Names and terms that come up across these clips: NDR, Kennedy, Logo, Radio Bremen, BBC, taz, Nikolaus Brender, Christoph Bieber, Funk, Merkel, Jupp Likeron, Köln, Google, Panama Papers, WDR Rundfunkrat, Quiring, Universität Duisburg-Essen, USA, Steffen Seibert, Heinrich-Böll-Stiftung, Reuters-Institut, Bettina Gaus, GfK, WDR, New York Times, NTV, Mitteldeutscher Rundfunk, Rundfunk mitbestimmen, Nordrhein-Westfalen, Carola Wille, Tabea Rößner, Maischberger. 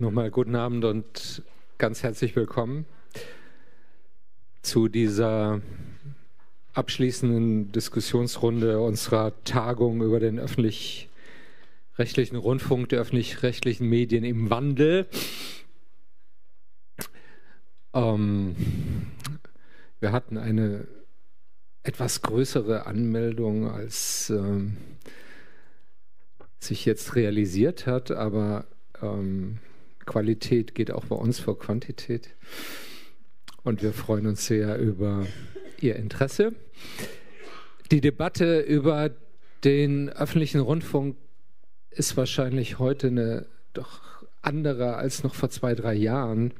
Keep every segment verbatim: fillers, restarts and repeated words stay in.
Nochmal guten Abend und ganz herzlich willkommen zu dieser abschließenden Diskussionsrunde unserer Tagung über den öffentlich-rechtlichen Rundfunk, der öffentlich-rechtlichen Medien im Wandel. Ähm, wir hatten eine etwas größere Anmeldung, als ähm, sich jetzt realisiert hat, aber ähm, Qualität geht auch bei uns vor Quantität. Und wir freuen uns sehr über Ihr Interesse. Die Debatte über den öffentlichen Rundfunk ist wahrscheinlich heute eine doch andere als noch vor zwei, drei Jahren.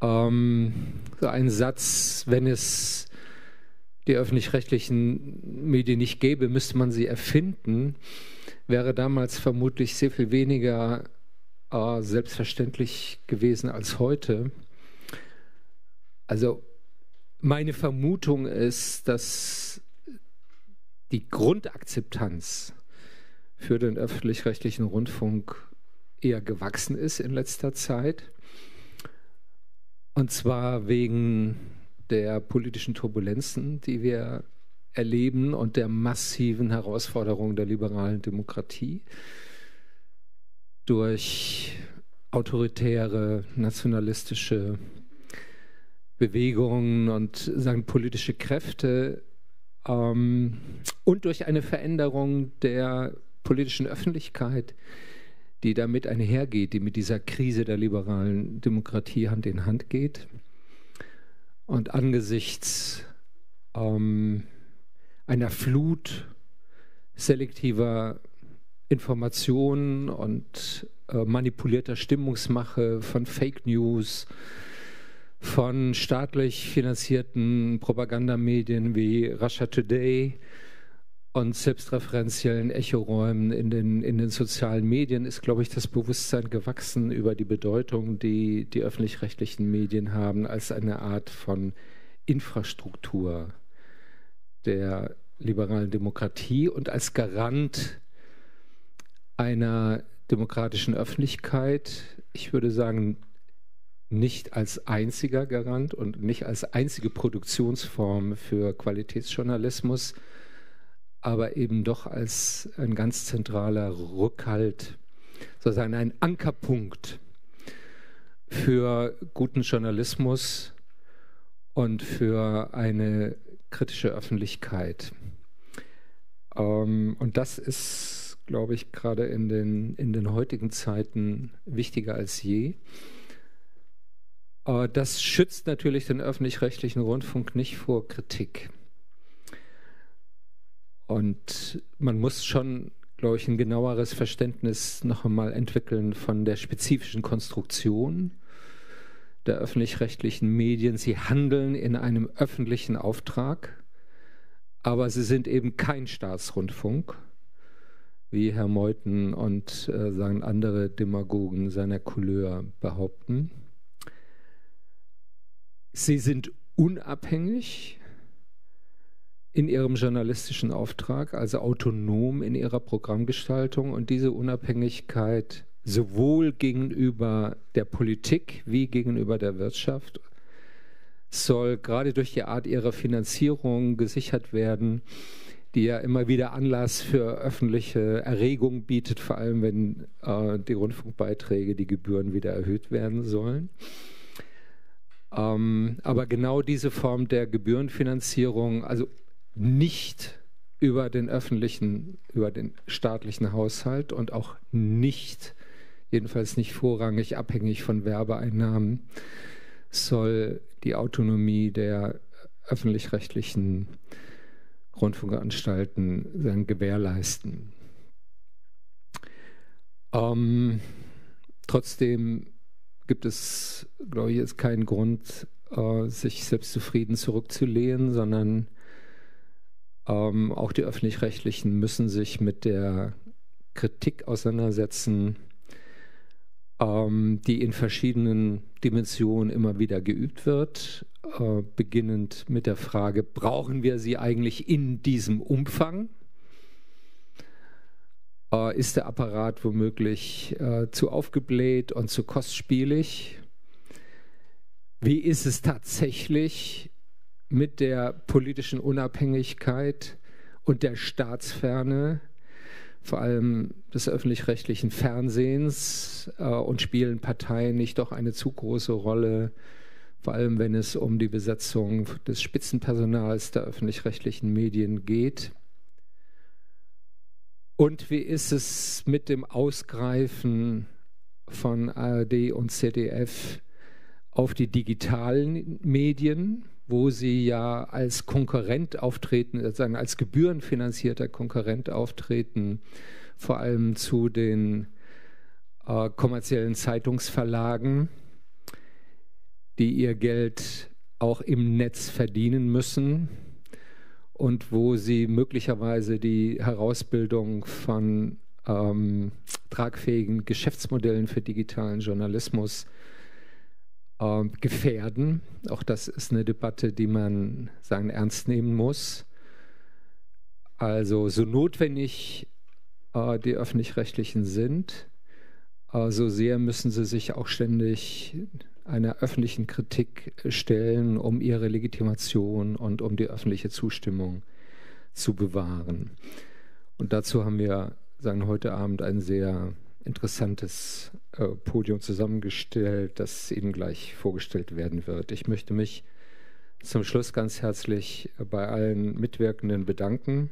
Ähm, so ein Satz, wenn es die öffentlich-rechtlichen Medien nicht gäbe, müsste man sie erfinden, wäre damals vermutlich sehr viel weniger äh, selbstverständlich gewesen als heute. Also meine Vermutung ist, dass die Grundakzeptanz für den öffentlich-rechtlichen Rundfunk eher gewachsen ist in letzter Zeit. Und zwar wegen der politischen Turbulenzen, die wir erleben, und der massiven Herausforderung der liberalen Demokratie durch autoritäre, nationalistische Bewegungen und sagen, politische Kräfte ähm, und durch eine Veränderung der politischen Öffentlichkeit, die damit einhergeht, die mit dieser Krise der liberalen Demokratie Hand in Hand geht. Und angesichts ähm, einer Flut selektiver Informationen und äh, manipulierter Stimmungsmache, von Fake News, von staatlich finanzierten Propagandamedien wie Russia Today und selbstreferenziellen Echoräumen in den, in den sozialen Medien ist, glaube ich, das Bewusstsein gewachsen über die Bedeutung, die die öffentlich-rechtlichen Medien haben als eine Art von Infrastruktur der liberalen Demokratie und als Garant einer demokratischen Öffentlichkeit. Ich würde sagen, nicht als einziger Garant und nicht als einzige Produktionsform für Qualitätsjournalismus, aber eben doch als ein ganz zentraler Rückhalt, sozusagen ein Ankerpunkt für guten Journalismus und für eine kritische Öffentlichkeit. Und das ist, glaube ich, gerade in den, in den heutigen Zeiten wichtiger als je. Das schützt natürlich den öffentlich-rechtlichen Rundfunk nicht vor Kritik. Und man muss schon, glaube ich, ein genaueres Verständnis noch einmal entwickeln von der spezifischen Konstruktion der öffentlich-rechtlichen Medien. Sie handeln in einem öffentlichen Auftrag, aber sie sind eben kein Staatsrundfunk, wie Herr Meuthen und äh, sagen andere Demagogen seiner Couleur behaupten. Sie sind unabhängig in ihrem journalistischen Auftrag, also autonom in ihrer Programmgestaltung, und diese Unabhängigkeit sowohl gegenüber der Politik wie gegenüber der Wirtschaft soll gerade durch die Art ihrer Finanzierung gesichert werden, die ja immer wieder Anlass für öffentliche Erregung bietet, vor allem wenn äh, die Rundfunkbeiträge, die Gebühren wieder erhöht werden sollen. Ähm, aber genau diese Form der Gebührenfinanzierung, also nicht über den öffentlichen, über den staatlichen Haushalt und auch nicht, jedenfalls nicht vorrangig abhängig von Werbeeinnahmen, soll die Autonomie der öffentlich-rechtlichen Rundfunkanstalten gewährleisten. Ähm, trotzdem gibt es, glaube ich, jetzt keinen Grund, äh, sich selbstzufrieden zurückzulehnen, sondern ähm, auch die Öffentlich-Rechtlichen müssen sich mit der Kritik auseinandersetzen, ähm, die in verschiedenen Dimensionen immer wieder geübt wird, äh, beginnend mit der Frage, brauchen wir sie eigentlich in diesem Umfang? äh, ist der Apparat womöglich äh, zu aufgebläht und zu kostspielig? Wie ist es tatsächlich mit der politischen Unabhängigkeit und der Staatsferne, vor allem des öffentlich-rechtlichen Fernsehens, äh, und spielen Parteien nicht doch eine zu große Rolle, vor allem wenn es um die Besetzung des Spitzenpersonals der öffentlich-rechtlichen Medien geht? Und wie ist es mit dem Ausgreifen von A R D und Z D F auf die digitalen Medien, wo sie ja als Konkurrent auftreten, also als gebührenfinanzierter Konkurrent auftreten, vor allem zu den äh, kommerziellen Zeitungsverlagen, die ihr Geld auch im Netz verdienen müssen und wo sie möglicherweise die Herausbildung von ähm, tragfähigen Geschäftsmodellen für digitalen Journalismus äh, gefährden. Auch das ist eine Debatte, die man sagen, ernst nehmen muss. Also so notwendig äh, die Öffentlich-Rechtlichen sind, äh, so sehr müssen sie sich auch ständig einer öffentlichen Kritik stellen, um ihre Legitimation und um die öffentliche Zustimmung zu bewahren. Und dazu haben wir sagen, heute Abend ein sehr interessantes äh, Podium zusammengestellt, das Ihnen gleich vorgestellt werden wird. Ich möchte mich zum Schluss ganz herzlich bei allen Mitwirkenden bedanken,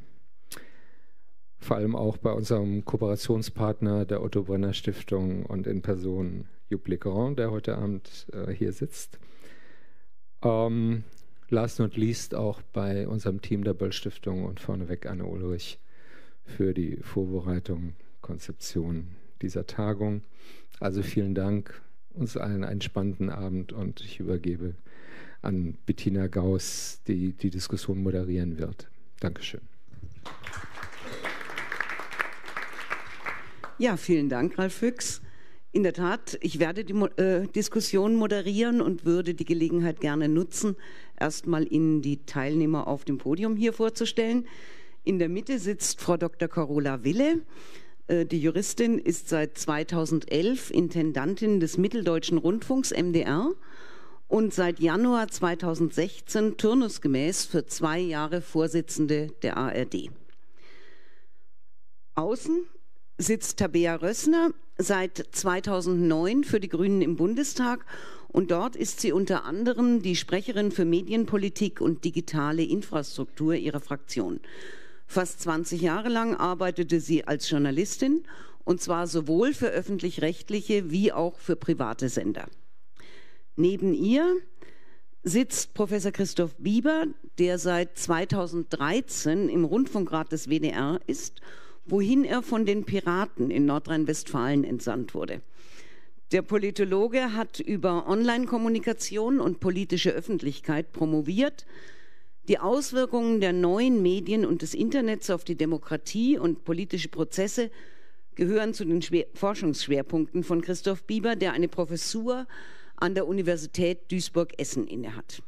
vor allem auch bei unserem Kooperationspartner der Otto-Brenner-Stiftung und in Person Jupp Likeron, der heute Abend äh, hier sitzt. Ähm, last not least auch bei unserem Team der Böll-Stiftung und vorneweg Anne Ulrich für die Vorbereitung, Konzeption dieser Tagung. Also vielen Dank, uns allen einen spannenden Abend, und ich übergebe an Bettina Gaus, die die Diskussion moderieren wird. Dankeschön. Ja, vielen Dank, Ralf Füchs. In der Tat, ich werde die äh, Diskussion moderieren und würde die Gelegenheit gerne nutzen, erstmal Ihnen die Teilnehmer auf dem Podium hier vorzustellen. In der Mitte sitzt Frau Doktor Carola Wille. Äh, die Juristin ist seit zweitausendelf Intendantin des Mitteldeutschen Rundfunks M D R und seit Januar zweitausendsechzehn turnusgemäß für zwei Jahre Vorsitzende der A R D. Außen sitzt Tabea Rößner, seit zweitausendneun für die Grünen im Bundestag, und dort ist sie unter anderem die Sprecherin für Medienpolitik und digitale Infrastruktur ihrer Fraktion. Fast zwanzig Jahre lang arbeitete sie als Journalistin, und zwar sowohl für öffentlich-rechtliche wie auch für private Sender. Neben ihr sitzt Professor Christoph Bieber, der seit zweitausenddreizehn im Rundfunkrat des W D R ist, wohin er von den Piraten in Nordrhein-Westfalen entsandt wurde. Der Politologe hat über Online-Kommunikation und politische Öffentlichkeit promoviert. Die Auswirkungen der neuen Medien und des Internets auf die Demokratie und politische Prozesse gehören zu den Schwer- Forschungsschwerpunkten von Christoph Bieber, der eine Professur an der Universität Duisburg-Essen innehat.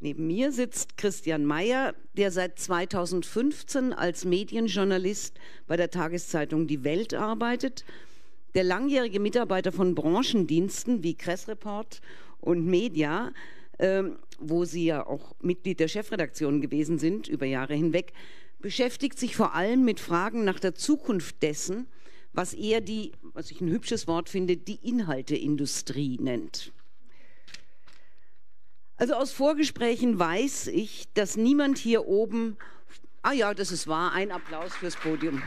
Neben mir sitzt Christian Meier, der seit zweitausendfünfzehn als Medienjournalist bei der Tageszeitung Die Welt arbeitet. Der langjährige Mitarbeiter von Branchendiensten wie Kress-Report und Media, ähm, wo Sie ja auch Mitglied der Chefredaktion gewesen sind über Jahre hinweg, beschäftigt sich vor allem mit Fragen nach der Zukunft dessen, was er die, was ich ein hübsches Wort finde, die Inhalteindustrie nennt. Also aus Vorgesprächen weiß ich, dass niemand hier oben... Ah ja, das ist wahr. Ein Applaus fürs Podium.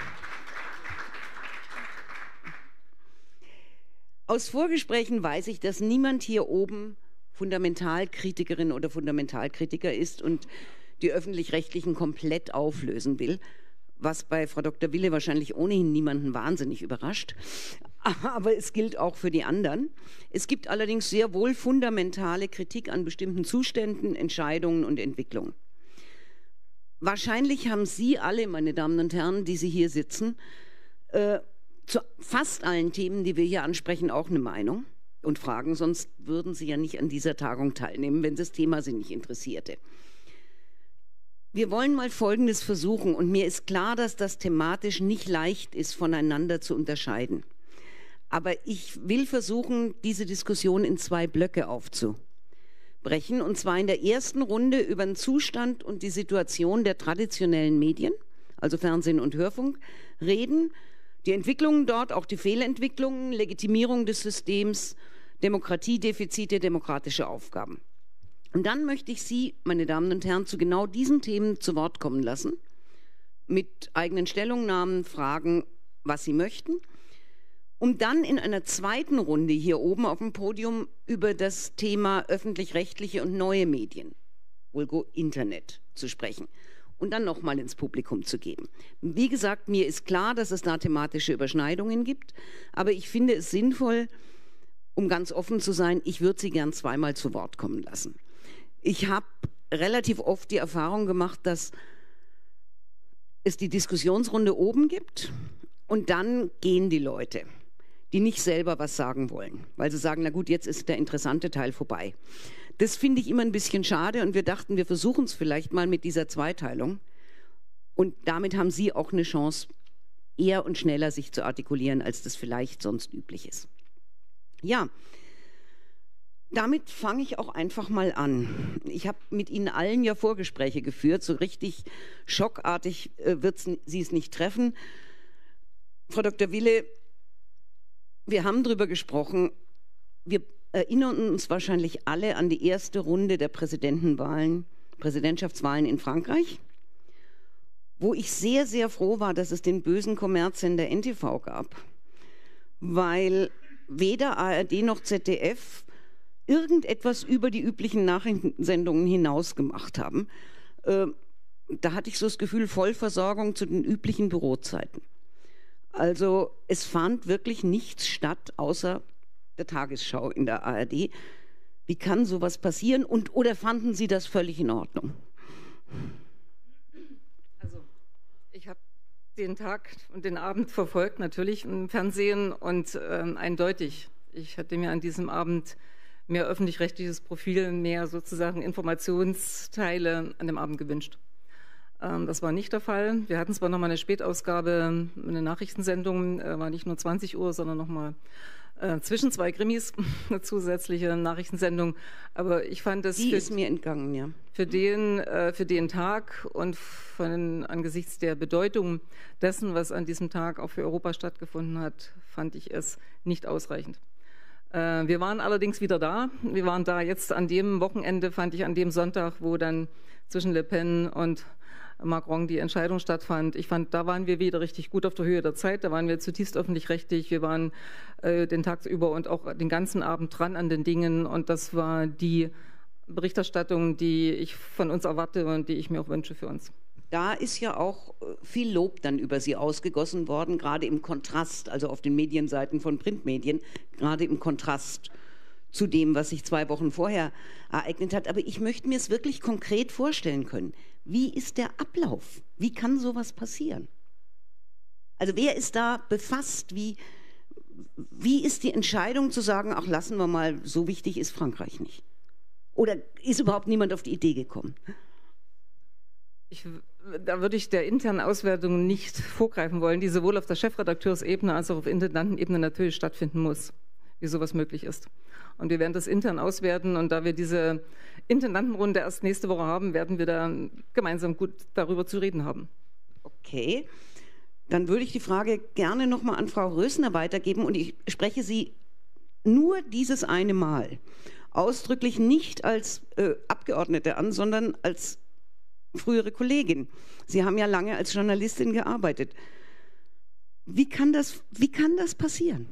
Aus Vorgesprächen weiß ich, dass niemand hier oben Fundamentalkritikerin oder Fundamentalkritiker ist und die Öffentlich-Rechtlichen komplett auflösen will, was bei Frau Doktor Wille wahrscheinlich ohnehin niemanden wahnsinnig überrascht. Aber es gilt auch für die anderen. Es gibt allerdings sehr wohl fundamentale Kritik an bestimmten Zuständen, Entscheidungen und Entwicklungen. Wahrscheinlich haben Sie alle, meine Damen und Herren, die Sie hier sitzen, äh, zu fast allen Themen, die wir hier ansprechen, auch eine Meinung und Fragen. Sonst würden Sie ja nicht an dieser Tagung teilnehmen, wenn das Thema Sie nicht interessierte. Wir wollen mal Folgendes versuchen, und mir ist klar, dass das thematisch nicht leicht ist, voneinander zu unterscheiden. Aber ich will versuchen, diese Diskussion in zwei Blöcke aufzubrechen, und zwar in der ersten Runde über den Zustand und die Situation der traditionellen Medien, also Fernsehen und Hörfunk, reden, die Entwicklungen dort, auch die Fehlentwicklungen, Legitimierung des Systems, Demokratiedefizite, demokratische Aufgaben. Und dann möchte ich Sie, meine Damen und Herren, zu genau diesen Themen zu Wort kommen lassen, mit eigenen Stellungnahmen, Fragen, was Sie möchten, um dann in einer zweiten Runde hier oben auf dem Podium über das Thema öffentlich-rechtliche und neue Medien, vulgo Internet, zu sprechen und dann nochmal ins Publikum zu geben. Wie gesagt, mir ist klar, dass es da thematische Überschneidungen gibt, aber ich finde es sinnvoll, um ganz offen zu sein, ich würde Sie gern zweimal zu Wort kommen lassen. Ich habe relativ oft die Erfahrung gemacht, dass es die Diskussionsrunde oben gibt und dann gehen die Leute, die nicht selber was sagen wollen, weil sie sagen, na gut, jetzt ist der interessante Teil vorbei. Das finde ich immer ein bisschen schade und wir dachten, wir versuchen es vielleicht mal mit dieser Zweiteilung und damit haben Sie auch eine Chance, eher und schneller sich zu artikulieren, als das vielleicht sonst üblich ist. Ja, damit fange ich auch einfach mal an. Ich habe mit Ihnen allen ja Vorgespräche geführt, so richtig schockartig äh, wird Sie es nicht treffen. Frau Doktor Wille, wir haben darüber gesprochen, wir erinnern uns wahrscheinlich alle an die erste Runde der Präsidentenwahlen, Präsidentschaftswahlen in Frankreich, wo ich sehr, sehr froh war, dass es den bösen Kommerzsender N T V gab, weil weder A R D noch Z D F irgendetwas über die üblichen Nachrichtensendungen hinaus gemacht haben. Äh, da hatte ich so das Gefühl, Vollversorgung zu den üblichen Bürozeiten. Also es fand wirklich nichts statt, außer der Tagesschau in der A R D. Wie kann sowas passieren? Und oder fanden Sie das völlig in Ordnung? Also ich habe den Tag und den Abend verfolgt, natürlich im Fernsehen und äh, eindeutig. Ich hatte mir an diesem Abend mehr öffentlich-rechtliches Profil, mehr sozusagen Informationsteile an dem Abend gewünscht. Ähm, das war nicht der Fall. Wir hatten zwar nochmal eine Spätausgabe, eine Nachrichtensendung, äh, war nicht nur zwanzig Uhr, sondern nochmal äh, zwischen zwei Krimis eine zusätzliche Nachrichtensendung. Aber ich fand das Die für, ist mir entgangen, ja. für, den, äh, für den Tag und von, angesichts der Bedeutung dessen, was an diesem Tag auch für Europa stattgefunden hat, fand ich es nicht ausreichend. Wir waren allerdings wieder da. Wir waren da jetzt an dem Wochenende, fand ich, an dem Sonntag, wo dann zwischen Le Pen und Macron die Entscheidung stattfand. Ich fand, da waren wir wieder richtig gut auf der Höhe der Zeit. Da waren wir zutiefst öffentlich-rechtlich. Wir waren äh, den Tag über und auch den ganzen Abend dran an den Dingen. Und das war die Berichterstattung, die ich von uns erwarte und die ich mir auch wünsche für uns. Da ist ja auch viel Lob dann über Sie ausgegossen worden, gerade im Kontrast, also auf den Medienseiten von Printmedien, gerade im Kontrast zu dem, was sich zwei Wochen vorher ereignet hat. Aber ich möchte mir es wirklich konkret vorstellen können. Wie ist der Ablauf? Wie kann sowas passieren? Also wer ist da befasst? Wie, wie ist die Entscheidung zu sagen, ach lassen wir mal, so wichtig ist Frankreich nicht? Oder ist überhaupt niemand auf die Idee gekommen? Ich, da würde ich der internen Auswertung nicht vorgreifen wollen, die sowohl auf der Chefredakteursebene als auch auf Intendantenebene natürlich stattfinden muss, wie sowas möglich ist. Und wir werden das intern auswerten und da wir diese Intendantenrunde erst nächste Woche haben, werden wir da gemeinsam gut darüber zu reden haben. Okay, dann würde ich die Frage gerne nochmal an Frau Rößner weitergeben und ich spreche Sie nur dieses eine Mal ausdrücklich nicht als äh, Abgeordnete an, sondern als frühere Kollegin. Sie haben ja lange als Journalistin gearbeitet. Wie kann das, wie kann das passieren?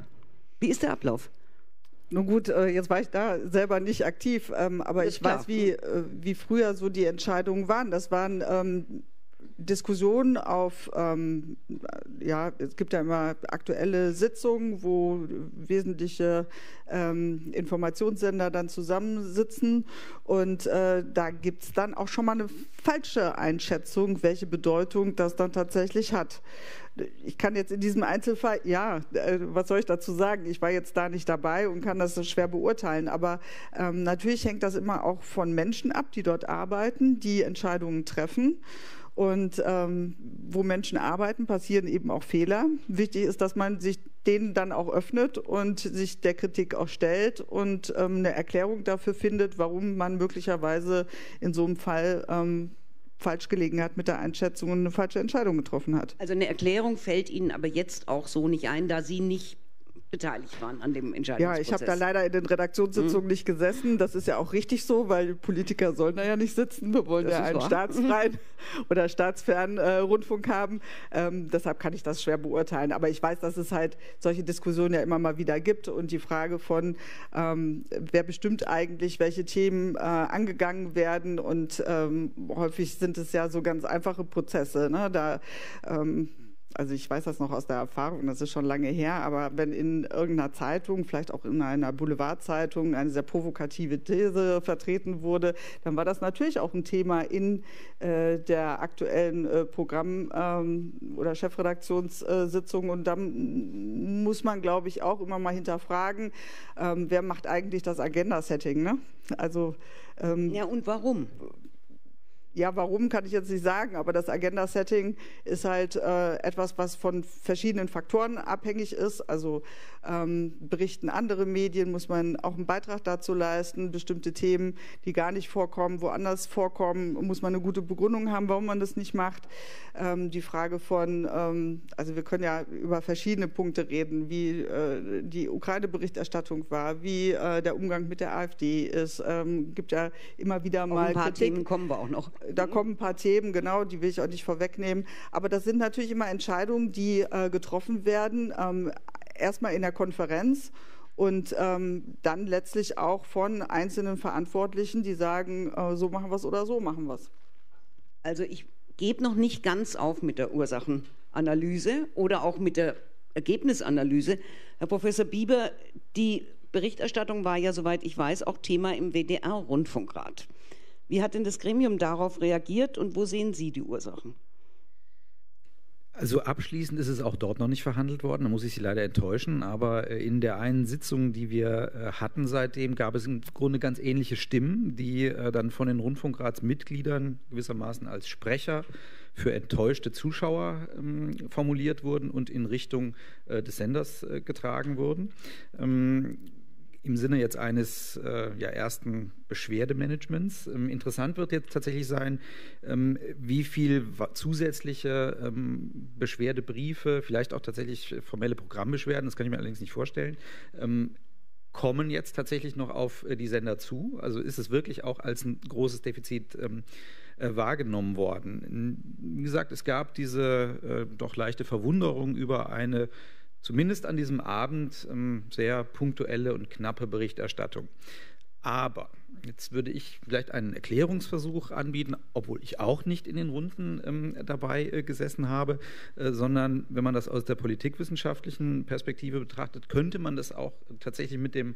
Wie ist der Ablauf? Nun gut, jetzt war ich da selber nicht aktiv, aber ich weiß, wie, wie früher so die Entscheidungen waren. Das waren Diskussionen auf, ähm, ja, es gibt ja immer aktuelle Sitzungen, wo wesentliche ähm, Informationssender dann zusammensitzen, und äh, da gibt es dann auch schon mal eine falsche Einschätzung, welche Bedeutung das dann tatsächlich hat. Ich kann jetzt in diesem Einzelfall, ja, was soll ich dazu sagen? Ich war jetzt da nicht dabei und kann das schwer beurteilen. Aber ähm, natürlich hängt das immer auch von Menschen ab, die dort arbeiten, die Entscheidungen treffen. Und ähm, wo Menschen arbeiten, passieren eben auch Fehler. Wichtig ist, dass man sich denen dann auch öffnet und sich der Kritik auch stellt und ähm, eine Erklärung dafür findet, warum man möglicherweise in so einem Fall ähm, falsch gelegen hat mit der Einschätzung und eine falsche Entscheidung getroffen hat. Also eine Erklärung fällt Ihnen aber jetzt auch so nicht ein, da Sie nicht beteiligt waren an dem Entscheidungsprozess. Ja, ich habe da leider in den Redaktionssitzungen mhm. nicht gesessen. Das ist ja auch richtig so, weil Politiker sollen da ja nicht sitzen. Wir wollen das ja einen wahr. staatsfreien oder staatsfernen äh, Rundfunk haben. Ähm, deshalb kann ich das schwer beurteilen. Aber ich weiß, dass es halt solche Diskussionen ja immer mal wieder gibt. Und die Frage von, ähm, wer bestimmt eigentlich, welche Themen äh, angegangen werden. Und ähm, häufig sind es ja so ganz einfache Prozesse, ne? Da... Ähm, Also ich weiß das noch aus der Erfahrung, das ist schon lange her, aber wenn in irgendeiner Zeitung, vielleicht auch in einer Boulevardzeitung, eine sehr provokative These vertreten wurde, dann war das natürlich auch ein Thema in äh, der aktuellen äh, Programm- ähm, oder Chefredaktionssitzung. Und dann muss man, glaube ich, auch immer mal hinterfragen, ähm, wer macht eigentlich das Agenda-Setting, ne? Also, ähm, ja, und warum? Ja, warum kann ich jetzt nicht sagen, aber das Agenda-Setting ist halt äh, etwas, was von verschiedenen Faktoren abhängig ist. Also ähm, berichten andere Medien, muss man auch einen Beitrag dazu leisten. Bestimmte Themen, die gar nicht vorkommen, woanders vorkommen, muss man eine gute Begründung haben, warum man das nicht macht. Ähm, die Frage von, ähm, also wir können ja über verschiedene Punkte reden, wie äh, die Ukraine-Berichterstattung war, wie äh, der Umgang mit der AfD ist. Es ähm, gibt ja immer wieder mal Kritik. Auf ein paar Themen kommen wir auch noch. Da kommen ein paar Themen, genau, die will ich auch nicht vorwegnehmen. Aber das sind natürlich immer Entscheidungen, die äh, getroffen werden, ähm, erstmal in der Konferenz und ähm, dann letztlich auch von einzelnen Verantwortlichen, die sagen, äh, so machen wir es oder so machen wir es. Also ich gebe noch nicht ganz auf mit der Ursachenanalyse oder auch mit der Ergebnisanalyse. Herr Professor Bieber, die Berichterstattung war ja, soweit ich weiß, auch Thema im W D R-Rundfunkrat. Wie hat denn das Gremium darauf reagiert und wo sehen Sie die Ursachen? Also abschließend ist es auch dort noch nicht verhandelt worden, da muss ich Sie leider enttäuschen, aber in der einen Sitzung, die wir hatten seitdem, gab es im Grunde ganz ähnliche Stimmen, die dann von den Rundfunkratsmitgliedern gewissermaßen als Sprecher für enttäuschte Zuschauer ähm, formuliert wurden und in Richtung äh, des Senders äh, getragen wurden. Ähm, Im Sinne jetzt eines äh, ja, ersten Beschwerdemanagements. Ähm, interessant wird jetzt tatsächlich sein, ähm, wie viel zusätzliche ähm, Beschwerdebriefe, vielleicht auch tatsächlich formelle Programmbeschwerden, das kann ich mir allerdings nicht vorstellen, ähm, kommen jetzt tatsächlich noch auf äh, die Sender zu. Also ist es wirklich auch als ein großes Defizit ähm, äh, wahrgenommen worden. Wie gesagt, es gab diese äh, doch leichte Verwunderung über eine zumindest an diesem Abend ähm, sehr punktuelle und knappe Berichterstattung. Aber jetzt würde ich vielleicht einen Erklärungsversuch anbieten, obwohl ich auch nicht in den Runden ähm, dabei äh, gesessen habe, äh, sondern wenn man das aus der politikwissenschaftlichen Perspektive betrachtet, könnte man das auch tatsächlich mit dem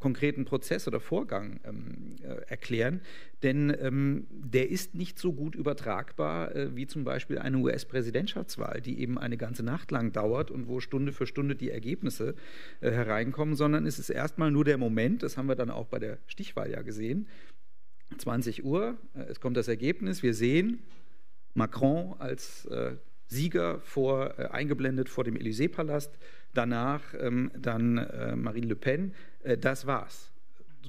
konkreten Prozess oder Vorgang ähm, äh, erklären, denn ähm, der ist nicht so gut übertragbar äh, wie zum Beispiel eine U S-Präsidentschaftswahl, die eben eine ganze Nacht lang dauert und wo Stunde für Stunde die Ergebnisse äh, hereinkommen, sondern es ist erstmal nur der Moment, das haben wir dann auch bei der Stichwahl ja gesehen, zwanzig Uhr, äh, es kommt das Ergebnis, wir sehen Macron als äh, Sieger vor, äh, eingeblendet vor dem Élysée-Palast, danach ähm, dann äh, Marine Le Pen, äh, das war's.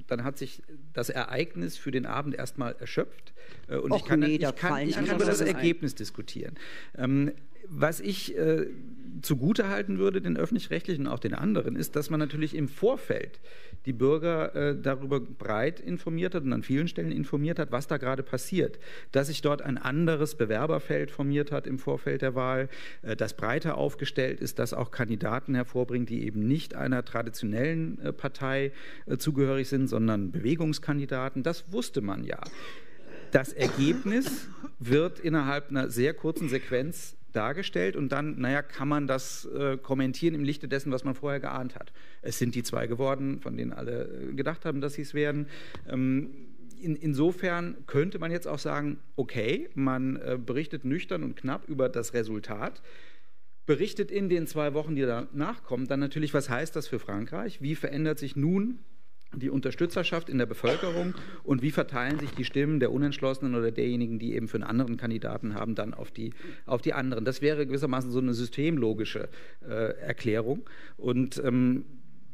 Dann hat sich das Ereignis für den Abend erstmal erschöpft äh, und Och ich kann, nee, ich da kann, ich kann über das Ergebnis ein. diskutieren. Ähm, was ich äh, zugutehalten würde, den Öffentlich-Rechtlichen und auch den anderen, ist, dass man natürlich im Vorfeld die Bürger äh, darüber breit informiert hat und an vielen Stellen informiert hat, was da gerade passiert. Dass sich dort ein anderes Bewerberfeld formiert hat im Vorfeld der Wahl, äh, das breiter aufgestellt ist, das auch Kandidaten hervorbringt, die eben nicht einer traditionellen äh, Partei äh, zugehörig sind, sondern Bewegungskandidaten. Das wusste man ja. Das Ergebnis wird innerhalb einer sehr kurzen Sequenz dargestellt und dann, naja, kann man das äh, kommentieren im Lichte dessen, was man vorher geahnt hat. Es sind die zwei geworden, von denen alle gedacht haben, dass sie es werden. Ähm, in, insofern könnte man jetzt auch sagen, okay, man äh, berichtet nüchtern und knapp über das Resultat, berichtet in den zwei Wochen, die danach kommen, dann natürlich, was heißt das für Frankreich? Wie verändert sich nun die Unterstützerschaft in der Bevölkerung und wie verteilen sich die Stimmen der Unentschlossenen oder derjenigen, die eben für einen anderen Kandidaten haben, dann auf die, auf die anderen. Das wäre gewissermaßen so eine systemlogische äh, Erklärung und ähm,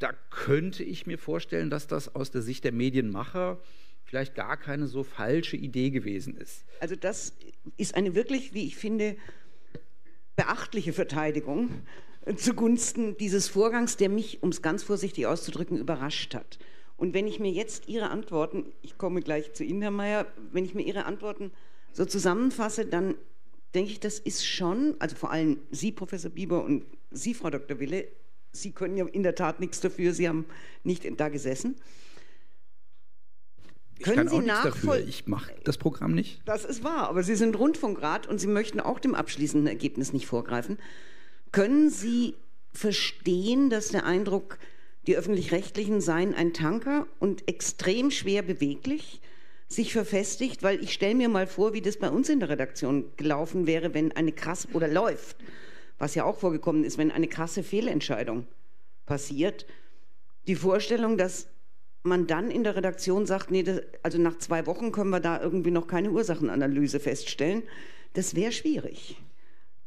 da könnte ich mir vorstellen, dass das aus der Sicht der Medienmacher vielleicht gar keine so falsche Idee gewesen ist. Also das ist eine wirklich, wie ich finde, beachtliche Verteidigung zugunsten dieses Vorgangs, der mich, um es ganz vorsichtig auszudrücken, überrascht hat. Und wenn ich mir jetzt Ihre Antworten, ich komme gleich zu Ihnen, Herr Meier, wenn ich mir Ihre Antworten so zusammenfasse, dann denke ich, das ist schon, also vor allem Sie, Professor Bieber, und Sie, Frau Doktor Wille, Sie können ja in der Tat nichts dafür, Sie haben nicht da gesessen. Ich können kann Sie auch nichts dafür, ich mache das Programm nicht. Das ist wahr, aber Sie sind Rundfunkrat und Sie möchten auch dem abschließenden Ergebnis nicht vorgreifen. Können Sie verstehen, dass der Eindruck, die Öffentlich-Rechtlichen seien ein Tanker und extrem schwer beweglich, sich verfestigt, weil ich stelle mir mal vor, wie das bei uns in der Redaktion gelaufen wäre, wenn eine krasse, oder läuft, was ja auch vorgekommen ist, wenn eine krasse Fehlentscheidung passiert. Die Vorstellung, dass man dann in der Redaktion sagt, nee, das, also nach zwei Wochen können wir da irgendwie noch keine Ursachenanalyse feststellen, das wäre schwierig.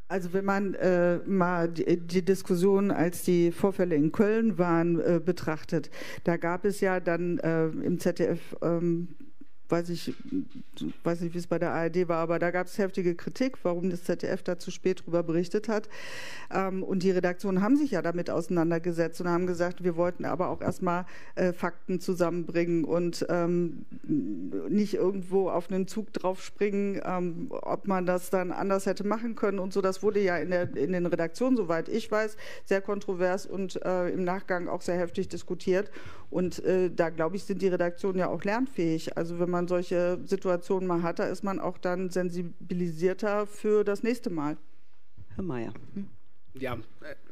Also wenn man äh, mal die, die Diskussion, als die Vorfälle in Köln waren, äh, betrachtet, da gab es ja dann äh, im Z D F, ähm, weiß ich, weiß nicht, wie es bei der A R D war, aber da gab es heftige Kritik, warum das Z D F da zu spät drüber berichtet hat. Ähm, und die Redaktionen haben sich ja damit auseinandergesetzt und haben gesagt, wir wollten aber auch erstmal äh, Fakten zusammenbringen und ähm, nicht irgendwo auf einen Zug draufspringen, ähm, ob man das dann anders hätte machen können und so. Das wurde ja in, der, in den Redaktionen, soweit ich weiß, sehr kontrovers und äh, im Nachgang auch sehr heftig diskutiert. Und äh, da, glaube ich, sind die Redaktionen ja auch lernfähig. Also wenn man man solche Situationen mal hat, da ist man auch dann sensibilisierter für das nächste Mal. Herr Meier. Hm? Ja,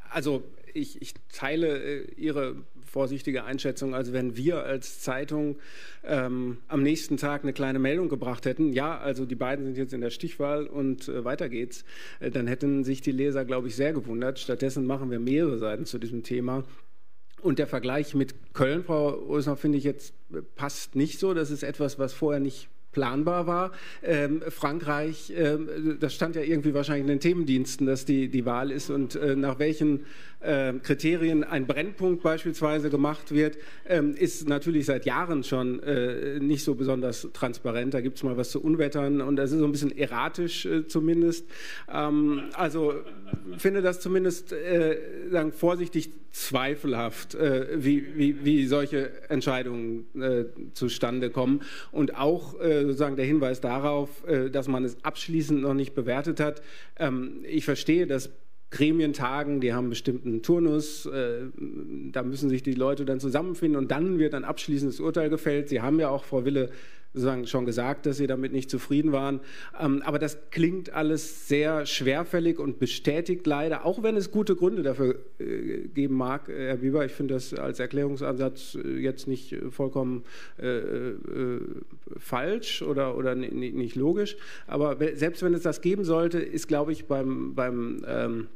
also ich, ich teile Ihre vorsichtige Einschätzung. Also wenn wir als Zeitung ähm, am nächsten Tag eine kleine Meldung gebracht hätten, ja, also die beiden sind jetzt in der Stichwahl und äh, weiter geht's, äh, dann hätten sich die Leser, glaube ich, sehr gewundert. Stattdessen machen wir mehrere Seiten zu diesem Thema. Und der Vergleich mit Köln, Frau Rößner, finde ich jetzt, passt nicht so. Das ist etwas, was vorher nicht planbar war. Ähm, Frankreich, ähm, das stand ja irgendwie wahrscheinlich in den Themendiensten, dass die, die Wahl ist und äh, nach welchen äh, Kriterien ein Brennpunkt beispielsweise gemacht wird, ähm, ist natürlich seit Jahren schon äh, nicht so besonders transparent. Da gibt es mal was zu Unwettern und das ist so ein bisschen erratisch äh, zumindest. Ähm, also finde das zumindest äh, sagen, vorsichtig zweifelhaft, äh, wie, wie, wie solche Entscheidungen äh, zustande kommen und auch äh, sozusagen der Hinweis darauf, dass man es abschließend noch nicht bewertet hat. Ich verstehe, dass Gremientagen, die haben einen bestimmten Turnus, da müssen sich die Leute dann zusammenfinden und dann wird ein abschließendes Urteil gefällt. Sie haben ja auch, Frau Wille, sozusagen schon gesagt, dass Sie damit nicht zufrieden waren. Aber das klingt alles sehr schwerfällig und bestätigt leider, auch wenn es gute Gründe dafür geben mag, Herr Bieber. Ich finde das als Erklärungsansatz jetzt nicht vollkommen falsch oder, oder nicht logisch. Aber selbst wenn es das geben sollte, ist, glaube ich, beim... beim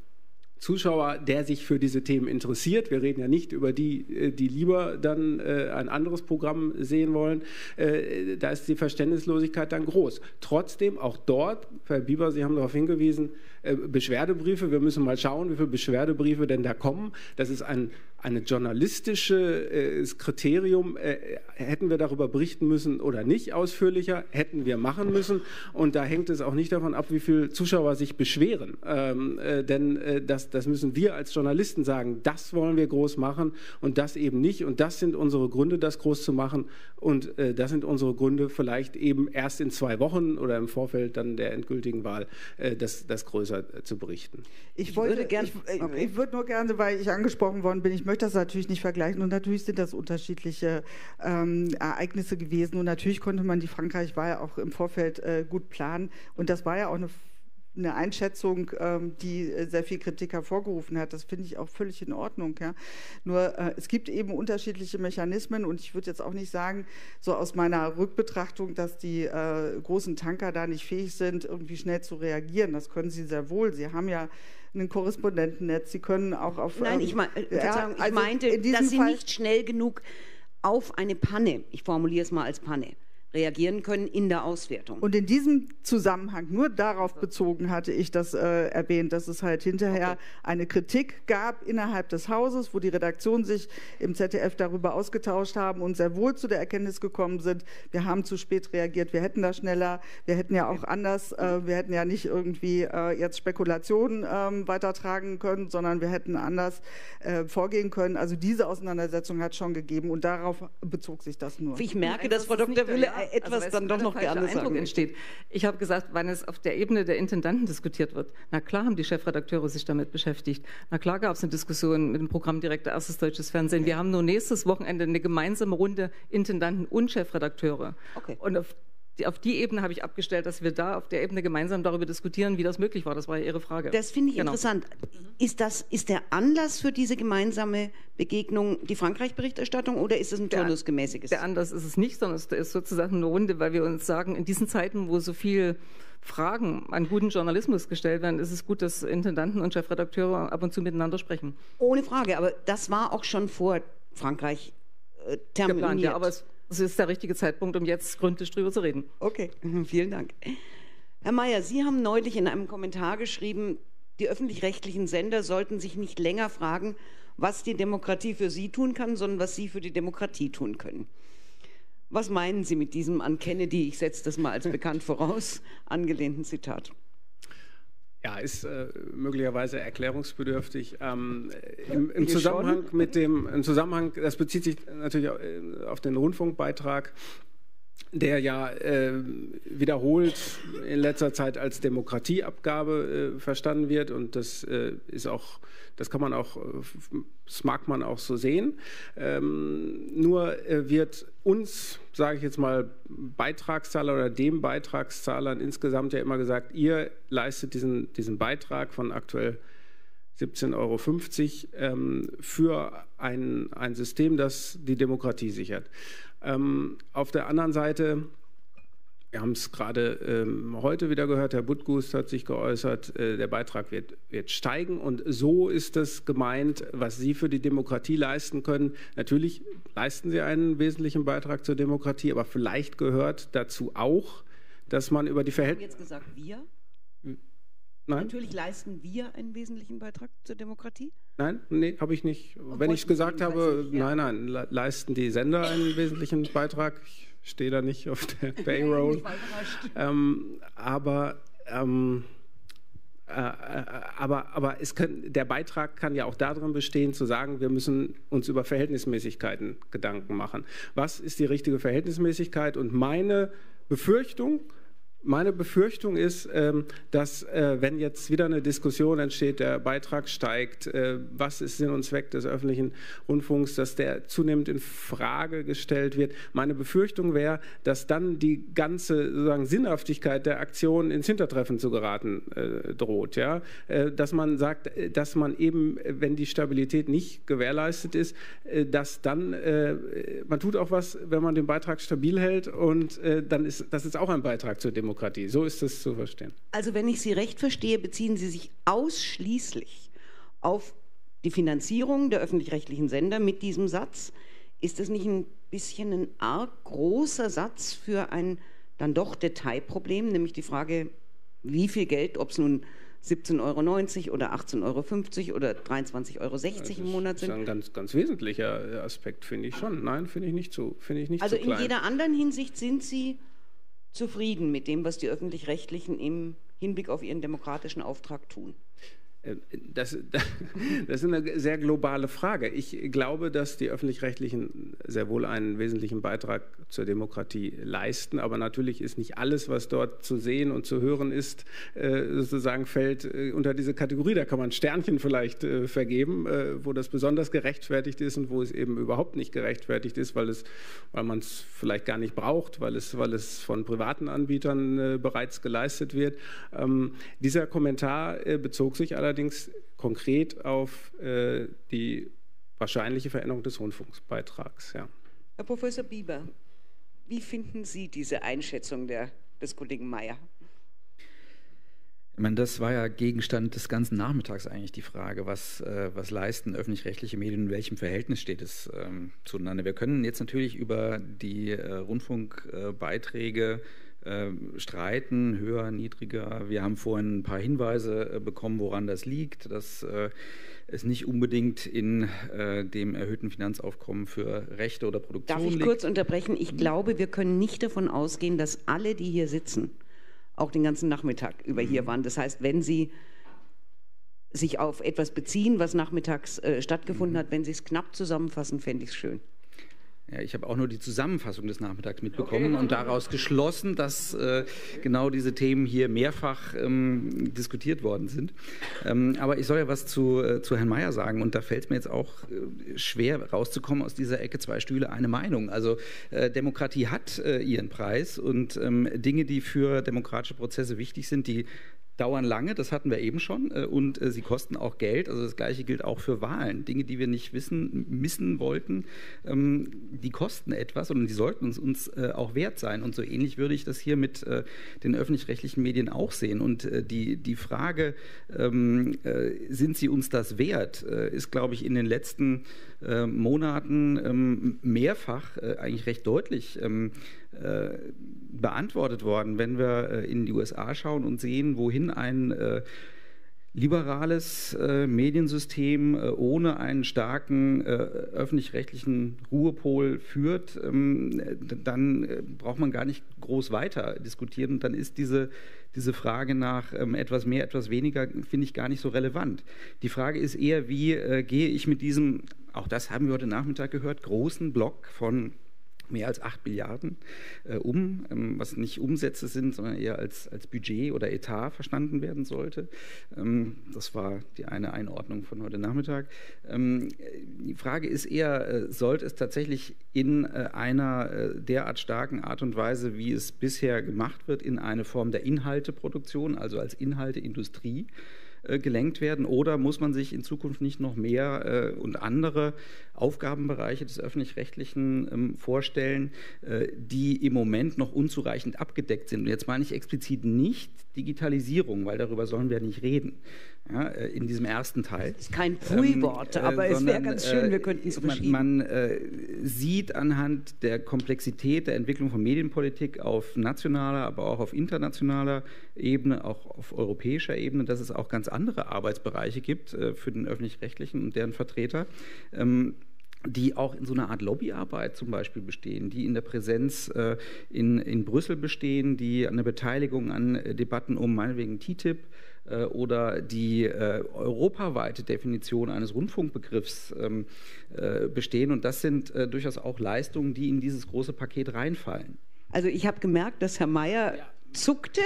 Zuschauer, der sich für diese Themen interessiert, wir reden ja nicht über die, die lieber dann ein anderes Programm sehen wollen, da ist die Verständnislosigkeit dann groß. Trotzdem, auch dort, Herr Bieber, Sie haben darauf hingewiesen, Beschwerdebriefe, wir müssen mal schauen, wie viele Beschwerdebriefe denn da kommen. Das ist ein eine journalistisches Kriterium. Hätten wir darüber berichten müssen oder nicht ausführlicher, hätten wir machen müssen. Und da hängt es auch nicht davon ab, wie viele Zuschauer sich beschweren. Ähm, denn das das, das müssen wir als Journalisten sagen, das wollen wir groß machen und das eben nicht. Und das sind unsere Gründe, das groß zu machen. Und äh, das sind unsere Gründe, vielleicht eben erst in zwei Wochen oder im Vorfeld dann der endgültigen Wahl äh, das, das größer äh, zu berichten. Ich, ich, wollte, würde gern, ich, okay. ich würde nur gerne, weil ich angesprochen worden bin, ich möchte das natürlich nicht vergleichen. Und natürlich sind das unterschiedliche ähm, Ereignisse gewesen. Und natürlich konnte man die Frankreich-Wahl auch im Vorfeld äh, gut planen. Und das war ja auch eine eine Einschätzung, die sehr viel Kritik hervorgerufen hat. Das finde ich auch völlig in Ordnung. Ja. Nur es gibt eben unterschiedliche Mechanismen und ich würde jetzt auch nicht sagen, so aus meiner Rückbetrachtung, dass die großen Tanker da nicht fähig sind, irgendwie schnell zu reagieren. Das können sie sehr wohl. Sie haben ja ein Korrespondentennetz. Sie können auch auf... Nein, ich, mein, ja, ich also meinte, dass sie Fall nicht schnell genug auf eine Panne, ich formuliere es mal als Panne, reagieren können in der Auswertung. Und in diesem Zusammenhang, nur darauf bezogen hatte ich das äh, erwähnt, dass es halt hinterher okay. eine Kritik gab innerhalb des Hauses, wo die Redaktionen sich im Z D F darüber ausgetauscht haben und sehr wohl zu der Erkenntnis gekommen sind, wir haben zu spät reagiert, wir hätten da schneller, wir hätten ja auch anders, äh, wir hätten ja nicht irgendwie äh, jetzt Spekulationen äh, weitertragen können, sondern wir hätten anders äh, vorgehen können. Also diese Auseinandersetzung hat es schon gegeben und darauf bezog sich das nur. Ich merke, dass Frau Doktor Wille etwas also, dann doch noch gerne Eindruck sagen. Entsteht. Ich habe gesagt, wenn es auf der Ebene der Intendanten diskutiert wird, na klar haben die Chefredakteure sich damit beschäftigt, na klar gab es eine Diskussion mit dem Programmdirektor Erstes Deutsches Fernsehen. Okay. Wir haben nur nächstes Wochenende eine gemeinsame Runde Intendanten und Chefredakteure. Okay. Und auf Auf die Ebene habe ich abgestellt, dass wir da auf der Ebene gemeinsam darüber diskutieren, wie das möglich war. Das war ja Ihre Frage. Das finde ich genau. interessant. Ist das ist der Anlass für diese gemeinsame Begegnung die Frankreich-Berichterstattung oder ist es ein turnusgemäßiges? Der Anlass ist es nicht, sondern es ist sozusagen eine Runde, weil wir uns sagen, in diesen Zeiten, wo so viel Fragen an guten Journalismus gestellt werden, ist es gut, dass Intendanten und Chefredakteure ab und zu miteinander sprechen. Ohne Frage, aber das war auch schon vor Frankreich äh, terminiert. Geplant, ja, aber es Das ist der richtige Zeitpunkt, um jetzt gründlich drüber zu reden. Okay, vielen Dank. Herr Meier, Sie haben neulich in einem Kommentar geschrieben, die öffentlich-rechtlichen Sender sollten sich nicht länger fragen, was die Demokratie für sie tun kann, sondern was sie für die Demokratie tun können. Was meinen Sie mit diesem an Kennedy, ich setze das mal als bekannt voraus, angelehnten Zitat? Ja, ist äh, möglicherweise erklärungsbedürftig. Ähm, im, im Zusammenhang mit dem, im Zusammenhang, das bezieht sich natürlich auf den Rundfunkbeitrag, der ja äh, wiederholt in letzter Zeit als Demokratieabgabe äh, verstanden wird und das äh, ist auch, das kann man auch, das mag man auch so sehen. Ähm, nur äh, wird uns, sage ich jetzt mal, Beitragszahler oder dem Beitragszahlern insgesamt ja immer gesagt, ihr leistet diesen, diesen Beitrag von aktuell siebzehn Euro fünfzig ähm, für ein, ein System, das die Demokratie sichert. Ähm, auf der anderen Seite, wir haben es gerade ähm, heute wieder gehört, Herr Buttgus hat sich geäußert, äh, der Beitrag wird, wird steigen und so ist das gemeint, was Sie für die Demokratie leisten können. Natürlich leisten Sie einen wesentlichen Beitrag zur Demokratie, aber vielleicht gehört dazu auch, dass man über die Verhältnisse... Jetzt gesagt, wir? Nein. Natürlich leisten wir einen wesentlichen Beitrag zur Demokratie. Nein, nee, habe ich nicht. Obwohl Wenn ich gesagt habe, ich, ja. nein, nein, leisten die Sender einen wesentlichen Beitrag. Ich stehe da nicht auf der Payroll. ähm, aber, ähm, äh, aber, aber es kann, der Beitrag kann ja auch darin bestehen, zu sagen, wir müssen uns über Verhältnismäßigkeiten Gedanken machen. Was ist die richtige Verhältnismäßigkeit? Und meine Befürchtung Meine Befürchtung ist, dass wenn jetzt wieder eine Diskussion entsteht, der Beitrag steigt, was ist Sinn und Zweck des öffentlichen Rundfunks, dass der zunehmend in Frage gestellt wird. Meine Befürchtung wäre, dass dann die ganze sozusagen Sinnhaftigkeit der Aktion ins Hintertreffen zu geraten droht. Ja? Dass man sagt, dass man eben, wenn die Stabilität nicht gewährleistet ist, dass dann, man tut auch was, wenn man den Beitrag stabil hält und dann ist das ist auch ein Beitrag zur Demokratie. Demokratie. So ist das zu verstehen. Also wenn ich Sie recht verstehe, beziehen Sie sich ausschließlich auf die Finanzierung der öffentlich-rechtlichen Sender mit diesem Satz. Ist das nicht ein bisschen ein arg großer Satz für ein dann doch Detailproblem, nämlich die Frage, wie viel Geld, ob es nun siebzehn Euro neunzig oder achtzehn Euro fünfzig oder dreiundzwanzig Euro sechzig im Monat sind? Das ist ein ganz, ganz wesentlicher Aspekt, finde ich schon. Nein, finde ich nicht zu, finde ich nicht zu klein. Also in jeder anderen Hinsicht sind Sie zufrieden mit dem, was die Öffentlich-Rechtlichen im Hinblick auf ihren demokratischen Auftrag tun? Das, das ist eine sehr globale Frage. Ich glaube, dass die Öffentlich-Rechtlichen sehr wohl einen wesentlichen Beitrag zur Demokratie leisten, aber natürlich ist nicht alles, was dort zu sehen und zu hören ist, sozusagen fällt unter diese Kategorie. Da kann man Sternchen vielleicht vergeben, wo das besonders gerechtfertigt ist und wo es eben überhaupt nicht gerechtfertigt ist, weil es, weil man es vielleicht gar nicht braucht, weil es, weil es von privaten Anbietern bereits geleistet wird. Dieser Kommentar bezog sich allerdings allerdings konkret auf äh, die wahrscheinliche Veränderung des Rundfunkbeitrags. Ja. Herr Professor Bieber, wie finden Sie diese Einschätzung der, des Kollegen Meier? Ich meine, das war ja Gegenstand des ganzen Nachmittags eigentlich die Frage, was, äh, was leisten öffentlich-rechtliche Medien, in welchem Verhältnis steht es ähm, zueinander. Wir können jetzt natürlich über die äh, Rundfunkbeiträge äh, äh, streiten, höher, niedriger. Wir haben vorhin ein paar Hinweise äh, bekommen, woran das liegt, dass äh, es nicht unbedingt in äh, dem erhöhten Finanzaufkommen für Rechte oder Produktion liegt. Darf ich kurz unterbrechen? Ich glaube, wir können nicht davon ausgehen, dass alle, die hier sitzen, auch den ganzen Nachmittag über hier waren. Das heißt, wenn Sie sich auf etwas beziehen, was nachmittags äh, stattgefunden mhm. hat, wenn Sie es knapp zusammenfassen, fände ich es schön. Ja, ich habe auch nur die Zusammenfassung des Nachmittags mitbekommen okay. und daraus geschlossen, dass äh, genau diese Themen hier mehrfach ähm, diskutiert worden sind. Ähm, aber ich soll ja was zu, äh, zu Herrn Meier sagen, und da fällt es mir jetzt auch äh, schwer rauszukommen aus dieser Ecke, zwei Stühle, eine Meinung. Also äh, Demokratie hat äh, ihren Preis, und ähm, Dinge, die für demokratische Prozesse wichtig sind, die dauern lange, das hatten wir eben schon, und sie kosten auch Geld. Also das Gleiche gilt auch für Wahlen. Dinge, die wir nicht wissen, missen wollten, die kosten etwas und die sollten uns, uns auch wert sein. Und so ähnlich würde ich das hier mit den öffentlich-rechtlichen Medien auch sehen. Und die, die Frage, sind sie uns das wert, ist, glaube ich, in den letzten Monaten mehrfach eigentlich recht deutlich beantwortet worden, wenn wir in die U S A schauen und sehen, wohin ein äh, liberales äh, Mediensystem äh, ohne einen starken äh, öffentlich-rechtlichen Ruhepol führt, ähm, dann äh, braucht man gar nicht groß weiter diskutieren. Und dann ist diese, diese Frage nach ähm, etwas mehr, etwas weniger, finde ich, gar nicht so relevant. Die Frage ist eher, wie äh, gehe ich mit diesem, auch das haben wir heute Nachmittag gehört, großen Block von mehr als acht Milliarden äh, um, ähm, was nicht Umsätze sind, sondern eher als, als Budget oder Etat verstanden werden sollte. Ähm, das war die eine Einordnung von heute Nachmittag. Ähm, die Frage ist eher, äh, sollte es tatsächlich in äh, einer äh, derart starken Art und Weise, wie es bisher gemacht wird, in eine Form der Inhalteproduktion, also als Inhalteindustrie, gelenkt werden, oder muss man sich in Zukunft nicht noch mehr äh, und andere Aufgabenbereiche des Öffentlich-Rechtlichen ähm, vorstellen, äh, die im Moment noch unzureichend abgedeckt sind? Und jetzt meine ich explizit nicht Digitalisierung, weil darüber sollen wir nicht reden, ja, äh, in diesem ersten Teil. Das ist kein Frühwort, ähm, äh, aber sondern, es wäre ganz schön, wir könnten es verschieben. Man, man äh, sieht anhand der Komplexität der Entwicklung von Medienpolitik auf nationaler, aber auch auf internationaler Ebene, auch auf europäischer Ebene, dass es auch ganz andere Arbeitsbereiche gibt äh, für den Öffentlich-Rechtlichen und deren Vertreter, ähm, die auch in so einer Art Lobbyarbeit zum Beispiel bestehen, die in der Präsenz äh, in, in Brüssel bestehen, die an der Beteiligung an äh, Debatten um meinetwegen T T I P äh, oder die äh, europaweite Definition eines Rundfunkbegriffs ähm, äh, bestehen. Und das sind äh, durchaus auch Leistungen, die in dieses große Paket reinfallen. Also ich habe gemerkt, dass Herr Meier ja. zuckte,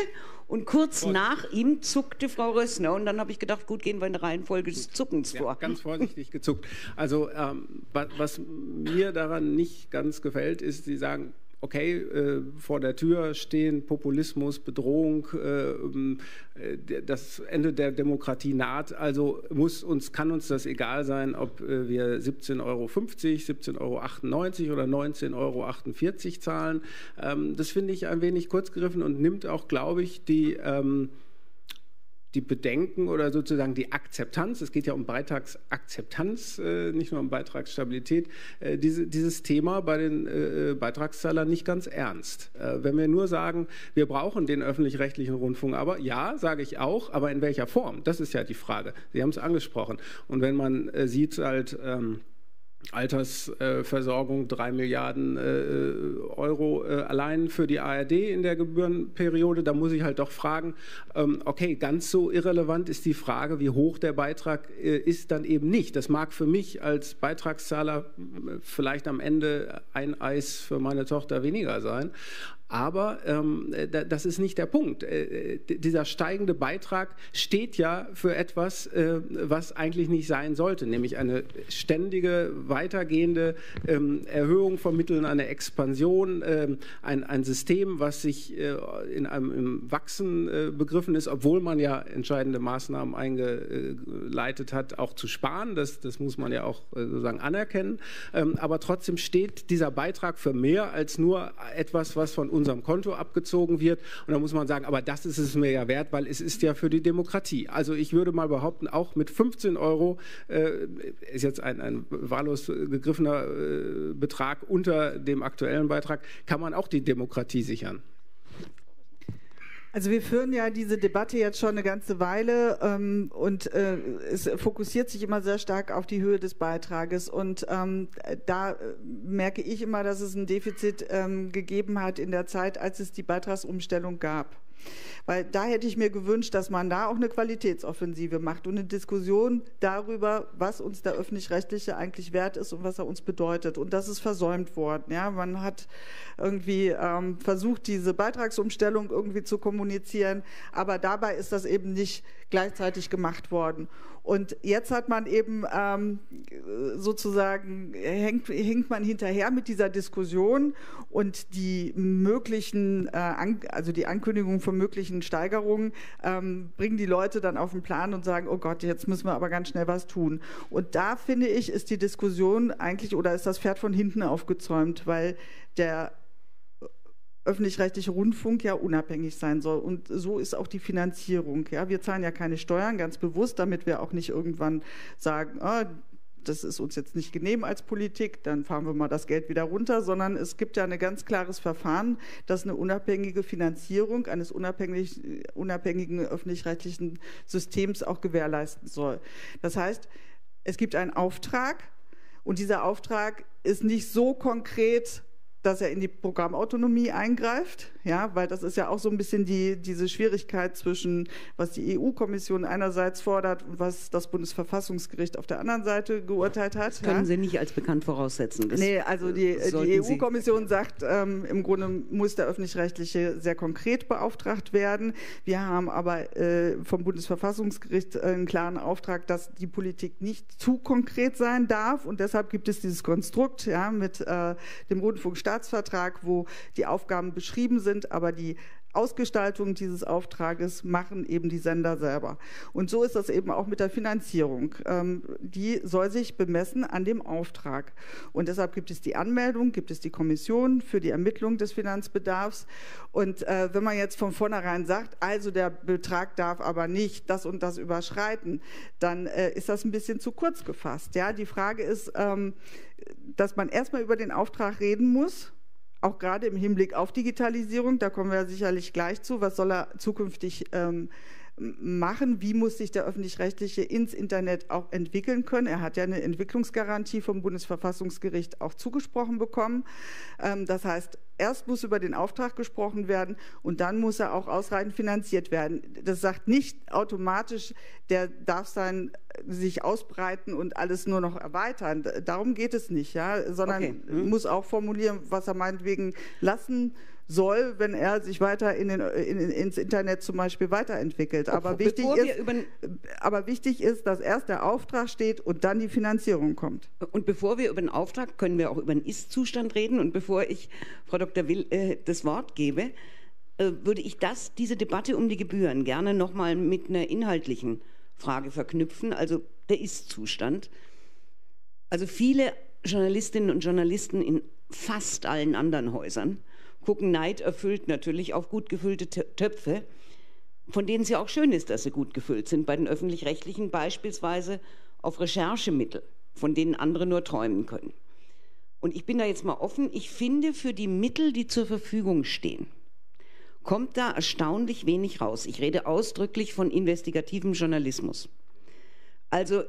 und kurz nach ihm zuckte Frau Rößner. Und dann habe ich gedacht, gut, gehen wir in der Reihenfolge des Zuckens vor. Ja, ganz vorsichtig gezuckt. Also ähm, was mir daran nicht ganz gefällt, ist, Sie sagen, okay, äh, vor der Tür stehen Populismus, Bedrohung, äh, das Ende der Demokratie naht, also muss uns, kann uns das egal sein, ob äh, wir siebzehn Euro fünfzig, siebzehn Euro achtundneunzig oder neunzehn Euro achtundvierzig zahlen. Ähm, das finde ich ein wenig kurzgegriffen und nimmt auch, glaube ich, die... Ähm, die Bedenken oder sozusagen die Akzeptanz, es geht ja um Beitragsakzeptanz, äh, nicht nur um Beitragsstabilität, äh, diese, dieses Thema bei den äh, Beitragszahlern nicht ganz ernst. Äh, wenn wir nur sagen, wir brauchen den öffentlich-rechtlichen Rundfunk, aber ja, sage ich auch, aber in welcher Form? Das ist ja die Frage. Sie haben es angesprochen. Und wenn man äh, sieht halt... Ähm, Altersversorgung, drei Milliarden äh, Euro äh, allein für die A R D in der Gebührenperiode. Da muss ich halt doch fragen, ähm, okay, ganz so irrelevant ist die Frage, wie hoch der Beitrag äh, ist, dann eben nicht. Das mag für mich als Beitragszahler vielleicht am Ende ein Eis für meine Tochter weniger sein. Aber ähm, das ist nicht der Punkt. Äh, dieser steigende Beitrag steht ja für etwas, äh, was eigentlich nicht sein sollte, nämlich eine ständige, weitergehende ähm, Erhöhung von Mitteln, eine Expansion, äh, ein, ein System, was sich äh, in einem im Wachsen äh, begriffen ist, obwohl man ja entscheidende Maßnahmen eingeleitet hat, auch zu sparen. Das, das muss man ja auch äh, sozusagen anerkennen. Ähm, aber trotzdem steht dieser Beitrag für mehr als nur etwas, was von uns unserem Konto abgezogen wird. Und da muss man sagen, aber das ist es mir ja wert, weil es ist ja für die Demokratie. Also ich würde mal behaupten, auch mit fünfzehn Euro äh, ist jetzt ein, ein wahllos gegriffener äh, Betrag unter dem aktuellen Beitrag, kann man auch die Demokratie sichern. Also wir führen ja diese Debatte jetzt schon eine ganze Weile ähm, und äh, es fokussiert sich immer sehr stark auf die Höhe des Beitrages. Und ähm, da merke ich immer, dass es ein Defizit ähm, gegeben hat in der Zeit, als es die Beitragsumstellung gab. Weil da hätte ich mir gewünscht, dass man da auch eine Qualitätsoffensive macht und eine Diskussion darüber, was uns der Öffentlich-Rechtliche eigentlich wert ist und was er uns bedeutet. Und das ist versäumt worden. Ja, man hat irgendwie ähm, versucht, diese Beitragsumstellung irgendwie zu kommunizieren, aber dabei ist das eben nicht gleichzeitig gemacht worden. Und jetzt hat man eben ähm, sozusagen, hängt, hängt man hinterher mit dieser Diskussion und die möglichen, äh, an, also die Ankündigung von möglichen Steigerungen ähm, bringen die Leute dann auf den Plan und sagen, oh Gott, jetzt müssen wir aber ganz schnell was tun. Und da finde ich, ist die Diskussion eigentlich, oder ist das Pferd von hinten aufgezäumt, weil der öffentlich-rechtliche Rundfunk ja unabhängig sein soll. Und so ist auch die Finanzierung. Ja? Wir zahlen ja keine Steuern, ganz bewusst, damit wir auch nicht irgendwann sagen, oh, das ist uns jetzt nicht genehm als Politik, dann fahren wir mal das Geld wieder runter, sondern es gibt ja ein ganz klares Verfahren, dass eine unabhängige Finanzierung eines unabhängigen, unabhängigen öffentlich-rechtlichen Systems auch gewährleisten soll. Das heißt, es gibt einen Auftrag und dieser Auftrag ist nicht so konkret, dass er in die Programmautonomie eingreift, ja, weil das ist ja auch so ein bisschen die, diese Schwierigkeit zwischen, was die E U-Kommission einerseits fordert und was das Bundesverfassungsgericht auf der anderen Seite geurteilt hat. Das können ja Sie nicht als bekannt voraussetzen. Das nee, also die, die E U-Kommission sagt, ähm, im Grunde muss der Öffentlich-Rechtliche sehr konkret beauftragt werden. Wir haben aber äh, vom Bundesverfassungsgericht einen klaren Auftrag, dass die Politik nicht zu konkret sein darf und deshalb gibt es dieses Konstrukt, ja, mit äh, dem Rundfunkstaatsvertrag, wo die Aufgaben beschrieben sind, aber die Ausgestaltung dieses Auftrages machen eben die Sender selber. Und so ist das eben auch mit der Finanzierung. Ähm, die soll sich bemessen an dem Auftrag. Und deshalb gibt es die Anmeldung, gibt es die Kommission für die Ermittlung des Finanzbedarfs. Und äh, wenn man jetzt von vornherein sagt, also der Betrag darf aber nicht das und das überschreiten, dann äh, ist das ein bisschen zu kurz gefasst. Ja? Die Frage ist, ähm, dass man erstmal über den Auftrag reden muss, auch gerade im Hinblick auf Digitalisierung, da kommen wir ja sicherlich gleich zu, was soll er zukünftig ähm, machen, wie muss sich der Öffentlich-Rechtliche ins Internet auch entwickeln können. Er hat ja eine Entwicklungsgarantie vom Bundesverfassungsgericht auch zugesprochen bekommen. Ähm, das heißt, erst muss über den Auftrag gesprochen werden und dann muss er auch ausreichend finanziert werden. Das sagt nicht automatisch, der darf sein, sich ausbreiten und alles nur noch erweitern. Darum geht es nicht, ja, sondern okay. hm. muss auch formulieren, was er meinetwegen lassen soll, wenn er sich weiter in den, in, ins Internet zum Beispiel weiterentwickelt. Aber wichtig, ist, aber wichtig ist, dass erst der Auftrag steht und dann die Finanzierung kommt. Und bevor wir über den Auftrag, können wir auch über den Ist-Zustand reden. Und bevor ich Frau Doktor Will äh, das Wort gebe, äh, würde ich das, diese Debatte um die Gebühren gerne nochmal mit einer inhaltlichen Frage verknüpfen, also der Ist-Zustand. Also viele Journalistinnen und Journalisten in fast allen anderen Häusern gucken neiderfüllt natürlich auf gut gefüllte Töpfe, von denen es ja auch schön ist, dass sie gut gefüllt sind. Bei den Öffentlich-Rechtlichen beispielsweise auf Recherchemittel, von denen andere nur träumen können. Und ich bin da jetzt mal offen, ich finde, für die Mittel, die zur Verfügung stehen, kommt da erstaunlich wenig raus. Ich rede ausdrücklich von investigativem Journalismus. Also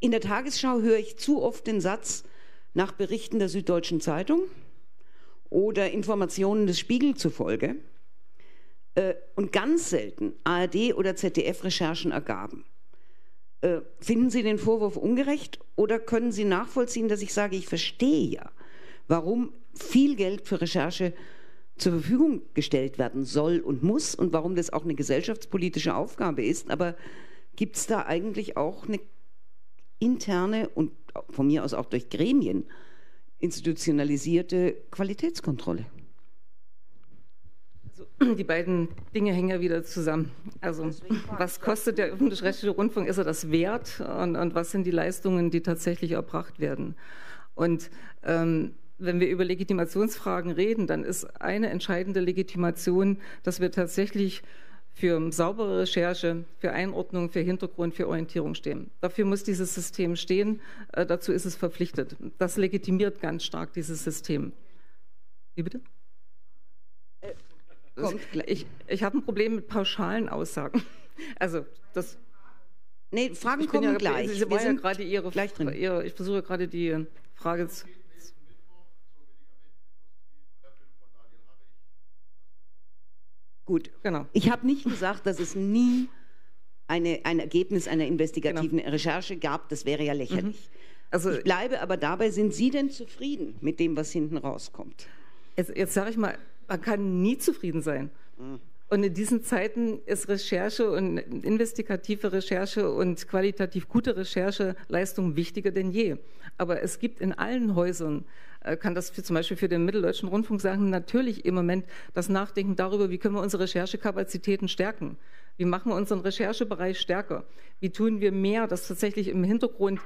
in der Tagesschau höre ich zu oft den Satz, Nach Berichten der Süddeutschen Zeitung oder Informationen des Spiegel zufolge äh, und ganz selten A R D- oder Z D F-Recherchen ergaben. Äh, finden Sie den Vorwurf ungerecht oder können Sie nachvollziehen, dass ich sage, ich verstehe ja, warum viel Geld für Recherche zur Verfügung gestellt werden soll und muss und warum das auch eine gesellschaftspolitische Aufgabe ist, aber gibt es da eigentlich auch eine interne und von mir aus auch durch Gremien institutionalisierte Qualitätskontrolle? Also, die beiden Dinge hängen ja wieder zusammen. Also was kostet der öffentlich-rechtliche Rundfunk? Ist er das wert? Und, und was sind die Leistungen, die tatsächlich erbracht werden? Und ähm, wenn wir über Legitimationsfragen reden, dann ist eine entscheidende Legitimation, dass wir tatsächlich für saubere Recherche, für Einordnung, für Hintergrund, für Orientierung stehen. Dafür muss dieses System stehen, äh, dazu ist es verpflichtet. Das legitimiert ganz stark dieses System. Wie bitte? Äh, ich ich habe ein Problem mit pauschalen Aussagen. Also das... Nee, Fragen kommen ja gleich. Sie wir sind ja gerade Ihre, gleich drin. Ihre, ich versuche gerade die Frage zu... Gut, genau. Ich habe nicht gesagt, dass es nie eine, ein Ergebnis einer investigativen genau. Recherche gab. Das wäre ja lächerlich. Mhm. Also, ich bleibe aber dabei, sind Sie denn zufrieden mit dem, was hinten rauskommt? Jetzt, jetzt sage ich mal, man kann nie zufrieden sein. Mhm. Und in diesen Zeiten ist Recherche und investigative Recherche und qualitativ gute Rechercheleistung wichtiger denn je. Aber es gibt in allen Häusern, kann das für, zum Beispiel für den Mitteldeutschen Rundfunk sagen, natürlich im Moment das Nachdenken darüber, wie können wir unsere Recherchekapazitäten stärken? Wie machen wir unseren Recherchebereich stärker? Wie tun wir mehr, dass tatsächlich im Hintergrund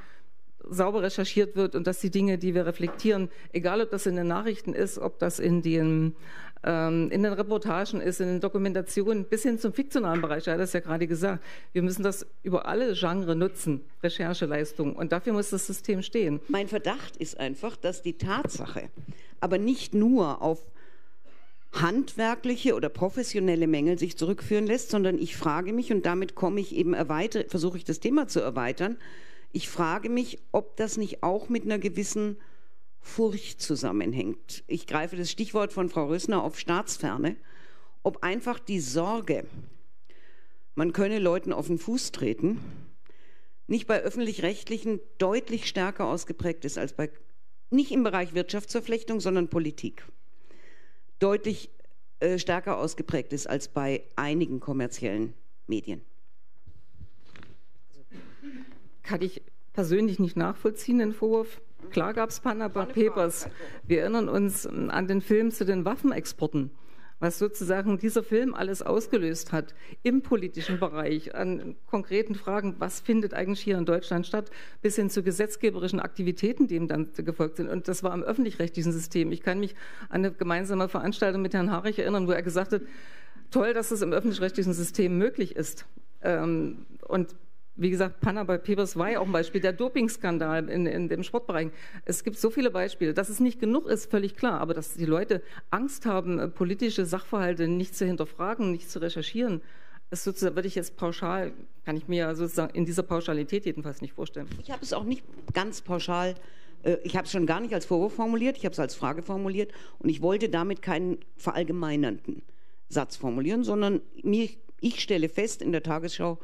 sauber recherchiert wird und dass die Dinge, die wir reflektieren, egal ob das in den Nachrichten ist, ob das in den, ähm, in den Reportagen ist, in den Dokumentationen, bis hin zum fiktionalen Bereich, ja, das ist ja gerade gesagt, wir müssen das über alle Genres nutzen, Rechercheleistung, und dafür muss das System stehen. Mein Verdacht ist einfach, dass die Tatsache, aber nicht nur auf handwerkliche oder professionelle Mängel sich zurückführen lässt, sondern ich frage mich, und damit komme ich eben erweitere, versuche ich das Thema zu erweitern, ich frage mich, ob das nicht auch mit einer gewissen Furcht zusammenhängt. Ich greife das Stichwort von Frau Rößner auf Staatsferne, ob einfach die Sorge, man könne Leuten auf den Fuß treten, nicht bei Öffentlich-Rechtlichen deutlich stärker ausgeprägt ist als bei, nicht im Bereich Wirtschaftsverflechtung, sondern Politik, deutlich äh, stärker ausgeprägt ist als bei einigen kommerziellen Medien. Kann ich persönlich nicht nachvollziehen, den Vorwurf. Klar gab es Panama Papers. Wir erinnern uns an den Film zu den Waffenexporten, was sozusagen dieser Film alles ausgelöst hat im politischen Bereich, an konkreten Fragen, was findet eigentlich hier in Deutschland statt, bis hin zu gesetzgeberischen Aktivitäten, die ihm dann gefolgt sind. Und das war im öffentlich-rechtlichen System. Ich kann mich an eine gemeinsame Veranstaltung mit Herrn Harich erinnern, wo er gesagt hat, toll, dass es im öffentlich-rechtlichen System möglich ist. Und wie gesagt, Panama Papers war ja auch ein Beispiel, der Dopingskandal in, in dem Sportbereich. Es gibt so viele Beispiele, dass es nicht genug ist, völlig klar, aber dass die Leute Angst haben, politische Sachverhalte nicht zu hinterfragen, nicht zu recherchieren, ist sozusagen, würde ich jetzt pauschal, kann ich mir sozusagen in dieser Pauschalität jedenfalls nicht vorstellen. Ich habe es auch nicht ganz pauschal, äh, ich habe es schon gar nicht als Vorwurf formuliert, ich habe es als Frage formuliert und ich wollte damit keinen verallgemeinernden Satz formulieren, sondern mir, ich stelle fest, in der Tagesschau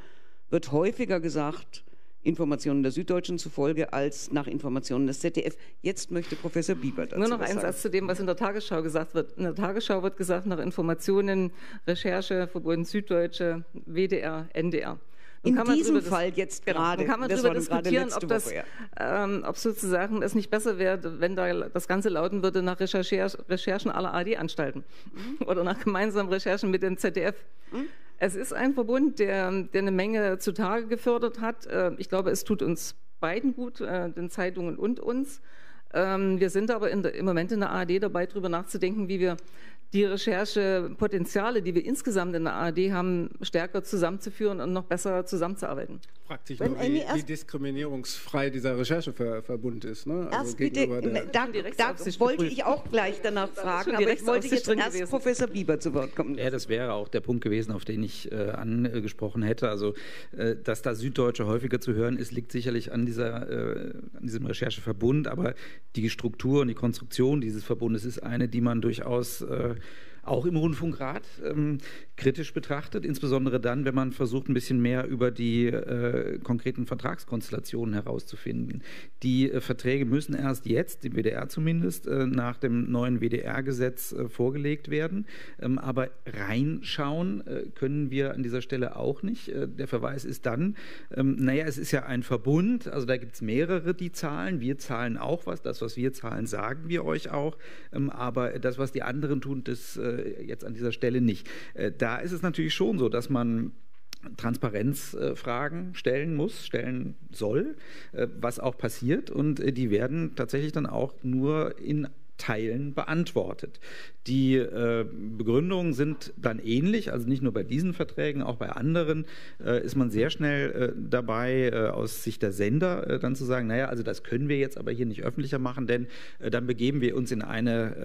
wird häufiger gesagt, Informationen der Süddeutschen zufolge, als nach Informationen des Z D F. Jetzt möchte Professor Bieber dazu Nur noch was ein sagen. Satz zu dem, was in der Tagesschau gesagt wird. In der Tagesschau wird gesagt, nach Informationen, Recherche, verbunden Süddeutsche, W D R, N D R. Nun in diesem Fall jetzt genau, gerade. Nun kann man darüber diskutieren, ob, das, Woche, ja. ähm, ob sozusagen es nicht besser wäre, wenn da das Ganze lauten würde nach Recherche, Recherchen aller A R D-Anstalten mhm. oder nach gemeinsamen Recherchen mit dem Z D F. Mhm. Es ist ein Verbund, der, der eine Menge zutage gefördert hat. Ich glaube, es tut uns beiden gut, den Zeitungen und uns. Wir sind aber in der, im Moment in der A R D dabei, darüber nachzudenken, wie wir die Recherchepotenziale, die wir insgesamt in der A R D haben, stärker zusammenzuführen und noch besser zusammenzuarbeiten. Fragt sich nur, wie, wie diskriminierungsfrei dieser Rechercheverbund ist. Ne? Also erst bitte, der, da, da wollte ich auch gleich danach fragen, aber ich wollte jetzt erst gewesen. Professor Bieber zu Wort kommen. Ja, das wäre auch der Punkt gewesen, auf den ich äh, angesprochen hätte. Also, äh, dass da Süddeutsche häufiger zu hören ist, liegt sicherlich an, dieser, äh, an diesem Rechercheverbund, aber die Struktur und die Konstruktion dieses Verbundes ist eine, die man durchaus äh, auch im Rundfunkrat ähm, kritisch betrachtet, insbesondere dann, wenn man versucht, ein bisschen mehr über die äh, konkreten Vertragskonstellationen herauszufinden. Die äh, Verträge müssen erst jetzt, im W D R zumindest, äh, nach dem neuen W D R-Gesetz äh, vorgelegt werden. Ähm, aber reinschauen äh, können wir an dieser Stelle auch nicht. Äh, der Verweis ist dann, ähm, naja, es ist ja ein Verbund, also da gibt es mehrere, die zahlen. Wir zahlen auch was. Das, was wir zahlen, sagen wir euch auch. Ähm, aber das, was die anderen tun, das äh, jetzt an dieser Stelle nicht. Da ist es natürlich schon so, dass man Transparenzfragen stellen muss, stellen soll, was auch passiert, und die werden tatsächlich dann auch nur in Teilen beantwortet. Die äh, Begründungen sind dann ähnlich, also nicht nur bei diesen Verträgen, auch bei anderen äh, ist man sehr schnell äh, dabei, äh, aus Sicht der Sender äh, dann zu sagen, naja, also das können wir jetzt aber hier nicht öffentlicher machen, denn äh, dann begeben wir uns in eine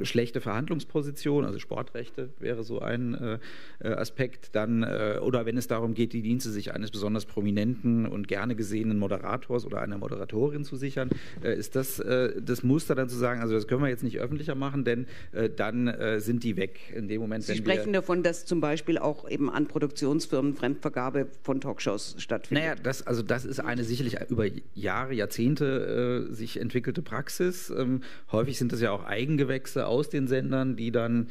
äh, schlechte Verhandlungsposition, also Sportrechte wäre so ein äh, Aspekt, dann äh, oder wenn es darum geht, die Dienste sich eines besonders prominenten und gerne gesehenen Moderators oder einer Moderatorin zu sichern, äh, ist das äh, das Muster dann zu sagen, also das können wir jetzt nicht öffentlicher machen, denn äh, dann äh, sind die weg in dem Moment. Sie wenn sprechen wir davon, dass zum Beispiel auch eben an Produktionsfirmen Fremdvergabe von Talkshows stattfindet. Naja, das, also das ist eine sicherlich über Jahre, Jahrzehnte äh, sich entwickelte Praxis. Ähm, häufig sind das ja auch Eigengewächse aus den Sendern, die dann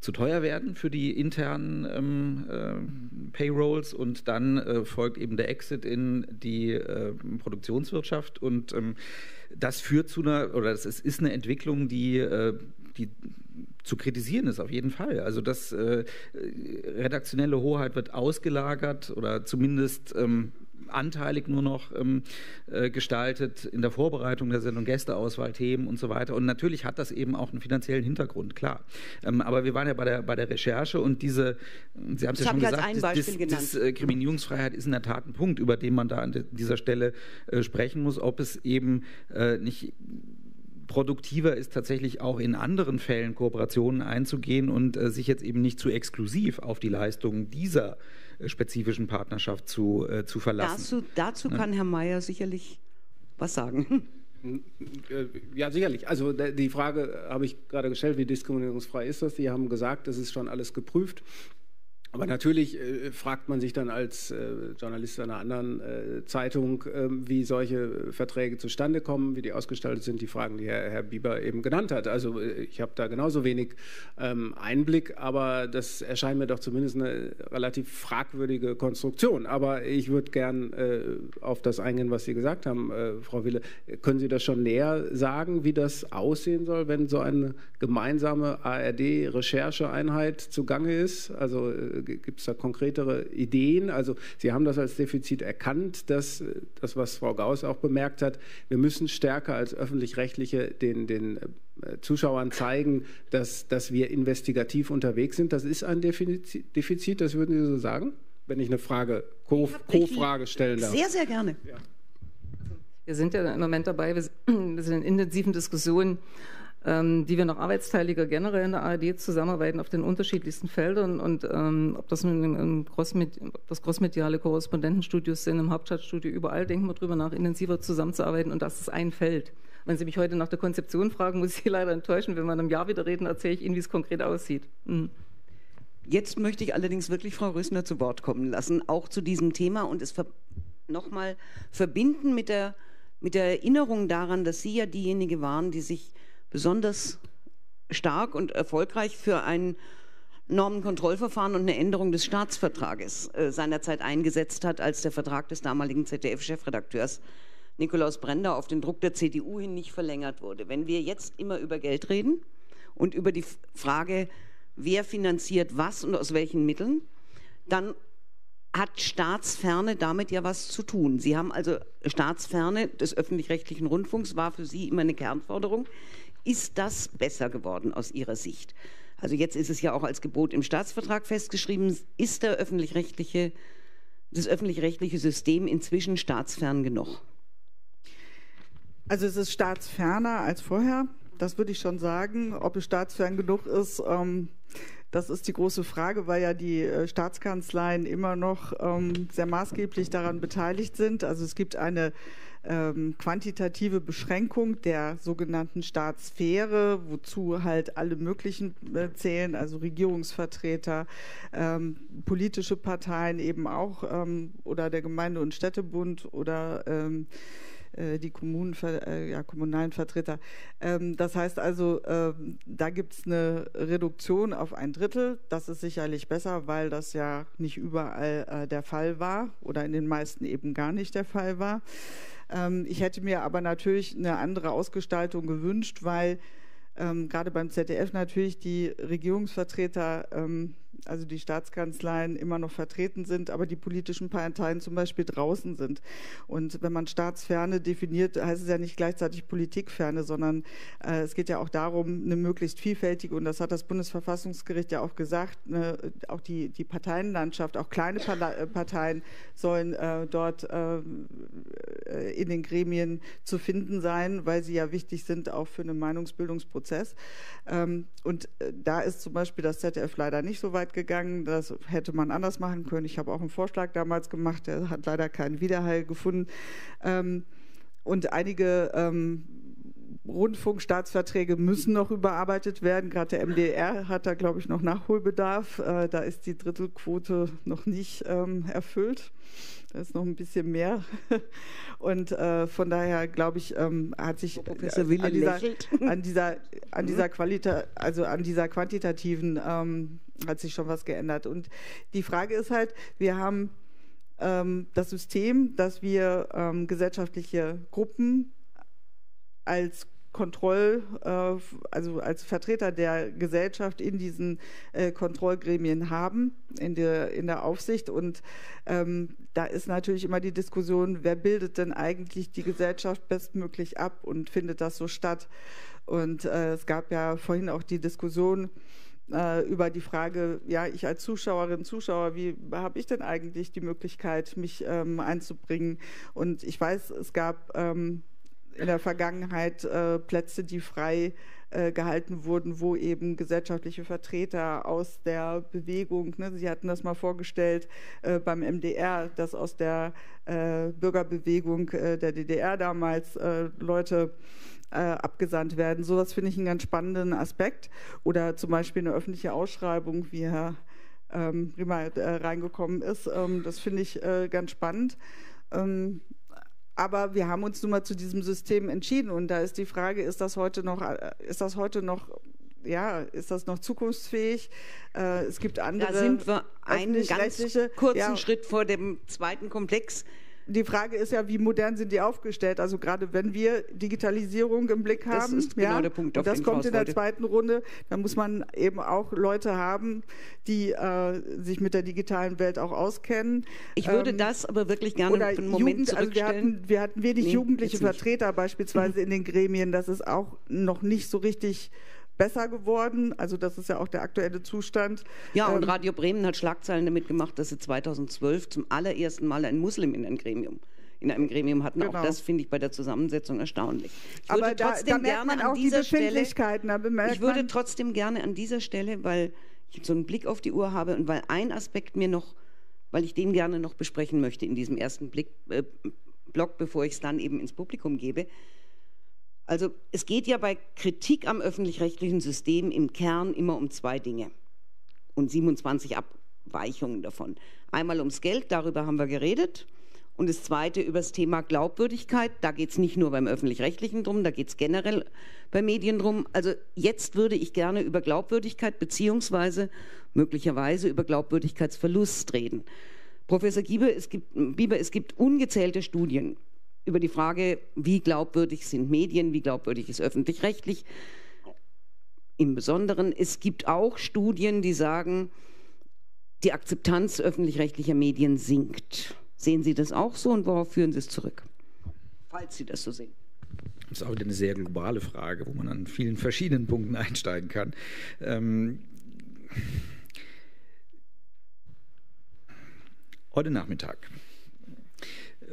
zu teuer werden für die internen ähm, äh, Payrolls, und dann äh, folgt eben der Exit in die äh, Produktionswirtschaft, und ähm, das führt zu einer, oder das ist, ist eine Entwicklung, die, äh, die zu kritisieren ist, auf jeden Fall. Also das äh, redaktionelle Hoheit wird ausgelagert oder zumindest ähm, anteilig nur noch ähm, äh, gestaltet in der Vorbereitung der Sendung, Gästeauswahl, Themen und so weiter. Und natürlich hat das eben auch einen finanziellen Hintergrund, klar. Ähm, aber wir waren ja bei der, bei der Recherche, und diese, Sie haben es ja schon gesagt, Diskriminierungsfreiheit ist in der Tat ein Punkt, über den man da an dieser Stelle äh, sprechen muss, ob es eben äh, nicht produktiver ist, tatsächlich auch in anderen Fällen Kooperationen einzugehen und äh, sich jetzt eben nicht zu exklusiv auf die Leistungen dieser äh, spezifischen Partnerschaft zu, äh, zu verlassen. Dazu, dazu kann Herr Meier sicherlich was sagen. Ja, sicherlich. Also die Frage habe ich gerade gestellt, wie diskriminierungsfrei ist das? Sie haben gesagt, das ist schon alles geprüft. Aber natürlich äh, fragt man sich dann als äh, Journalist einer anderen äh, Zeitung, äh, wie solche Verträge zustande kommen, wie die ausgestaltet sind, die Fragen, die Herr, Herr Bieber eben genannt hat. Also äh, ich habe da genauso wenig ähm, Einblick, aber das erscheint mir doch zumindest eine relativ fragwürdige Konstruktion. Aber ich würde gern äh, auf das eingehen, was Sie gesagt haben, äh, Frau Wille. Können Sie das schon näher sagen, wie das aussehen soll, wenn so eine gemeinsame A R D-Rechercheeinheit zugange ist? Also äh, gibt es da konkretere Ideen? Also Sie haben das als Defizit erkannt, dass das, was Frau Gaus auch bemerkt hat, wir müssen stärker als Öffentlich-Rechtliche den, den Zuschauern zeigen, dass, dass wir investigativ unterwegs sind. Das ist ein Defizit, Defizit, das würden Sie so sagen? Wenn ich eine Frage, Co-Frage stellen darf. Sehr, sehr gerne. Ja. Wir sind ja im Moment dabei, wir sind in intensiven Diskussionen, die wir noch arbeitsteiliger generell in der A R D zusammenarbeiten auf den unterschiedlichsten Feldern, und ähm, ob das nun im Crossmed- das crossmediale Korrespondentenstudios sind, im Hauptstadtstudio, überall denken wir darüber nach, intensiver zusammenzuarbeiten, und das ist ein Feld. Wenn Sie mich heute nach der Konzeption fragen, muss ich Sie leider enttäuschen, wenn wir in einem Jahr wieder reden, erzähle ich Ihnen, wie es konkret aussieht. Mhm. Jetzt möchte ich allerdings wirklich Frau Rößner zu Wort kommen lassen, auch zu diesem Thema, und es nochmal verbinden mit der, mit der Erinnerung daran, dass Sie ja diejenige waren, die sich besonders stark und erfolgreich für ein Normenkontrollverfahren und eine Änderung des Staatsvertrages äh, seinerzeit eingesetzt hat, als der Vertrag des damaligen Z D F-Chefredakteurs Nikolaus Brender auf den Druck der C D U hin nicht verlängert wurde. Wenn wir jetzt immer über Geld reden und über die Frage, wer finanziert was und aus welchen Mitteln, dann hat Staatsferne damit ja was zu tun. Sie haben also Staatsferne des öffentlich-rechtlichen Rundfunks, war für Sie immer eine Kernforderung. Ist das besser geworden aus Ihrer Sicht? Also jetzt ist es ja auch als Gebot im Staatsvertrag festgeschrieben. Ist der öffentlich-rechtliche, das öffentlich-rechtliche System inzwischen staatsfern genug? Also es ist staatsferner als vorher. Das würde ich schon sagen. Ob es staatsfern genug ist, ähm, das ist die große Frage, weil ja die äh, Staatskanzleien immer noch ähm, sehr maßgeblich daran beteiligt sind. Also es gibt eine ähm, quantitative Beschränkung der sogenannten Staatssphäre, wozu halt alle möglichen äh, zählen, also Regierungsvertreter, ähm, politische Parteien eben auch ähm, oder der Gemeinde- und Städtebund oder ähm, die Kommunen, ja, kommunalen Vertreter. Das heißt also, da gibt es eine Reduktion auf ein Drittel. Das ist sicherlich besser, weil das ja nicht überall der Fall war oder in den meisten eben gar nicht der Fall war. Ich hätte mir aber natürlich eine andere Ausgestaltung gewünscht, weil gerade beim Z D F natürlich die Regierungsvertreter, also die Staatskanzleien, immer noch vertreten sind, aber die politischen Parteien zum Beispiel draußen sind. Und wenn man Staatsferne definiert, heißt es ja nicht gleichzeitig Politikferne, sondern es geht ja auch darum, eine möglichst vielfältige, und das hat das Bundesverfassungsgericht ja auch gesagt, eine, auch die, die Parteienlandschaft, auch kleine Parteien sollen dort in den Gremien zu finden sein, weil sie ja wichtig sind auch für einen Meinungsbildungsprozess. Und da ist zum Beispiel das Z D F leider nicht so weit gegangen. Das hätte man anders machen können. Ich habe auch einen Vorschlag damals gemacht, der hat leider keinen Widerhall gefunden. Und einige Rundfunkstaatsverträge müssen noch überarbeitet werden. Gerade der M D R hat da, glaube ich, noch Nachholbedarf. Da ist die Drittelquote noch nicht erfüllt. Da ist noch ein bisschen mehr. Und äh, von daher, glaube ich, ähm, hat sich Professor Wille an dieser, an dieser, an dieser Qualita, also an dieser quantitativen, ähm, hat sich schon was geändert. Und die Frage ist halt, wir haben ähm, das System, dass wir ähm, gesellschaftliche Gruppen als Kontroll, äh, also als Vertreter der Gesellschaft in diesen äh, Kontrollgremien haben, in der, in der Aufsicht. Und ähm, da ist natürlich immer die Diskussion, wer bildet denn eigentlich die Gesellschaft bestmöglich ab und findet das so statt? Und äh, es gab ja vorhin auch die Diskussion äh, über die Frage, ja, ich als Zuschauerin, Zuschauer, wie habe ich denn eigentlich die Möglichkeit, mich ähm, einzubringen? Und ich weiß, es gab ähm, in der Vergangenheit äh, Plätze, die frei äh, gehalten wurden, wo eben gesellschaftliche Vertreter aus der Bewegung, ne, Sie hatten das mal vorgestellt äh, beim M D R, dass aus der äh, Bürgerbewegung äh, der D D R damals äh, Leute äh, abgesandt werden. Sowas finde ich einen ganz spannenden Aspekt. Oder zum Beispiel eine öffentliche Ausschreibung, wie Herr ähm, Riemer äh, reingekommen ist. Ähm, das finde ich äh, ganz spannend. Ähm, Aber wir haben uns nun mal zu diesem System entschieden. Und da ist die Frage, ist das heute noch, ist das heute noch, ja, ist das noch zukunftsfähig? Äh, es gibt andere. Da sind wir einen ganz kurzen ja. Schritt vor dem zweiten Komplex. Die Frage ist ja, wie modern sind die aufgestellt? Also gerade wenn wir Digitalisierung im Blick haben, das ist genau ja, der Punkt, auf das kommt in der zweiten Runde, dann muss man eben auch Leute haben, die äh, sich mit der digitalen Welt auch auskennen. Ich würde ähm, das aber wirklich gerne oder einen Moment Jugend, also wir hatten, wir hatten wenig nee, jugendliche Vertreter beispielsweise in den Gremien. Das ist auch noch nicht so richtig besser geworden. Also das ist ja auch der aktuelle Zustand. Ja, und ähm, Radio Bremen hat Schlagzeilen damit gemacht, dass sie zweitausendzwölf zum allerersten Mal einen Muslim in einem Gremium, in einem Gremium hatten. Genau. Auch das finde ich bei der Zusammensetzung erstaunlich. Ich Aber würde da, trotzdem da merkt man gerne auch an dieser die Befindlichkeiten, Stelle, da bemerkt ich würde man trotzdem gerne an dieser Stelle, weil ich so einen Blick auf die Uhr habe und weil ein Aspekt mir noch, weil ich den gerne noch besprechen möchte in diesem ersten Blick, äh, Block, bevor ich es dann eben ins Publikum gebe. Also es geht ja bei Kritik am öffentlich-rechtlichen System im Kern immer um zwei Dinge und siebenundzwanzig Abweichungen davon. Einmal ums Geld, darüber haben wir geredet. Und das Zweite über das Thema Glaubwürdigkeit. Da geht es nicht nur beim Öffentlich-Rechtlichen drum, da geht es generell bei Medien drum. Also jetzt würde ich gerne über Glaubwürdigkeit beziehungsweise möglicherweise über Glaubwürdigkeitsverlust reden. Professor Bieber, es gibt, Bieber, es gibt ungezählte Studien über die Frage, wie glaubwürdig sind Medien, wie glaubwürdig ist öffentlich-rechtlich. Im Besonderen, es gibt auch Studien, die sagen, die Akzeptanz öffentlich-rechtlicher Medien sinkt. Sehen Sie das auch so und worauf führen Sie es zurück? Falls Sie das so sehen. Das ist auch wieder eine sehr globale Frage, wo man an vielen verschiedenen Punkten einsteigen kann. Ähm, heute Nachmittag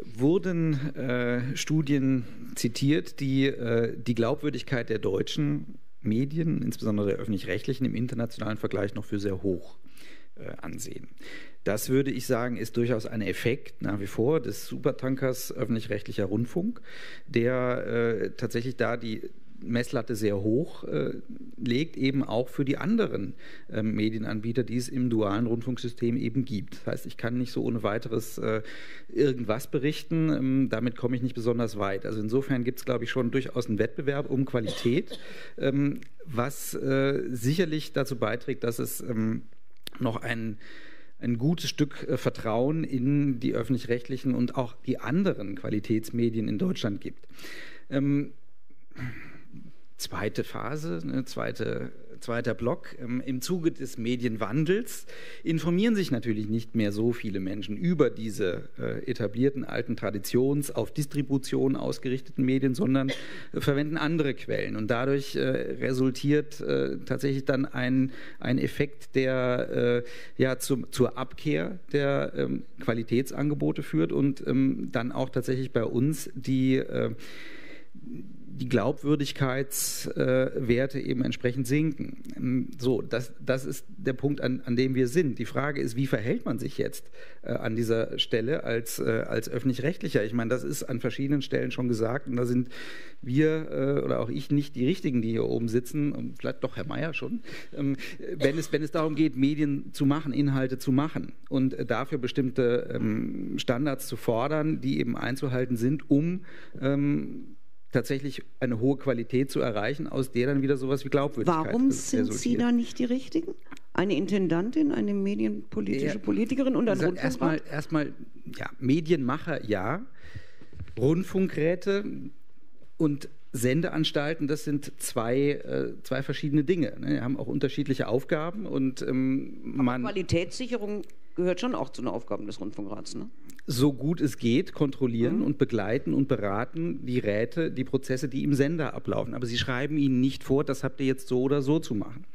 wurden äh, Studien zitiert, die äh, die Glaubwürdigkeit der deutschen Medien, insbesondere der öffentlich-rechtlichen, im internationalen Vergleich noch für sehr hoch äh, ansehen. Das, würde ich sagen, ist durchaus ein Effekt nach wie vor des Supertankers öffentlich-rechtlicher Rundfunk, der äh, tatsächlich da die Messlatte sehr hoch äh, legt, eben auch für die anderen äh, Medienanbieter, die es im dualen Rundfunksystem eben gibt. Das heißt, ich kann nicht so ohne weiteres äh, irgendwas berichten, ähm, damit komme ich nicht besonders weit. Also insofern gibt es, glaube ich, schon durchaus einen Wettbewerb um Qualität, ähm, was äh, sicherlich dazu beiträgt, dass es ähm, noch ein ein gutes Stück äh, Vertrauen in die öffentlich-rechtlichen und auch die anderen Qualitätsmedien in Deutschland gibt. Ähm, Zweite Phase, ne, zweite, zweiter Block. Ähm, im Zuge des Medienwandels informieren sich natürlich nicht mehr so viele Menschen über diese äh, etablierten, alten Traditions-, auf Distribution ausgerichteten Medien, sondern äh, verwenden andere Quellen. Und dadurch äh, resultiert äh, tatsächlich dann ein, ein Effekt, der äh, ja, zum, zur Abkehr der ähm, Qualitätsangebote führt und ähm, dann auch tatsächlich bei uns die äh, die Glaubwürdigkeitswerte eben entsprechend sinken. So, das, das ist der Punkt, an, an dem wir sind. Die Frage ist, wie verhält man sich jetzt äh, an dieser Stelle als, äh, als Öffentlich-Rechtlicher? Ich meine, das ist an verschiedenen Stellen schon gesagt und da sind wir äh, oder auch ich nicht die Richtigen, die hier oben sitzen, vielleicht doch Herr Meier schon, ähm, wenn, es, wenn es darum geht, Medien zu machen, Inhalte zu machen und äh, dafür bestimmte ähm, Standards zu fordern, die eben einzuhalten sind, um ähm, tatsächlich eine hohe Qualität zu erreichen, aus der dann wieder sowas wie Glaubwürdigkeit. Warum sind Sie da nicht die Richtigen? Eine Intendantin, eine medienpolitische Politikerin und ein Rundfunkrat? Erstmal, erstmal ja, Medienmacher, ja. Rundfunkräte und Sendeanstalten, das sind zwei, äh, zwei verschiedene Dinge. Ne? Die haben auch unterschiedliche Aufgaben und ähm, man... Qualitätssicherung gehört schon auch zu den Aufgaben des Rundfunkrats, ne? So gut es geht, kontrollieren mhm. und begleiten und beraten die Räte, die Prozesse, die im Sender ablaufen. Aber sie schreiben ihnen nicht vor, das habt ihr jetzt so oder so zu machen.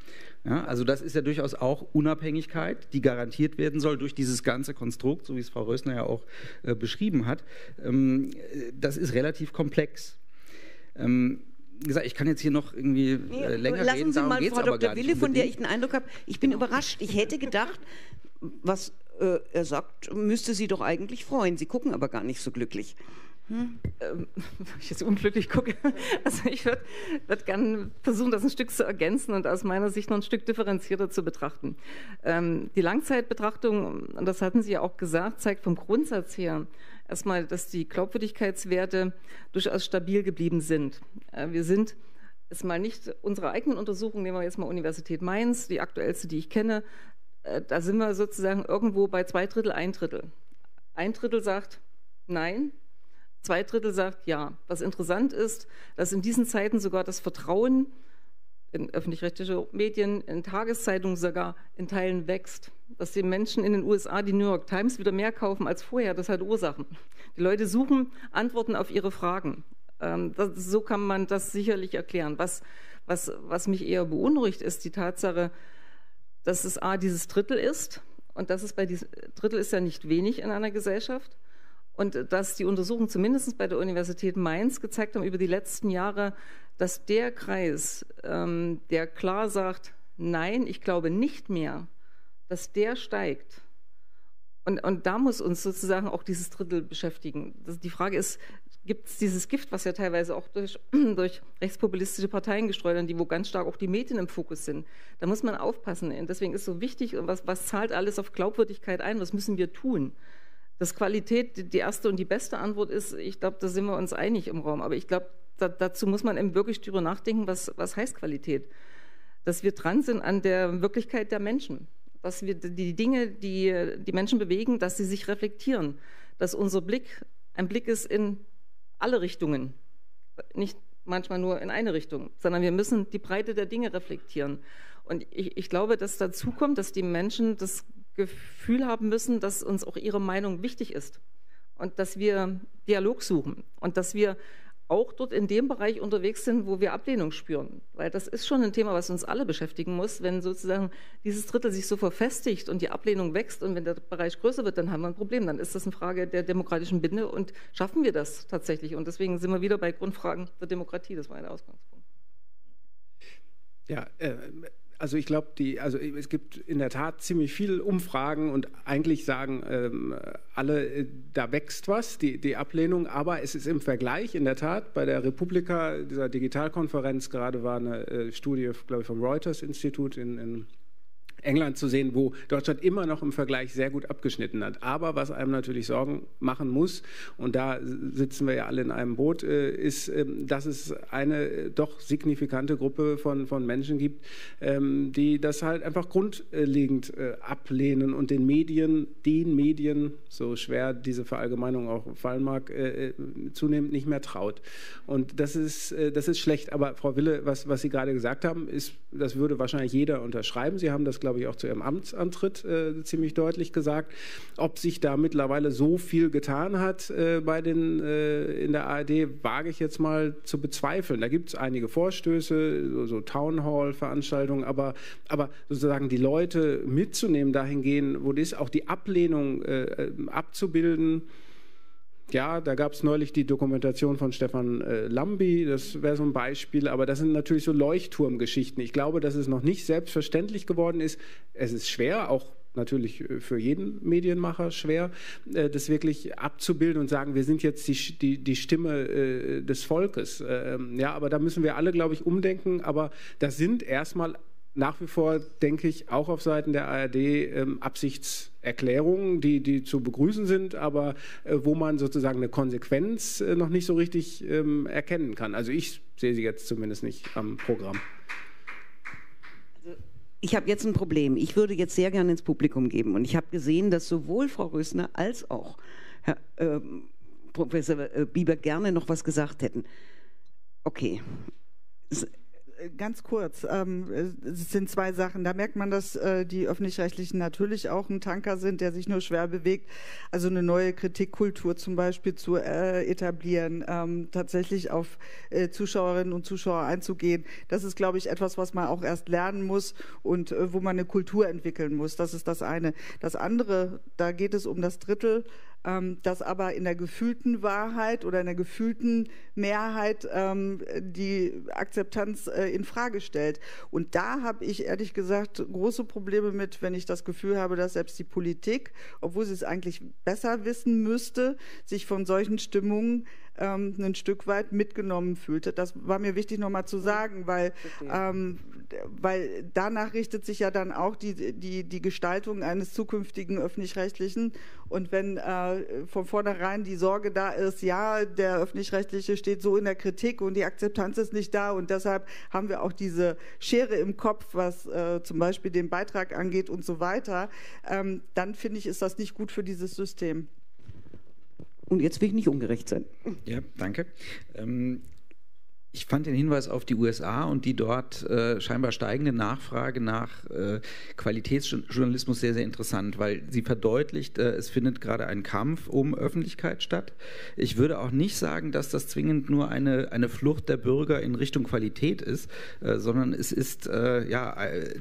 Ja, also das ist ja durchaus auch Unabhängigkeit, die garantiert werden soll durch dieses ganze Konstrukt, so wie es Frau Rößner ja auch äh, beschrieben hat. Ähm, das ist relativ komplex. Ähm, gesagt, ich kann jetzt hier noch irgendwie äh, länger Lassen reden, Sie darum geht's aber gar nicht unbedingt. Frau Doktor Wille, von der ich den Eindruck habe, ich bin überrascht. Ich hätte gedacht, was äh, er sagt, müsste Sie doch eigentlich freuen. Sie gucken aber gar nicht so glücklich. Hm? Ähm, wenn ich jetzt unglücklich gucke. Also ich würde würd gerne versuchen, das ein Stück zu ergänzen und aus meiner Sicht noch ein Stück differenzierter zu betrachten. Ähm, die Langzeitbetrachtung, und das hatten Sie ja auch gesagt, zeigt vom Grundsatz her erstmal, dass die Glaubwürdigkeitswerte durchaus stabil geblieben sind. Äh, wir sind jetzt mal nicht unsere eigenen Untersuchungen, nehmen wir jetzt mal Universität Mainz, die aktuellste, die ich kenne, äh, da sind wir sozusagen irgendwo bei zwei Drittel, ein Drittel. Ein Drittel sagt nein, zwei Drittel sagt ja. Was interessant ist, dass in diesen Zeiten sogar das Vertrauen in öffentlich-rechtliche Medien, in Tageszeitungen sogar in Teilen wächst. Dass die Menschen in den U S A die New York Times wieder mehr kaufen als vorher, das hat Ursachen. Die Leute suchen Antworten auf ihre Fragen. Ähm, das, so kann man das sicherlich erklären. Was, was, was mich eher beunruhigt, ist die Tatsache, dass es A, dieses Drittel ist, und das ist bei diesem Drittel ist ja nicht wenig in einer Gesellschaft, und dass die Untersuchungen zumindest bei der Universität Mainz gezeigt haben über die letzten Jahre, dass der Kreis, ähm, der klar sagt, nein, ich glaube nicht mehr, dass der steigt. Und, und da muss uns sozusagen auch dieses Drittel beschäftigen. Das, die Frage ist, gibt es dieses Gift, was ja teilweise auch durch, durch rechtspopulistische Parteien gestreut werden, die wo ganz stark auch die Medien im Fokus sind. Da muss man aufpassen. Und deswegen ist so wichtig, was, was zahlt alles auf Glaubwürdigkeit ein? Was müssen wir tun? Dass Qualität die erste und die beste Antwort ist, ich glaube, da sind wir uns einig im Raum. Aber ich glaube, da, dazu muss man eben wirklich drüber nachdenken, was, was heißt Qualität? Dass wir dran sind an der Wirklichkeit der Menschen. Dass wir die Dinge, die die Menschen bewegen, dass sie sich reflektieren. Dass unser Blick ein Blick ist in alle Richtungen. Nicht manchmal nur in eine Richtung, sondern wir müssen die Breite der Dinge reflektieren. Und ich, ich glaube, dass dazu kommt, dass die Menschen das Gefühl haben müssen, dass uns auch ihre Meinung wichtig ist und dass wir Dialog suchen und dass wir auch dort in dem Bereich unterwegs sind, wo wir Ablehnung spüren. Weil das ist schon ein Thema, was uns alle beschäftigen muss. Wenn sozusagen dieses Drittel sich so verfestigt und die Ablehnung wächst und wenn der Bereich größer wird, dann haben wir ein Problem. Dann ist das eine Frage der demokratischen Binde und schaffen wir das tatsächlich. Und deswegen sind wir wieder bei Grundfragen der Demokratie. Das war ein Ausgangspunkt. Ja, äh, also ich glaube, die, also es gibt in der Tat ziemlich viele Umfragen und eigentlich sagen ähm, alle, da wächst was, die, die Ablehnung. Aber es ist im Vergleich in der Tat bei der Republika, dieser Digitalkonferenz, gerade war eine äh, Studie, glaube ich, vom Reuters-Institut in, in England zu sehen, wo Deutschland immer noch im Vergleich sehr gut abgeschnitten hat. Aber was einem natürlich Sorgen machen muss, und da sitzen wir ja alle in einem Boot, ist, dass es eine doch signifikante Gruppe von, von Menschen gibt, die das halt einfach grundlegend ablehnen und den Medien, den Medien, so schwer diese Verallgemeinung auch fallen mag, zunehmend nicht mehr traut. Und das ist, das ist schlecht. Aber Frau Wille, was, was Sie gerade gesagt haben, ist, das würde wahrscheinlich jeder unterschreiben. Sie haben das, glaube ich, glaube ich, auch zu ihrem Amtsantritt äh, ziemlich deutlich gesagt, ob sich da mittlerweile so viel getan hat äh, bei den, äh, in der A R D, wage ich jetzt mal zu bezweifeln. Da gibt es einige Vorstöße, so, so Townhall-Veranstaltungen, aber, aber sozusagen die Leute mitzunehmen dahingehend, wo das auch die Ablehnung äh, abzubilden. Ja, da gab es neulich die Dokumentation von Stefan äh, Lambi, das wäre so ein Beispiel, aber das sind natürlich so Leuchtturmgeschichten. Ich glaube, dass es noch nicht selbstverständlich geworden ist. Es ist schwer, auch natürlich für jeden Medienmacher schwer, äh, das wirklich abzubilden und sagen, wir sind jetzt die, die, die Stimme äh, des Volkes. Ähm, ja, aber da müssen wir alle, glaube ich, umdenken. Aber das sind erstmal nach wie vor, denke ich, auch auf Seiten der A R D ähm, Absichtserklärungen, die, die zu begrüßen sind, aber äh, wo man sozusagen eine Konsequenz äh, noch nicht so richtig ähm, erkennen kann. Also ich sehe sie jetzt zumindest nicht am Programm. Also ich habe jetzt ein Problem. Ich würde jetzt sehr gerne ins Publikum geben. Und ich habe gesehen, dass sowohl Frau Rößner als auch Herr ähm, Professor Bieber gerne noch was gesagt hätten. Okay. S Ganz kurz, ähm, es sind zwei Sachen. Da merkt man, dass äh, die Öffentlich-Rechtlichen natürlich auch ein Tanker sind, der sich nur schwer bewegt. Also eine neue Kritikkultur zum Beispiel zu äh, etablieren, ähm, tatsächlich auf äh, Zuschauerinnen und Zuschauer einzugehen. Das ist, glaube ich, etwas, was man auch erst lernen muss und äh, wo man eine Kultur entwickeln muss. Das ist das eine. Das andere, da geht es um das Drittel, Ähm, dass aber in der gefühlten Wahrheit oder in der gefühlten Mehrheit ähm, die Akzeptanz äh, in Frage stellt. Und da habe ich ehrlich gesagt große Probleme mit, wenn ich das Gefühl habe, dass selbst die Politik, obwohl sie es eigentlich besser wissen müsste, sich von solchen Stimmungen ähm, ein Stück weit mitgenommen fühlte. Das war mir wichtig nochmal zu sagen, weil, ähm, weil danach richtet sich ja dann auch die, die, die Gestaltung eines zukünftigen Öffentlich-Rechtlichen. Und wenn äh, von vornherein die Sorge da ist, ja, der Öffentlich-Rechtliche steht so in der Kritik und die Akzeptanz ist nicht da und deshalb haben wir auch diese Schere im Kopf, was äh, zum Beispiel den Beitrag angeht und so weiter, ähm, dann finde ich, ist das nicht gut für dieses System. Und jetzt will ich nicht ungerecht sein. Ja, danke. Ähm, ich fand den Hinweis auf die U S A und die dort äh, scheinbar steigende Nachfrage nach äh, Qualitätsjournalismus sehr, sehr interessant, weil sie verdeutlicht, äh, es findet gerade ein Kampf um Öffentlichkeit statt. Ich würde auch nicht sagen, dass das zwingend nur eine, eine Flucht der Bürger in Richtung Qualität ist, äh, sondern es ist, äh, ja,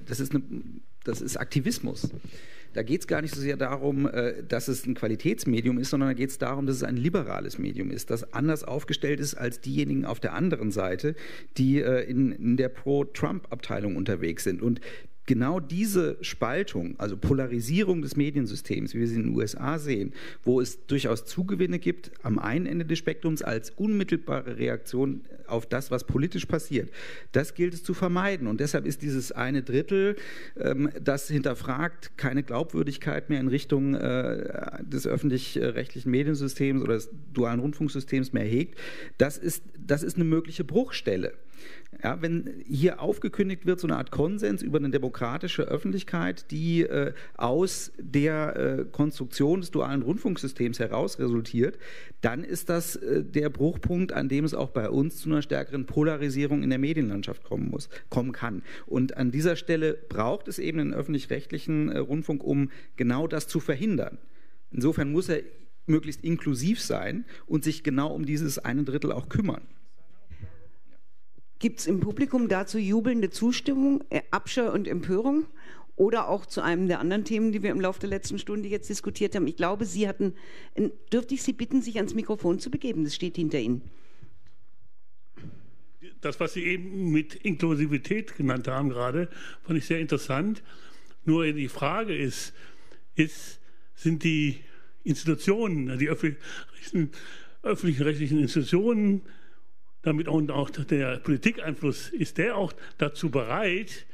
das ist, eine, das ist Aktivismus. Da geht es gar nicht so sehr darum, dass es ein Qualitätsmedium ist, sondern da geht es darum, dass es ein liberales Medium ist, das anders aufgestellt ist als diejenigen auf der anderen Seite, die in der Pro-Trump-Abteilung unterwegs sind. Und genau diese Spaltung, also Polarisierung des Mediensystems, wie wir sie in den U S A sehen, wo es durchaus Zugewinne gibt am einen Ende des Spektrums als unmittelbare Reaktion auf das, was politisch passiert, das gilt es zu vermeiden. Und deshalb ist dieses eine Drittel, ähm, das hinterfragt, keine Glaubwürdigkeit mehr in Richtung äh, des öffentlich-rechtlichen Mediensystems oder des dualen Rundfunksystems mehr hegt, das ist, das ist eine mögliche Bruchstelle. Ja, wenn hier aufgekündigt wird, so eine Art Konsens über eine demokratische Öffentlichkeit, die äh, aus der äh, Konstruktion des dualen Rundfunksystems heraus resultiert, dann ist das äh, der Bruchpunkt, an dem es auch bei uns zu einer stärkeren Polarisierung in der Medienlandschaft kommen muss, kommen kann. Und an dieser Stelle braucht es eben den öffentlich-rechtlichen äh, Rundfunk, um genau das zu verhindern. Insofern muss er möglichst inklusiv sein und sich genau um dieses eine Drittel auch kümmern. Gibt es im Publikum dazu jubelnde Zustimmung, Abscheu und Empörung? Oder auch zu einem der anderen Themen, die wir im Laufe der letzten Stunde jetzt diskutiert haben. Ich glaube, Sie hatten, dürfte ich Sie bitten, sich ans Mikrofon zu begeben? Das steht hinter Ihnen. Das, was Sie eben mit Inklusivität genannt haben gerade, fand ich sehr interessant. Nur die Frage ist, ist sind die Institutionen, die öffentlich-rechtlichen, öffentlich-rechtlichen Institutionen, damit auch, auch der Politikeinfluss, ist der auch dazu bereit?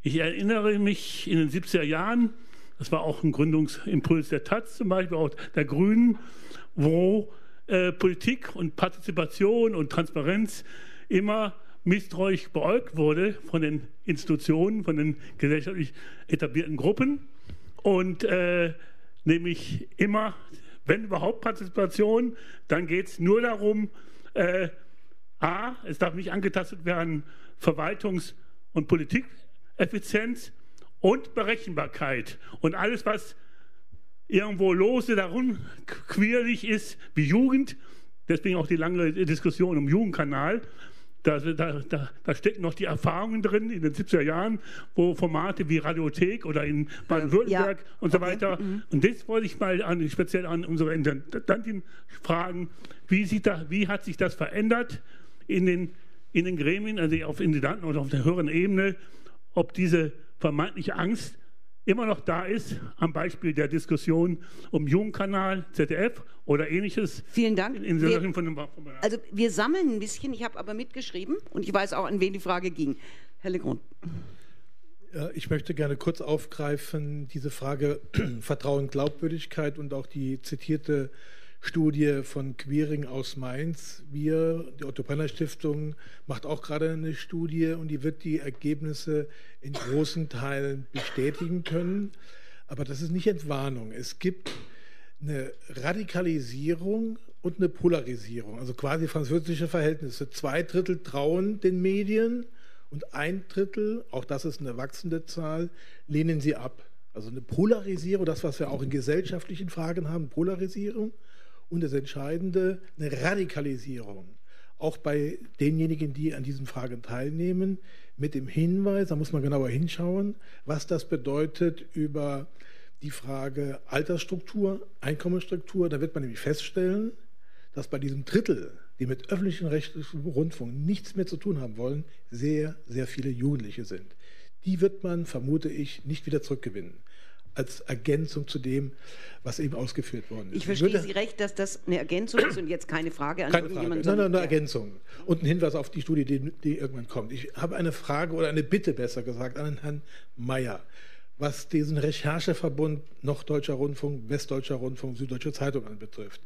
Ich erinnere mich in den siebziger Jahren, das war auch ein Gründungsimpuls der Taz zum Beispiel, auch der Grünen, wo äh, Politik und Partizipation und Transparenz immer misstrauisch beäugt wurde von den Institutionen, von den gesellschaftlich etablierten Gruppen. Und äh, nämlich immer, wenn überhaupt Partizipation, dann geht es nur darum, äh, a, es darf nicht angetastet werden, Verwaltungs- und Politik. Effizienz und Berechenbarkeit. Und alles, was irgendwo lose darum quirlig ist, wie Jugend, deswegen auch die lange Diskussion um Jugendkanal, da, da, da, da stecken noch die Erfahrungen drin in den siebziger Jahren, wo Formate wie Radiothek oder in Baden-Württemberg ja. und so okay. weiter. Mhm. Und das wollte ich mal an, speziell an unsere Intendantin fragen, wie, sieht da, wie hat sich das verändert in den, in den Gremien, also auf Intendanten oder auf der höheren Ebene, ob diese vermeintliche Angst immer noch da ist, am Beispiel der Diskussion um Jugendkanal, Z D F oder ähnliches. Vielen Dank. In, in wir, von dem, also wir sammeln ein bisschen, ich habe aber mitgeschrieben und ich weiß auch, an wen die Frage ging. Herr Legrand. Ich möchte gerne kurz aufgreifen, diese Frage Vertrauen, Glaubwürdigkeit und auch die zitierte Studie von Quiring aus Mainz. Wir, die Otto-Brenner-Stiftung, macht auch gerade eine Studie und die wird die Ergebnisse in großen Teilen bestätigen können. Aber das ist nicht Entwarnung. Es gibt eine Radikalisierung und eine Polarisierung, also quasi französische Verhältnisse. Zwei Drittel trauen den Medien und ein Drittel, auch das ist eine wachsende Zahl, lehnen sie ab. Also eine Polarisierung, das, was wir auch in gesellschaftlichen Fragen haben, Polarisierung. Und das Entscheidende, eine Radikalisierung, auch bei denjenigen, die an diesen Fragen teilnehmen, mit dem Hinweis, da muss man genauer hinschauen, was das bedeutet über die Frage Altersstruktur, Einkommensstruktur. Da wird man nämlich feststellen, dass bei diesem Drittel, die mit öffentlichen rechtlichen Rundfunk nichts mehr zu tun haben wollen, sehr, sehr viele Jugendliche sind. Die wird man, vermute ich, nicht wieder zurückgewinnen. Als Ergänzung zu dem, was eben ausgeführt worden ist. Ich verstehe würde, Sie recht, dass das eine Ergänzung ist und jetzt keine Frage an irgendjemanden. Nein, nein, eine ja. Ergänzung und ein Hinweis auf die Studie, die, die irgendwann kommt. Ich habe eine Frage oder eine Bitte, besser gesagt, an Herrn Meier, was diesen Rechercheverbund Norddeutscher Rundfunk, Westdeutscher Rundfunk, Süddeutsche Zeitung anbetrifft.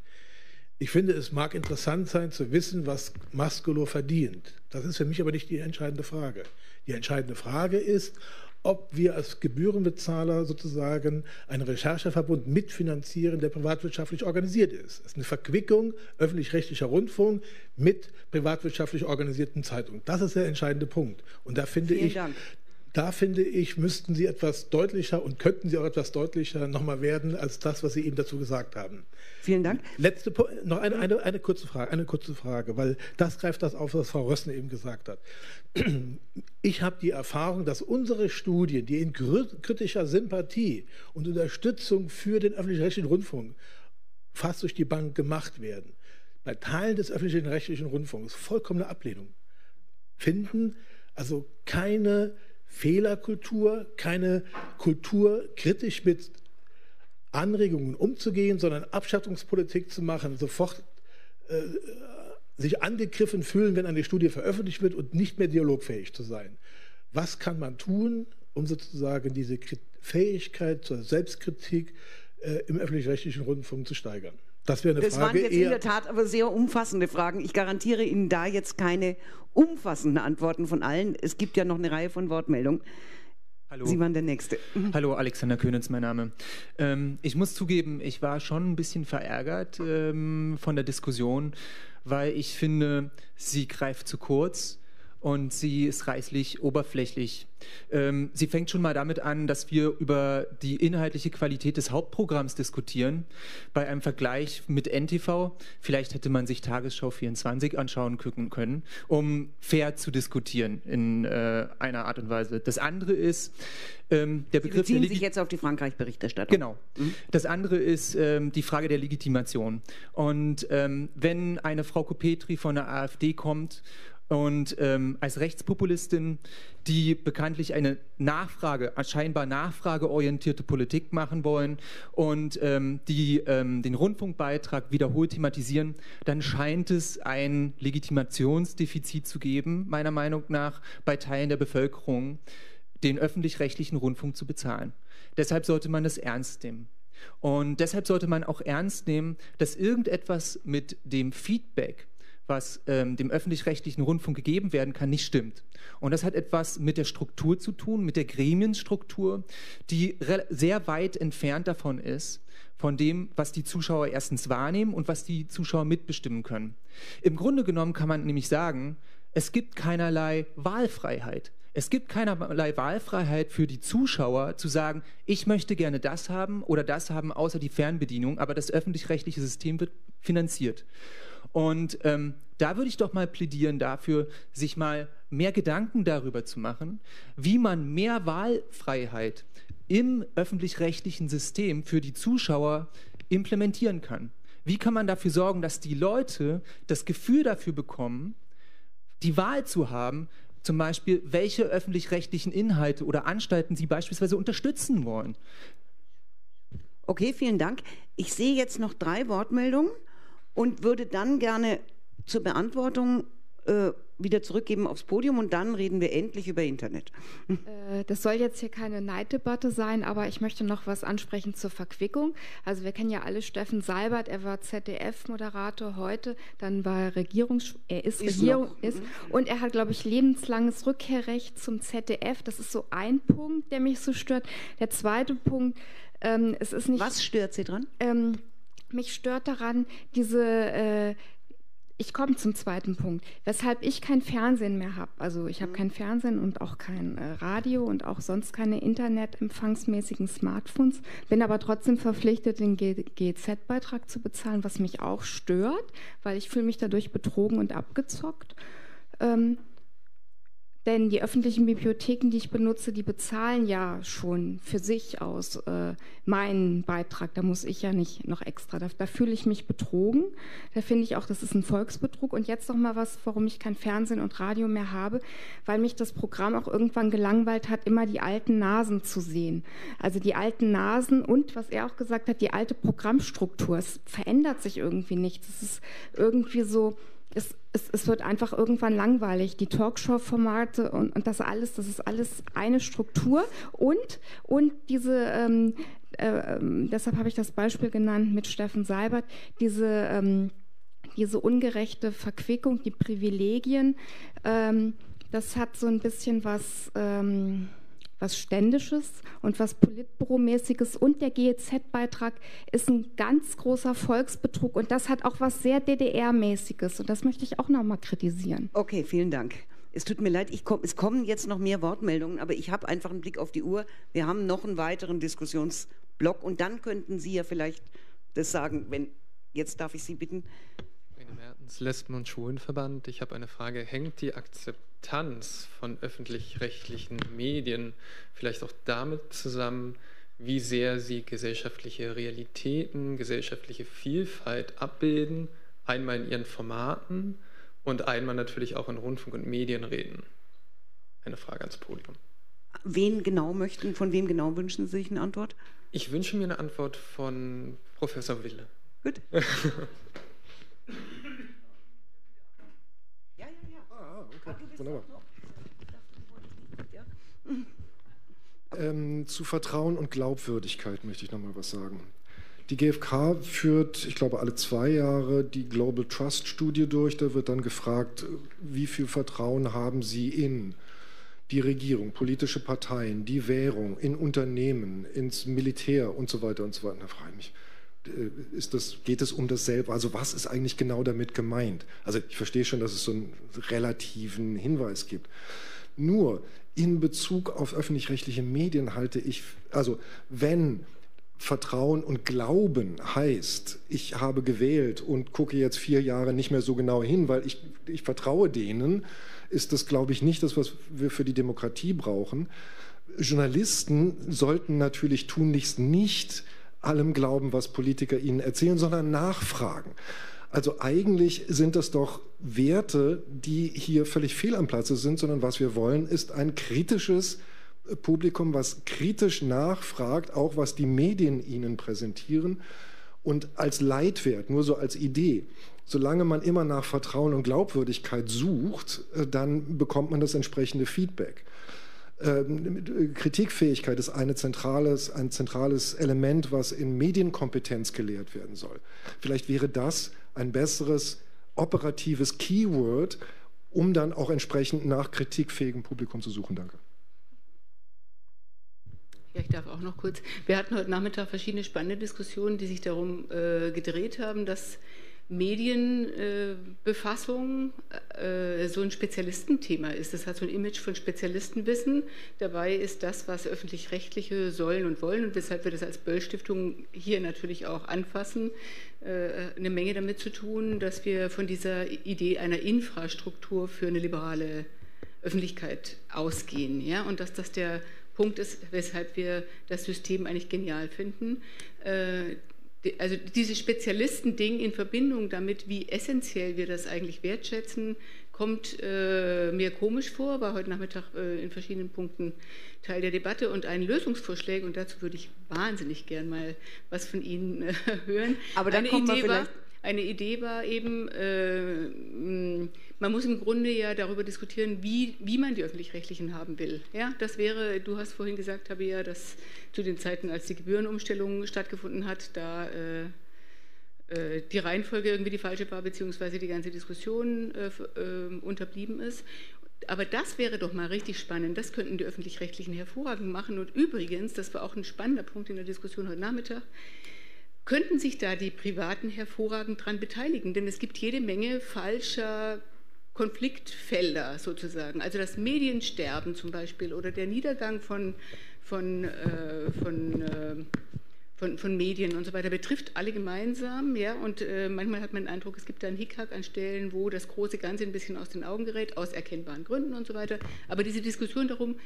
Ich finde, es mag interessant sein, zu wissen, was Maskulo verdient. Das ist für mich aber nicht die entscheidende Frage. Die entscheidende Frage ist, ob wir als Gebührenbezahler sozusagen einen Rechercheverbund mitfinanzieren, der privatwirtschaftlich organisiert ist. Das ist eine Verquickung öffentlich-rechtlicher Rundfunk mit privatwirtschaftlich organisierten Zeitungen. Das ist der entscheidende Punkt. Und da finde ich, da finde ich, müssten Sie etwas deutlicher und könnten Sie auch etwas deutlicher nochmal werden als das, was Sie eben dazu gesagt haben. Vielen Dank. Letzte, noch eine, eine, eine kurze Frage, eine kurze Frage, weil das greift das auf, was Frau Rössner eben gesagt hat. Ich habe die Erfahrung, dass unsere Studien, die in kritischer Sympathie und Unterstützung für den öffentlich-rechtlichen Rundfunk fast durch die Bank gemacht werden, bei Teilen des öffentlich-rechtlichen Rundfunks vollkommene Ablehnung finden, also keine Fehlerkultur, keine Kultur, kritisch mit Anregungen umzugehen, sondern Abschattungspolitik zu machen, sofort äh, sich angegriffen fühlen, wenn eine Studie veröffentlicht wird und nicht mehr dialogfähig zu sein. Was kann man tun, um sozusagen diese Fähigkeit zur Selbstkritik äh, im öffentlich-rechtlichen Rundfunk zu steigern? Das wäre eine Frage. Das waren jetzt in der Tat aber sehr umfassende Fragen. Ich garantiere Ihnen da jetzt keine umfassenden Antworten von allen. Es gibt ja noch eine Reihe von Wortmeldungen. Hallo. Sie waren der Nächste. Hallo, Alexander Königs, mein Name. Ähm, ich muss zugeben, ich war schon ein bisschen verärgert ähm, von der Diskussion, weil ich finde, sie greift zu kurz und sie ist reißlich oberflächlich. Ähm, sie fängt schon mal damit an, dass wir über die inhaltliche Qualität des Hauptprogramms diskutieren. Bei einem Vergleich mit N T V, vielleicht hätte man sich Tagesschau vierundzwanzig anschauen können, um fair zu diskutieren in äh, einer Art und Weise. Das andere ist, ähm, der Sie Begriff... Sie beziehen sich jetzt auf die Frankreich-Berichterstattung. Genau. Mhm. Das andere ist ähm, die Frage der Legitimation. Und ähm, wenn eine Frau Kopetri von der AfD kommt und ähm, als Rechtspopulistin, die bekanntlich eine Nachfrage, scheinbar nachfrageorientierte Politik machen wollen und ähm, die ähm, den Rundfunkbeitrag wiederholt thematisieren, dann scheint es ein Legitimationsdefizit zu geben, meiner Meinung nach, bei Teilen der Bevölkerung, den öffentlich-rechtlichen Rundfunk zu bezahlen. Deshalb sollte man das ernst nehmen. Und deshalb sollte man auch ernst nehmen, dass irgendetwas mit dem Feedback, was ähm, dem öffentlich-rechtlichen Rundfunk gegeben werden kann, nicht stimmt. Und das hat etwas mit der Struktur zu tun, mit der Gremienstruktur, die sehr weit entfernt davon ist, von dem, was die Zuschauer erstens wahrnehmen und was die Zuschauer mitbestimmen können. Im Grunde genommen kann man nämlich sagen, es gibt keinerlei Wahlfreiheit. Es gibt keinerlei Wahlfreiheit für die Zuschauer zu sagen, ich möchte gerne das haben oder das haben, außer die Fernbedienung, aber das öffentlich-rechtliche System wird finanziert. Und ähm, da würde ich doch mal plädieren dafür, sich mal mehr Gedanken darüber zu machen, wie man mehr Wahlfreiheit im öffentlich-rechtlichen System für die Zuschauer implementieren kann. Wie kann man dafür sorgen, dass die Leute das Gefühl dafür bekommen, die Wahl zu haben, zum Beispiel, welche öffentlich-rechtlichen Inhalte oder Anstalten sie beispielsweise unterstützen wollen. Okay, vielen Dank. Ich sehe jetzt noch drei Wortmeldungen und würde dann gerne zur Beantwortung äh, wieder zurückgeben aufs Podium und dann reden wir endlich über Internet. Äh, das soll jetzt hier keine Neiddebatte sein, aber ich möchte noch was ansprechen zur Verquickung. Also wir kennen ja alle Steffen Seibert, er war Z D F-Moderator heute, dann war er Regierungs... Er ist, ist Regierung, noch. ist und er hat, glaube ich, lebenslanges Rückkehrrecht zum Z D F. Das ist so ein Punkt, der mich so stört. Der zweite Punkt, ähm, es ist nicht... Was stört Sie dran? Ähm, Mich stört daran diese, äh, ich komme zum zweiten Punkt, weshalb ich kein Fernsehen mehr habe. Also ich habe kein Fernsehen und auch kein äh, Radio und auch sonst keine internetempfangsmäßigen Smartphones, bin aber trotzdem verpflichtet, den G E Z-Beitrag zu bezahlen, was mich auch stört, weil ich fühle mich dadurch betrogen und abgezockt. Ähm, denn die öffentlichen Bibliotheken, die ich benutze, die bezahlen ja schon für sich aus äh, meinen Beitrag. Da muss ich ja nicht noch extra. Da, da fühle ich mich betrogen. Da finde ich auch, das ist ein Volksbetrug. Und jetzt noch mal was, warum ich kein Fernsehen und Radio mehr habe, weil mich das Programm auch irgendwann gelangweilt hat, immer die alten Nasen zu sehen. Also die alten Nasen und, was er auch gesagt hat, die alte Programmstruktur. Es verändert sich irgendwie nichts. Es ist irgendwie so... Es, es, es wird einfach irgendwann langweilig, die Talkshow-Formate und, und das alles, das ist alles eine Struktur und, und diese, ähm, äh, deshalb habe ich das Beispiel genannt mit Steffen Seibert, diese, ähm, diese ungerechte Verquickung, die Privilegien, ähm, das hat so ein bisschen was... Ähm, was Ständisches und was Politbüromäßiges. Und der G E Z-Beitrag ist ein ganz großer Volksbetrug. Und das hat auch was sehr D D R-mäßiges. Und das möchte ich auch noch mal kritisieren. Okay, vielen Dank. Es tut mir leid, ich komm, es kommen jetzt noch mehr Wortmeldungen, aber ich habe einfach einen Blick auf die Uhr. Wir haben noch einen weiteren Diskussionsblock. Und dann könnten Sie ja vielleicht das sagen, wenn, jetzt darf ich Sie bitten. Mertens, Lesben- und Schwulenverband. Ich habe eine Frage. Hängt die Akzeptanz von öffentlich-rechtlichen Medien vielleicht auch damit zusammen, wie sehr sie gesellschaftliche Realitäten, gesellschaftliche Vielfalt abbilden, einmal in ihren Formaten und einmal natürlich auch in Rundfunk und Medien reden? Eine Frage ans Podium. Wen genau möchten, von wem genau wünschen Sie sich eine Antwort? Ich wünsche mir eine Antwort von Professor Wille. Gut. Ja, ja, ja. Ah, okay. Wunderbar. Ähm, zu Vertrauen und Glaubwürdigkeit möchte ich noch mal was sagen. Die G f K führt, ich glaube, alle zwei Jahre die Global Trust Studie durch. Da wird dann gefragt, wie viel Vertrauen haben Sie in die Regierung, politische Parteien, die Währung, in Unternehmen, ins Militär und so weiter und so weiter. Da frage ich mich, Ist das, geht es um dasselbe? Also was ist eigentlich genau damit gemeint? Also ich verstehe schon, dass es so einen relativen Hinweis gibt. Nur in Bezug auf öffentlich-rechtliche Medien halte ich, also wenn Vertrauen und Glauben heißt, ich habe gewählt und gucke jetzt vier Jahre nicht mehr so genau hin, weil ich, ich vertraue denen, ist das, glaube ich, nicht das, was wir für die Demokratie brauchen. Journalisten sollten natürlich tunlichst nicht allem glauben, was Politiker ihnen erzählen, sondern nachfragen. Also eigentlich sind das doch Werte, die hier völlig fehl am Platze sind, sondern was wir wollen, ist ein kritisches Publikum, was kritisch nachfragt, auch was die Medien ihnen präsentieren. Und als Leitwert, nur so als Idee, solange man immer nach Vertrauen und Glaubwürdigkeit sucht, dann bekommt man das entsprechende Feedback. Kritikfähigkeit ist eine zentrales, ein zentrales Element, was in Medienkompetenz gelehrt werden soll. Vielleicht wäre das ein besseres operatives Keyword, um dann auch entsprechend nach kritikfähigem Publikum zu suchen. Danke. Ja, ich darf auch noch kurz. Wir hatten heute Nachmittag verschiedene spannende Diskussionen, die sich darum äh, gedreht haben, dass Medienbefassung äh, äh, so ein Spezialistenthema ist. Das hat so ein Image von Spezialistenwissen. Dabei ist das, was Öffentlich-Rechtliche sollen und wollen, und weshalb wir das als Böll-Stiftung hier natürlich auch anfassen, äh, eine Menge damit zu tun, dass wir von dieser Idee einer Infrastruktur für eine liberale Öffentlichkeit ausgehen. Ja? Und dass das der Punkt ist, weshalb wir das System eigentlich genial finden. Äh, Also dieses Spezialistending in Verbindung damit, wie essentiell wir das eigentlich wertschätzen, kommt äh, mir komisch vor, war heute Nachmittag äh, in verschiedenen Punkten Teil der Debatte, und einen Lösungsvorschlag, und dazu würde ich wahnsinnig gern mal was von Ihnen äh, hören. Aber dann kommen wir vielleicht... Eine Idee war eben, äh, man muss im Grunde ja darüber diskutieren, wie, wie man die Öffentlich-Rechtlichen haben will. Ja, das wäre, du hast vorhin gesagt, Tabea, dass zu den Zeiten, als die Gebührenumstellung stattgefunden hat, da äh, äh, die Reihenfolge irgendwie die falsche war, beziehungsweise die ganze Diskussion äh, äh, unterblieben ist. Aber das wäre doch mal richtig spannend. Das könnten die Öffentlich-Rechtlichen hervorragend machen. Und übrigens, das war auch ein spannender Punkt in der Diskussion heute Nachmittag, könnten sich da die Privaten hervorragend daran beteiligen, denn es gibt jede Menge falscher Konfliktfelder sozusagen. Also das Mediensterben zum Beispiel oder der Niedergang von, von, äh, von, äh, von, von Medien und so weiter betrifft alle gemeinsam. Ja? Und äh, manchmal hat man den Eindruck, es gibt da einen Hickhack an Stellen, wo das große Ganze ein bisschen aus den Augen gerät, aus erkennbaren Gründen und so weiter. Aber diese Diskussion darum,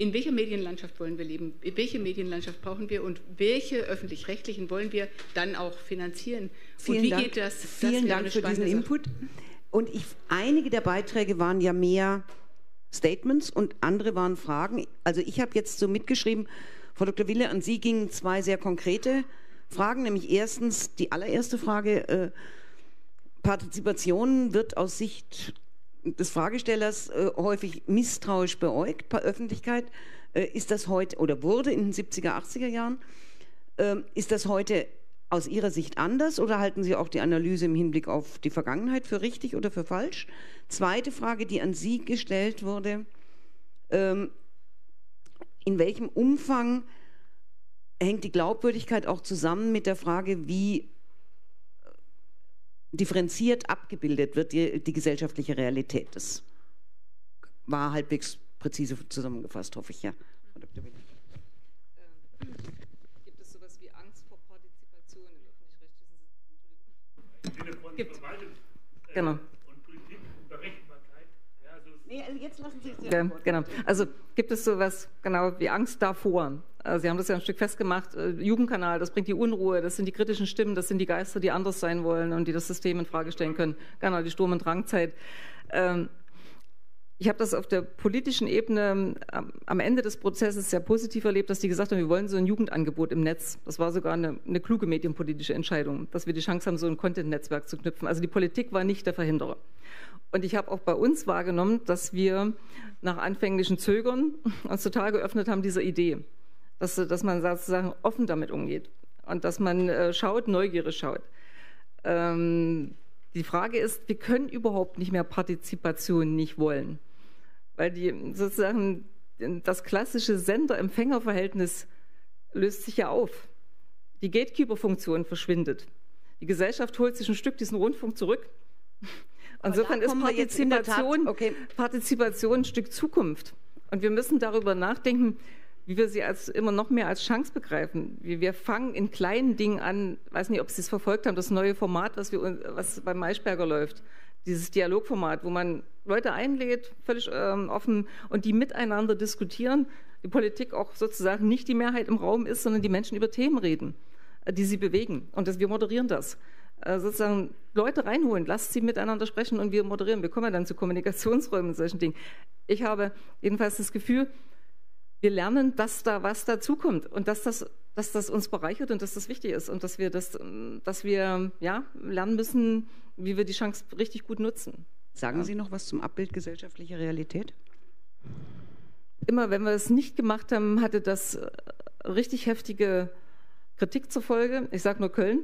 in welcher Medienlandschaft wollen wir leben? Welche Medienlandschaft brauchen wir? Und welche öffentlich-rechtlichen wollen wir dann auch finanzieren? Vielen und wie Dank. Geht das? Vielen das Dank für diesen Sache. Input. Und ich, einige der Beiträge waren ja mehr Statements und andere waren Fragen. Also ich habe jetzt so mitgeschrieben, Frau Doktor Wille, an Sie gingen zwei sehr konkrete Fragen. Nämlich erstens, die allererste Frage, äh, Partizipation wird aus Sicht des Fragestellers äh, häufig misstrauisch beäugt bei Öffentlichkeit. Äh, ist das heute oder wurde in den siebziger, achtziger Jahren, äh, ist das heute aus Ihrer Sicht anders oder halten Sie auch die Analyse im Hinblick auf die Vergangenheit für richtig oder für falsch? Zweite Frage, die an Sie gestellt wurde, ähm, in welchem Umfang hängt die Glaubwürdigkeit auch zusammen mit der Frage, wie differenziert abgebildet wird die, die gesellschaftliche Realität. Das war halbwegs präzise zusammengefasst, hoffe ich, ja. Frau Doktor Wille. Gibt es sowas wie Angst vor Partizipation im öffentlich-rechtlichen System? Gibt es. Genau. Und Politik und Berechenbarkeit. Ja, also nee, also jetzt lassen Sie es ja. Ja, genau. Also gibt es sowas genau wie Angst davor? Sie haben das ja ein Stück festgemacht, Jugendkanal, das bringt die Unruhe, das sind die kritischen Stimmen, das sind die Geister, die anders sein wollen und die das System in Frage stellen können. Genau, die Sturm- und Drangzeit. Ich habe das auf der politischen Ebene am Ende des Prozesses sehr positiv erlebt, dass die gesagt haben, wir wollen so ein Jugendangebot im Netz. Das war sogar eine, eine kluge medienpolitische Entscheidung, dass wir die Chance haben, so ein Content-Netzwerk zu knüpfen. Also die Politik war nicht der Verhinderer. Und ich habe auch bei uns wahrgenommen, dass wir nach anfänglichen Zögern uns total geöffnet haben dieser Idee. Dass, dass man sozusagen offen damit umgeht und dass man äh, schaut, neugierig schaut. Ähm, die Frage ist, wir können überhaupt nicht mehr Partizipation nicht wollen, weil die, sozusagen das klassische Sender-Empfänger-Verhältnis löst sich ja auf. Die Gatekeeper-Funktion verschwindet. Die Gesellschaft holt sich ein Stück diesen Rundfunk zurück. Insofern ist Partizipation, okay. Partizipation ein Stück Zukunft. Und wir müssen darüber nachdenken, wie wir sie als immer noch mehr als Chance begreifen. Wir, wir fangen in kleinen Dingen an, ich weiß nicht, ob Sie es verfolgt haben, das neue Format, was, wir, was beim Maischberger läuft, dieses Dialogformat, wo man Leute einlädt, völlig ähm, offen, und die miteinander diskutieren, die Politik auch sozusagen nicht die Mehrheit im Raum ist, sondern die Menschen über Themen reden, die sie bewegen. Und das, wir moderieren das. Sozusagen Leute reinholen, lasst sie miteinander sprechen und wir moderieren. Wir kommen ja dann zu Kommunikationsräumen und solchen Dingen. Ich habe jedenfalls das Gefühl, wir lernen, dass da was dazukommt und dass das, dass das uns bereichert und dass das wichtig ist und dass wir, das, dass wir ja, lernen müssen, wie wir die Chance richtig gut nutzen. Sagen ja. Sie noch was zum Abbild gesellschaftlicher Realität? Immer wenn wir es nicht gemacht haben, hatte das richtig heftige Kritik zur Folge. Ich sage nur Köln.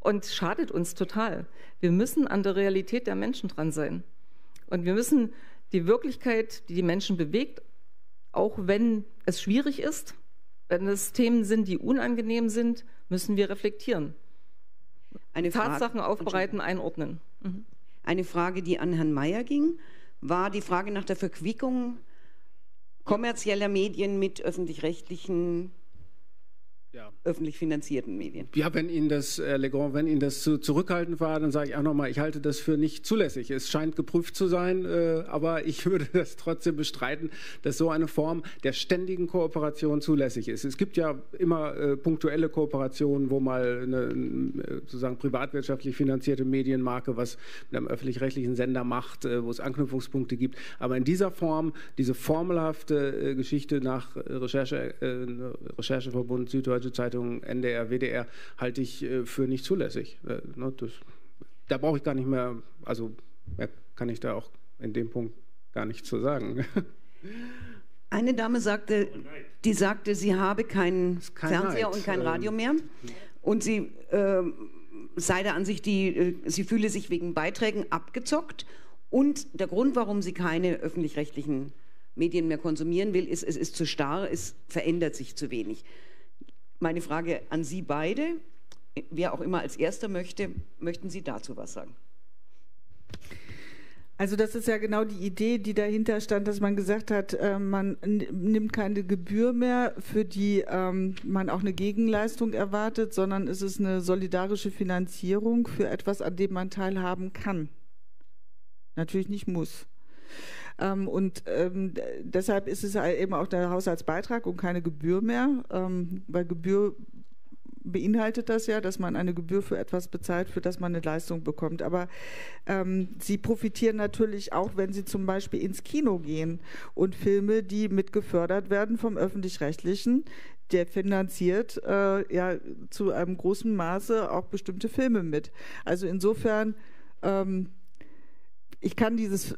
Und schadet uns total. Wir müssen an der Realität der Menschen dran sein. Und wir müssen die Wirklichkeit, die die Menschen bewegt, auch wenn es schwierig ist, wenn es Themen sind, die unangenehm sind, müssen wir reflektieren. Eine Tatsachen Frage, aufbereiten, einordnen. Mhm. Eine Frage, die an Herrn Meier ging, war die Frage nach der Verquickung kommerzieller Medien mit öffentlich-rechtlichen, ja, öffentlich finanzierten Medien. Ja, wenn Ihnen das, Herr Legrand, wenn Ihnen das zu zurückhaltend war, dann sage ich auch nochmal, ich halte das für nicht zulässig. Es scheint geprüft zu sein, äh, aber ich würde das trotzdem bestreiten, dass so eine Form der ständigen Kooperation zulässig ist. Es gibt ja immer äh, punktuelle Kooperationen, wo mal eine sozusagen privatwirtschaftlich finanzierte Medienmarke was mit einem öffentlich-rechtlichen Sender macht, äh, wo es Anknüpfungspunkte gibt. Aber in dieser Form, diese formelhafte äh, Geschichte nach Recherche, äh, Rechercheverbund Süddeutschland, Zeitung, N D R, W D R, halte ich für nicht zulässig. Das, da brauche ich gar nicht mehr, also mehr kann ich da auch in dem Punkt gar nichts zu sagen. Eine Dame sagte, die sagte, sie habe keinen kein Fernseher Neid. und kein Radio mehr und sie äh, sei der Ansicht, die, äh, sie fühle sich wegen Beiträgen abgezockt und der Grund, warum sie keine öffentlich-rechtlichen Medien mehr konsumieren will, ist, es ist zu starr, es verändert sich zu wenig. Meine Frage an Sie beide, wer auch immer als Erster möchte, möchten Sie dazu was sagen? Also das ist ja genau die Idee, die dahinter stand, dass man gesagt hat, man nimmt keine Gebühr mehr, für die man auch eine Gegenleistung erwartet, sondern es ist eine solidarische Finanzierung für etwas, an dem man teilhaben kann. Natürlich nicht muss. Ähm, und ähm, deshalb ist es halt eben auch der Haushaltsbeitrag und keine Gebühr mehr, ähm, weil Gebühr beinhaltet das ja, dass man eine Gebühr für etwas bezahlt, für das man eine Leistung bekommt. Aber ähm, sie profitieren natürlich auch, wenn sie zum Beispiel ins Kino gehen und Filme, die mitgefördert werden vom Öffentlich-Rechtlichen, der finanziert äh, ja zu einem großen Maße auch bestimmte Filme mit. Also insofern, ähm, ich kann dieses...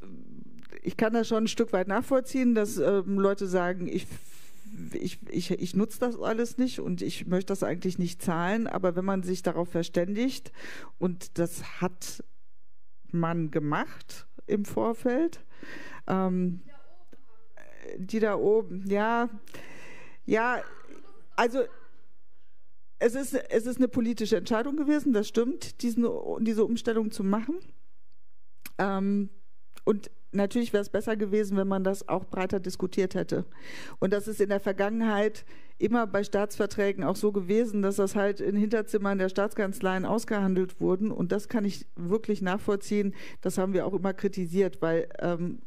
Ich kann das schon ein Stück weit nachvollziehen, dass ähm, Leute sagen, ich, ich, ich, ich nutze das alles nicht und ich möchte das eigentlich nicht zahlen. Aber wenn man sich darauf verständigt, und das hat man gemacht im Vorfeld, ähm, die da oben, ja, ja, also... Es ist, es ist eine politische Entscheidung gewesen, das stimmt, diesen, diese Umstellung zu machen. Ähm, und natürlich wäre es besser gewesen, wenn man das auch breiter diskutiert hätte. Und das ist in der Vergangenheit immer bei Staatsverträgen auch so gewesen, dass das halt in Hinterzimmern der Staatskanzleien ausgehandelt wurden. Und das kann ich wirklich nachvollziehen. Das haben wir auch immer kritisiert, weil ähm,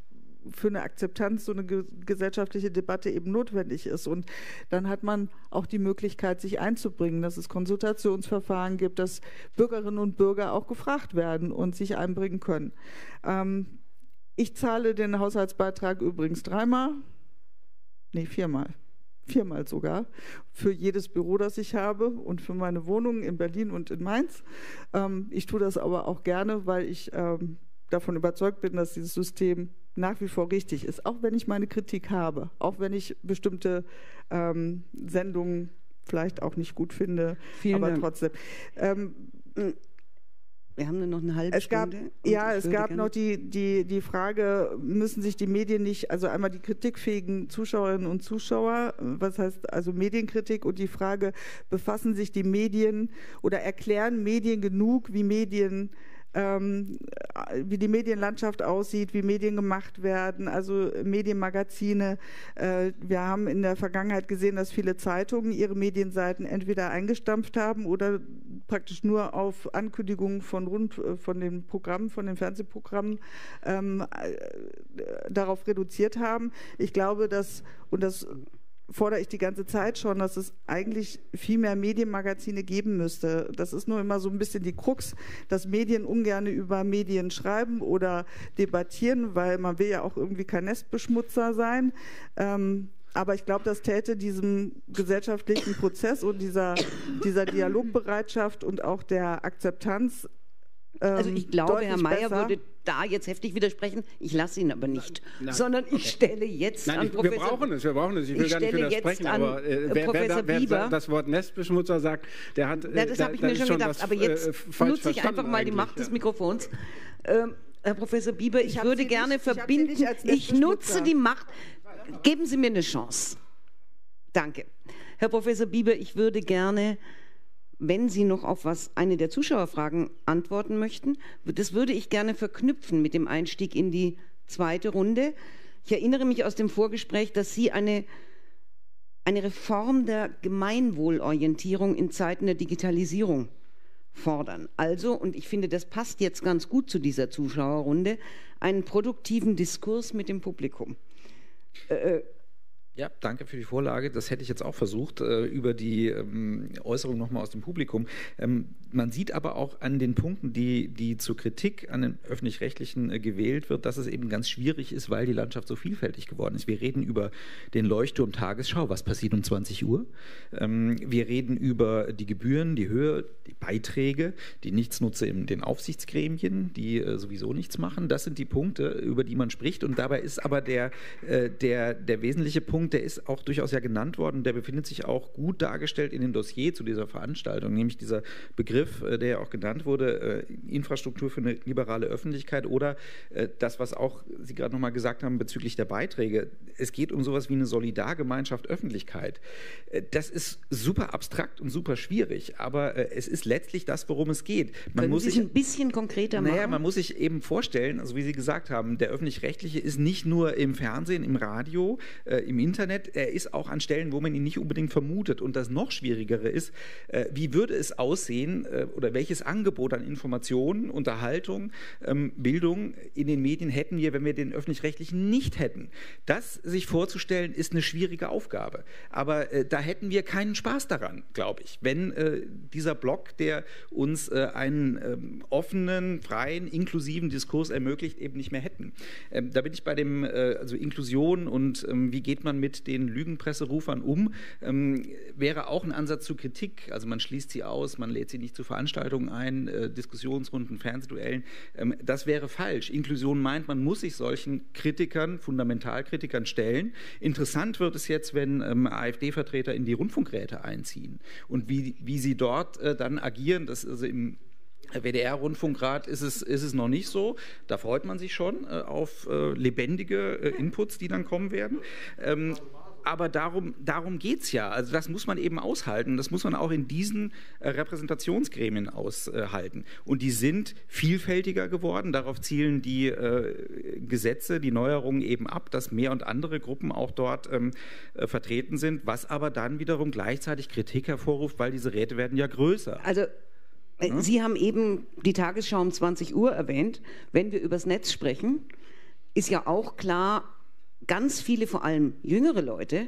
für eine Akzeptanz so eine gesellschaftliche Debatte eben notwendig ist. Und dann hat man auch die Möglichkeit, sich einzubringen, dass es Konsultationsverfahren gibt, dass Bürgerinnen und Bürger auch gefragt werden und sich einbringen können. Ähm, Ich zahle den Haushaltsbeitrag übrigens dreimal, nee, viermal, viermal sogar, für jedes Büro, das ich habe und für meine Wohnungen in Berlin und in Mainz. Ähm, ich tue das aber auch gerne, weil ich ähm, davon überzeugt bin, dass dieses System nach wie vor richtig ist, auch wenn ich meine Kritik habe, auch wenn ich bestimmte ähm, Sendungen vielleicht auch nicht gut finde, Vielen aber Dank. trotzdem. Ähm, Wir haben nur noch eine halbe es Stunde. Gab, ja, es gab noch die, die, die Frage, müssen sich die Medien nicht, also einmal die kritikfähigen Zuschauerinnen und Zuschauer, was heißt also Medienkritik, und die Frage, befassen sich die Medien oder erklären Medien genug, wie Medien, ähm, wie die Medienlandschaft aussieht, wie Medien gemacht werden, also Medienmagazine. Äh, wir haben in der Vergangenheit gesehen, dass viele Zeitungen ihre Medienseiten entweder eingestampft haben oder praktisch nur auf Ankündigungen von, Rund, von den Programmen, von den Fernsehprogrammen ähm, äh, darauf reduziert haben. Ich glaube, dass, und das fordere ich die ganze Zeit schon, dass es eigentlich viel mehr Medienmagazine geben müsste. Das ist nur immer so ein bisschen die Krux, dass Medien ungern über Medien schreiben oder debattieren, weil man will ja auch irgendwie kein Nestbeschmutzer sein. Ähm, aber ich glaube, das täte diesem gesellschaftlichen Prozess und dieser, dieser Dialogbereitschaft und auch der Akzeptanz ähm, also ich glaube, Herr Meier besser. würde da jetzt heftig widersprechen, ich lasse ihn aber nicht, nein, sondern ich okay. stelle jetzt nein, an Professor... Wir brauchen es, wir brauchen es, ich will ich gar nicht widersprechen, aber äh, wer, Professor wer, Bieber, wer das Wort Nestbeschmutzer sagt, der hat äh, Na, das da, habe ich mir schon gedacht, was, aber jetzt äh, nutze ich einfach mal die Macht ja. des Mikrofons. Ähm, Herr Professor Bieber, ich, ich würde gerne nicht, verbinden, ich, ich nutze die Macht, geben Sie mir eine Chance. Danke. Herr Professor Bieber, ich würde gerne... Wenn Sie noch auf was eine der Zuschauerfragen antworten möchten, das würde ich gerne verknüpfen mit dem Einstieg in die zweite Runde. Ich erinnere mich aus dem Vorgespräch, dass Sie eine, eine Reform der Gemeinwohlorientierung in Zeiten der Digitalisierung fordern. Also, und ich finde, das passt jetzt ganz gut zu dieser Zuschauerrunde, einen produktiven Diskurs mit dem Publikum. Äh, Ja, danke für die Vorlage. Das hätte ich jetzt auch versucht, äh, über die ähm, Äußerung nochmal aus dem Publikum. Ähm, man sieht aber auch an den Punkten, die, die zur Kritik an den Öffentlich-Rechtlichen äh, gewählt wird, dass es eben ganz schwierig ist, weil die Landschaft so vielfältig geworden ist. Wir reden über den Leuchtturm Tagesschau, was passiert um zwanzig Uhr. Ähm, wir reden über die Gebühren, die Höhe, die Beiträge, die Nichtsnutze in den Aufsichtsgremien, die äh, sowieso nichts machen. Das sind die Punkte, über die man spricht. Und dabei ist aber der, äh, der, der wesentliche Punkt, der ist auch durchaus ja genannt worden, der befindet sich auch gut dargestellt in dem Dossier zu dieser Veranstaltung, nämlich dieser Begriff, der ja auch genannt wurde, Infrastruktur für eine liberale Öffentlichkeit oder das, was auch Sie gerade nochmal gesagt haben bezüglich der Beiträge. Es geht um sowas wie eine Solidargemeinschaft Öffentlichkeit. Das ist super abstrakt und super schwierig, aber es ist letztlich das, worum es geht. Man muss sich ein bisschen konkreter machen? Naja, man muss sich eben vorstellen, also wie Sie gesagt haben, der Öffentlich-Rechtliche ist nicht nur im Fernsehen, im Radio, im Internet, Internet, er ist auch an Stellen, wo man ihn nicht unbedingt vermutet. Und das noch Schwierigere ist, äh, wie würde es aussehen äh, oder welches Angebot an Informationen, Unterhaltung, ähm, Bildung in den Medien hätten wir, wenn wir den Öffentlich-Rechtlichen nicht hätten. Das sich vorzustellen, ist eine schwierige Aufgabe. Aber äh, da hätten wir keinen Spaß daran, glaube ich, wenn äh, dieser Block, der uns äh, einen äh, offenen, freien, inklusiven Diskurs ermöglicht, eben nicht mehr hätten. Ähm, da bin ich bei dem, äh, also Inklusion und ähm, wie geht man mit den Lügenpresserufern um, ähm, wäre auch ein Ansatz zur Kritik. Also man schließt sie aus, man lädt sie nicht zu Veranstaltungen ein, äh, Diskussionsrunden, Fernsehduellen. Ähm, das wäre falsch. Inklusion meint, man muss sich solchen Kritikern, Fundamentalkritikern stellen. Interessant wird es jetzt, wenn ähm, AfD-Vertreter in die Rundfunkräte einziehen und wie, wie sie dort äh, dann agieren. Das also im W D R-Rundfunkrat ist es, ist es noch nicht so. Da freut man sich schon äh, auf äh, lebendige äh, Inputs, die dann kommen werden. Ähm, aber darum, darum geht es ja. Also das muss man eben aushalten. Das muss man auch in diesen äh, Repräsentationsgremien aushalten. Äh, Und die sind vielfältiger geworden. Darauf zielen die äh, Gesetze, die Neuerungen eben ab, dass mehr und andere Gruppen auch dort ähm, äh, vertreten sind, was aber dann wiederum gleichzeitig Kritik hervorruft, weil diese Räte werden ja größer. Also Sie haben eben die Tagesschau um zwanzig Uhr erwähnt. Wenn wir übers Netz sprechen, ist ja auch klar, ganz viele, vor allem jüngere Leute,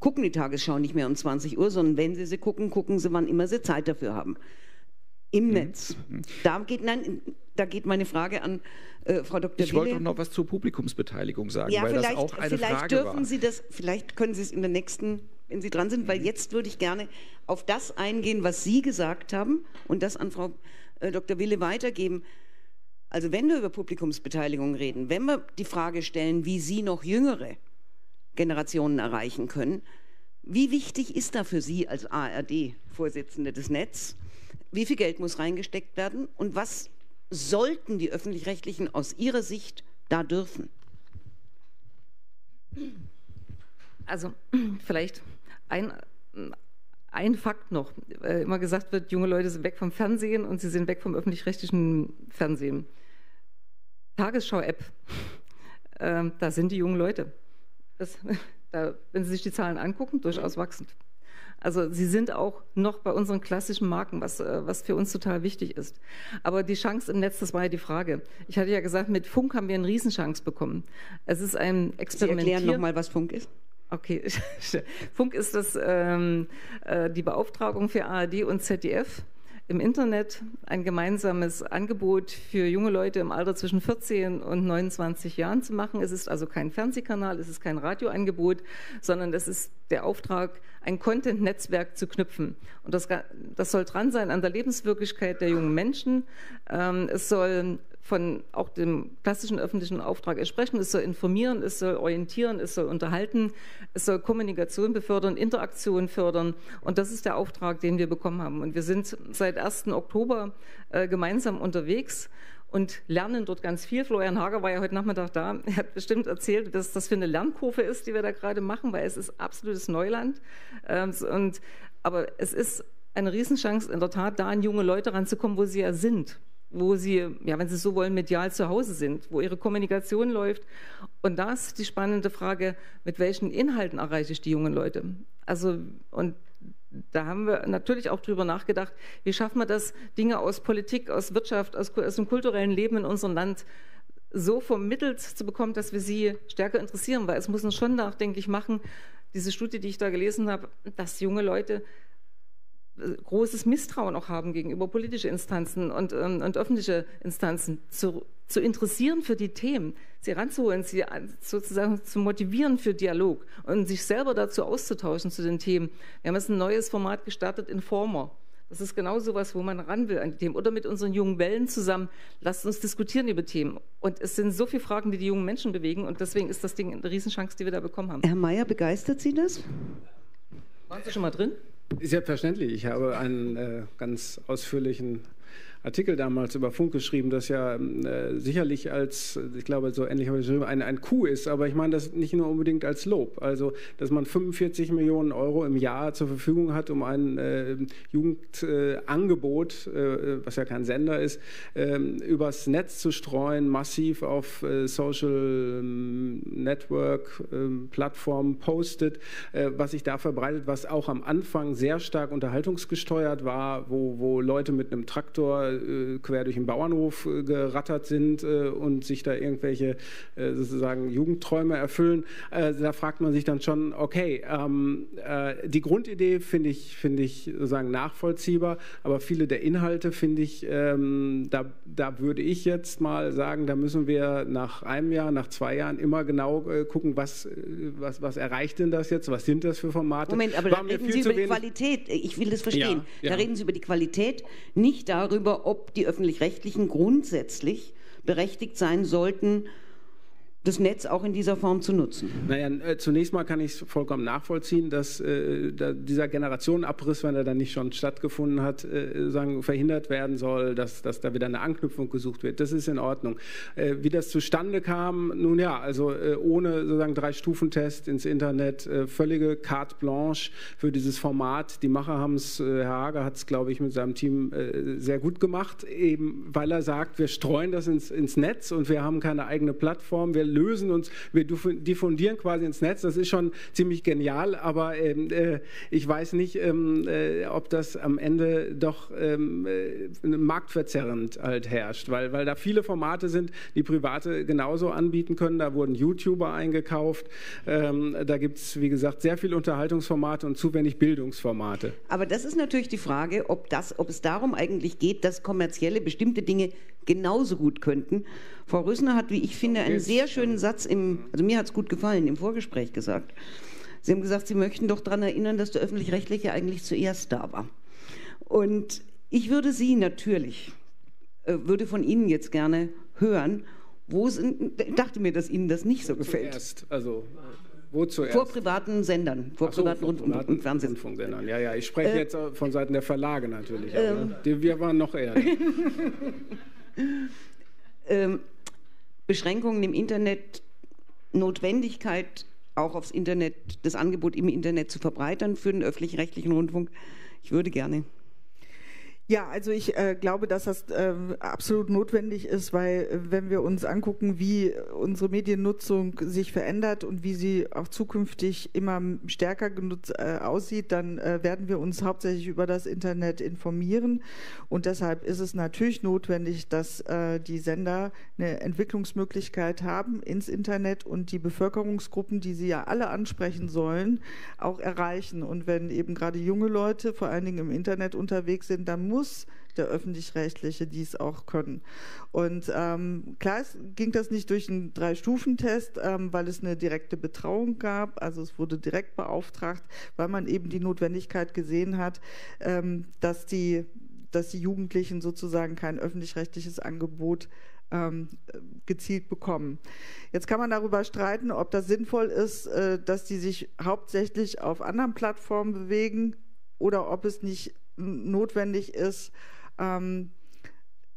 gucken die Tagesschau nicht mehr um zwanzig Uhr, sondern wenn sie sie gucken, gucken sie, wann immer sie Zeit dafür haben. Im mhm. Netz. Da geht, nein, da geht meine Frage an äh, Frau Doktor Wille. Ich wollte doch noch was zur Publikumsbeteiligung sagen, ja, weil das auch eine vielleicht Frage dürfen war. Sie das, vielleicht können Sie es in der nächsten... wenn Sie dran sind, weil jetzt würde ich gerne auf das eingehen, was Sie gesagt haben und das an Frau Doktor Wille weitergeben. Also wenn wir über Publikumsbeteiligung reden, wenn wir die Frage stellen, wie Sie noch jüngere Generationen erreichen können, wie wichtig ist da für Sie als A R D-Vorsitzende des Netz, wie viel Geld muss reingesteckt werden und was sollten die Öffentlich-Rechtlichen aus Ihrer Sicht da dürfen? Also vielleicht ein, ein Fakt noch. Äh, immer gesagt wird, junge Leute sind weg vom Fernsehen und sie sind weg vom öffentlich-rechtlichen Fernsehen. Tagesschau-App, äh, da sind die jungen Leute. Das, da, wenn Sie sich die Zahlen angucken, durchaus wachsend. Also sie sind auch noch bei unseren klassischen Marken, was, was für uns total wichtig ist. Aber die Chance im Netz, das war ja die Frage. Ich hatte ja gesagt, mit Funk haben wir eine Riesenchance bekommen. Es ist ein Experimentier... Sie erklären nochmal, was Funk ist? Okay. Funk ist das, ähm, äh, die Beauftragung für A R D und Z D F im Internet. Ein gemeinsames Angebot für junge Leute im Alter zwischen vierzehn und neunundzwanzig Jahren zu machen. Es ist also kein Fernsehkanal, es ist kein Radioangebot, sondern es ist der Auftrag, ein Content-Netzwerk zu knüpfen. Und das, das soll dran sein an der Lebenswirklichkeit der jungen Menschen. Ähm, es soll von auch dem klassischen öffentlichen Auftrag entsprechen. Es soll informieren, es soll orientieren, es soll unterhalten, es soll Kommunikation befördern, Interaktion fördern. Und das ist der Auftrag, den wir bekommen haben. Und wir sind seit ersten Oktober äh, gemeinsam unterwegs und lernen dort ganz viel. Florian Hager war ja heute Nachmittag da. Er hat bestimmt erzählt, dass das für eine Lernkurve ist, die wir da gerade machen, weil es ist absolutes Neuland. Ähm, und, aber es ist eine Riesenchance in der Tat, da an junge Leute ranzukommen, wo sie ja sind, wo sie, ja, wenn Sie so wollen, medial zu Hause sind, wo Ihre Kommunikation läuft. Und da ist die spannende Frage, mit welchen Inhalten erreiche ich die jungen Leute? Also, und da haben wir natürlich auch drüber nachgedacht, wie schaffen wir das, Dinge aus Politik, aus Wirtschaft, aus, aus dem kulturellen Leben in unserem Land so vermittelt zu bekommen, dass wir sie stärker interessieren, weil es muss uns schon nachdenklich machen, diese Studie, die ich da gelesen habe, dass junge Leute großes Misstrauen auch haben gegenüber politische Instanzen und, ähm, und öffentliche Instanzen, zu, zu interessieren für die Themen, sie ranzuholen, sie sozusagen zu motivieren für Dialog und sich selber dazu auszutauschen zu den Themen. Wir haben jetzt ein neues Format gestartet, Informer. Das ist genau sowas, wo man ran will an die Themen. Oder mit unseren jungen Wellen zusammen, lasst uns diskutieren über Themen. Und es sind so viele Fragen, die die jungen Menschen bewegen, und deswegen ist das Ding eine Riesenchance, die wir da bekommen haben. Herr Meier, begeistert Sie das? Waren Sie schon mal drin? Selbstverständlich. Ich habe einen äh, ganz ausführlichen Artikel damals über Funk geschrieben, das ja äh, sicherlich als, ich glaube, so ähnlich habe ich geschrieben, ein, ein Coup ist, aber ich meine das nicht nur unbedingt als Lob. Also, dass man fünfundvierzig Millionen Euro im Jahr zur Verfügung hat, um ein äh, Jugendangebot, äh, äh, was ja kein Sender ist, äh, übers Netz zu streuen, massiv auf äh, Social äh, Network äh, Plattformen postet, äh, was sich da verbreitet, was auch am Anfang sehr stark unterhaltungsgesteuert war, wo, wo Leute mit einem Traktor quer durch den Bauernhof gerattert sind und sich da irgendwelche sozusagen Jugendträume erfüllen. Da fragt man sich dann schon, okay, die Grundidee finde ich, finde ich sozusagen nachvollziehbar, aber viele der Inhalte finde ich, da, da würde ich jetzt mal sagen, da müssen wir nach einem Jahr, nach zwei Jahren immer genau gucken, was, was, was erreicht denn das jetzt, was sind das für Formate. Moment, aber da reden Sie über die Qualität, ich will das verstehen, ja, ja. Da reden Sie über die Qualität, nicht darüber, ob die Öffentlich-Rechtlichen grundsätzlich berechtigt sein sollten, das Netz auch in dieser Form zu nutzen. Naja, äh, zunächst mal kann ich es vollkommen nachvollziehen, dass äh, da dieser Generationenabriss, wenn er dann nicht schon stattgefunden hat, äh, sagen, verhindert werden soll, dass, dass da wieder eine Anknüpfung gesucht wird. Das ist in Ordnung. Äh, wie das zustande kam, nun ja, also äh, ohne sozusagen Drei-Stufen-Test ins Internet, äh, völlige Carte Blanche für dieses Format. Die Macher haben es, äh, Herr Hager hat es, glaube ich, mit seinem Team äh, sehr gut gemacht, eben weil er sagt, wir streuen das ins, ins Netz und wir haben keine eigene Plattform, wir lösen uns, wir diffundieren quasi ins Netz, das ist schon ziemlich genial, aber äh, ich weiß nicht, äh, ob das am Ende doch äh, marktverzerrend halt herrscht, weil, weil da viele Formate sind, die Private genauso anbieten können, da wurden YouTuber eingekauft, ähm, da gibt es, wie gesagt, sehr viele Unterhaltungsformate und zu wenig Bildungsformate. Aber das ist natürlich die Frage, ob, das, ob es darum eigentlich geht, dass kommerzielle bestimmte Dinge genauso gut könnten. Frau Rößner hat, wie ich finde, einen sehr schönen Satz, im, also mir hat es gut gefallen, im Vorgespräch gesagt. Sie haben gesagt, Sie möchten doch daran erinnern, dass der Öffentlich-Rechtliche eigentlich zuerst da war. Und ich würde Sie natürlich, äh, würde von Ihnen jetzt gerne hören, wo sind, ich dachte mir, dass Ihnen das nicht so gefällt. Zuerst, also... Wo zuerst? Vor privaten Sendern, vor so, privaten Rundfunk und Fernsehsendern. Ja, ja, ich spreche äh, jetzt von Seiten der Verlage natürlich. Äh, aber, die, wir waren noch eher. ähm, Beschränkungen im Internet, Notwendigkeit, auch aufs Internet, das Angebot im Internet zu verbreitern für den öffentlich-rechtlichen Rundfunk? Ich würde gerne. Ja, also ich äh, glaube, dass das äh, absolut notwendig ist, weil äh, wenn wir uns angucken, wie unsere Mediennutzung sich verändert und wie sie auch zukünftig immer stärker genutzt, äh, aussieht, dann äh, werden wir uns hauptsächlich über das Internet informieren. Und deshalb ist es natürlich notwendig, dass äh, die Sender eine Entwicklungsmöglichkeit haben ins Internet und die Bevölkerungsgruppen, die sie ja alle ansprechen sollen, auch erreichen. Und wenn eben gerade junge Leute vor allen Dingen im Internet unterwegs sind, dann muss muss der Öffentlich-Rechtliche dies auch können. Und ähm, klar ging das nicht durch einen Drei-Stufen-Test, ähm, weil es eine direkte Betrauung gab, also es wurde direkt beauftragt, weil man eben die Notwendigkeit gesehen hat, ähm, dass die, dass die Jugendlichen sozusagen kein öffentlich-rechtliches Angebot ähm, gezielt bekommen. Jetzt kann man darüber streiten, ob das sinnvoll ist, äh, dass die sich hauptsächlich auf anderen Plattformen bewegen oder ob es nicht notwendig ist, ähm,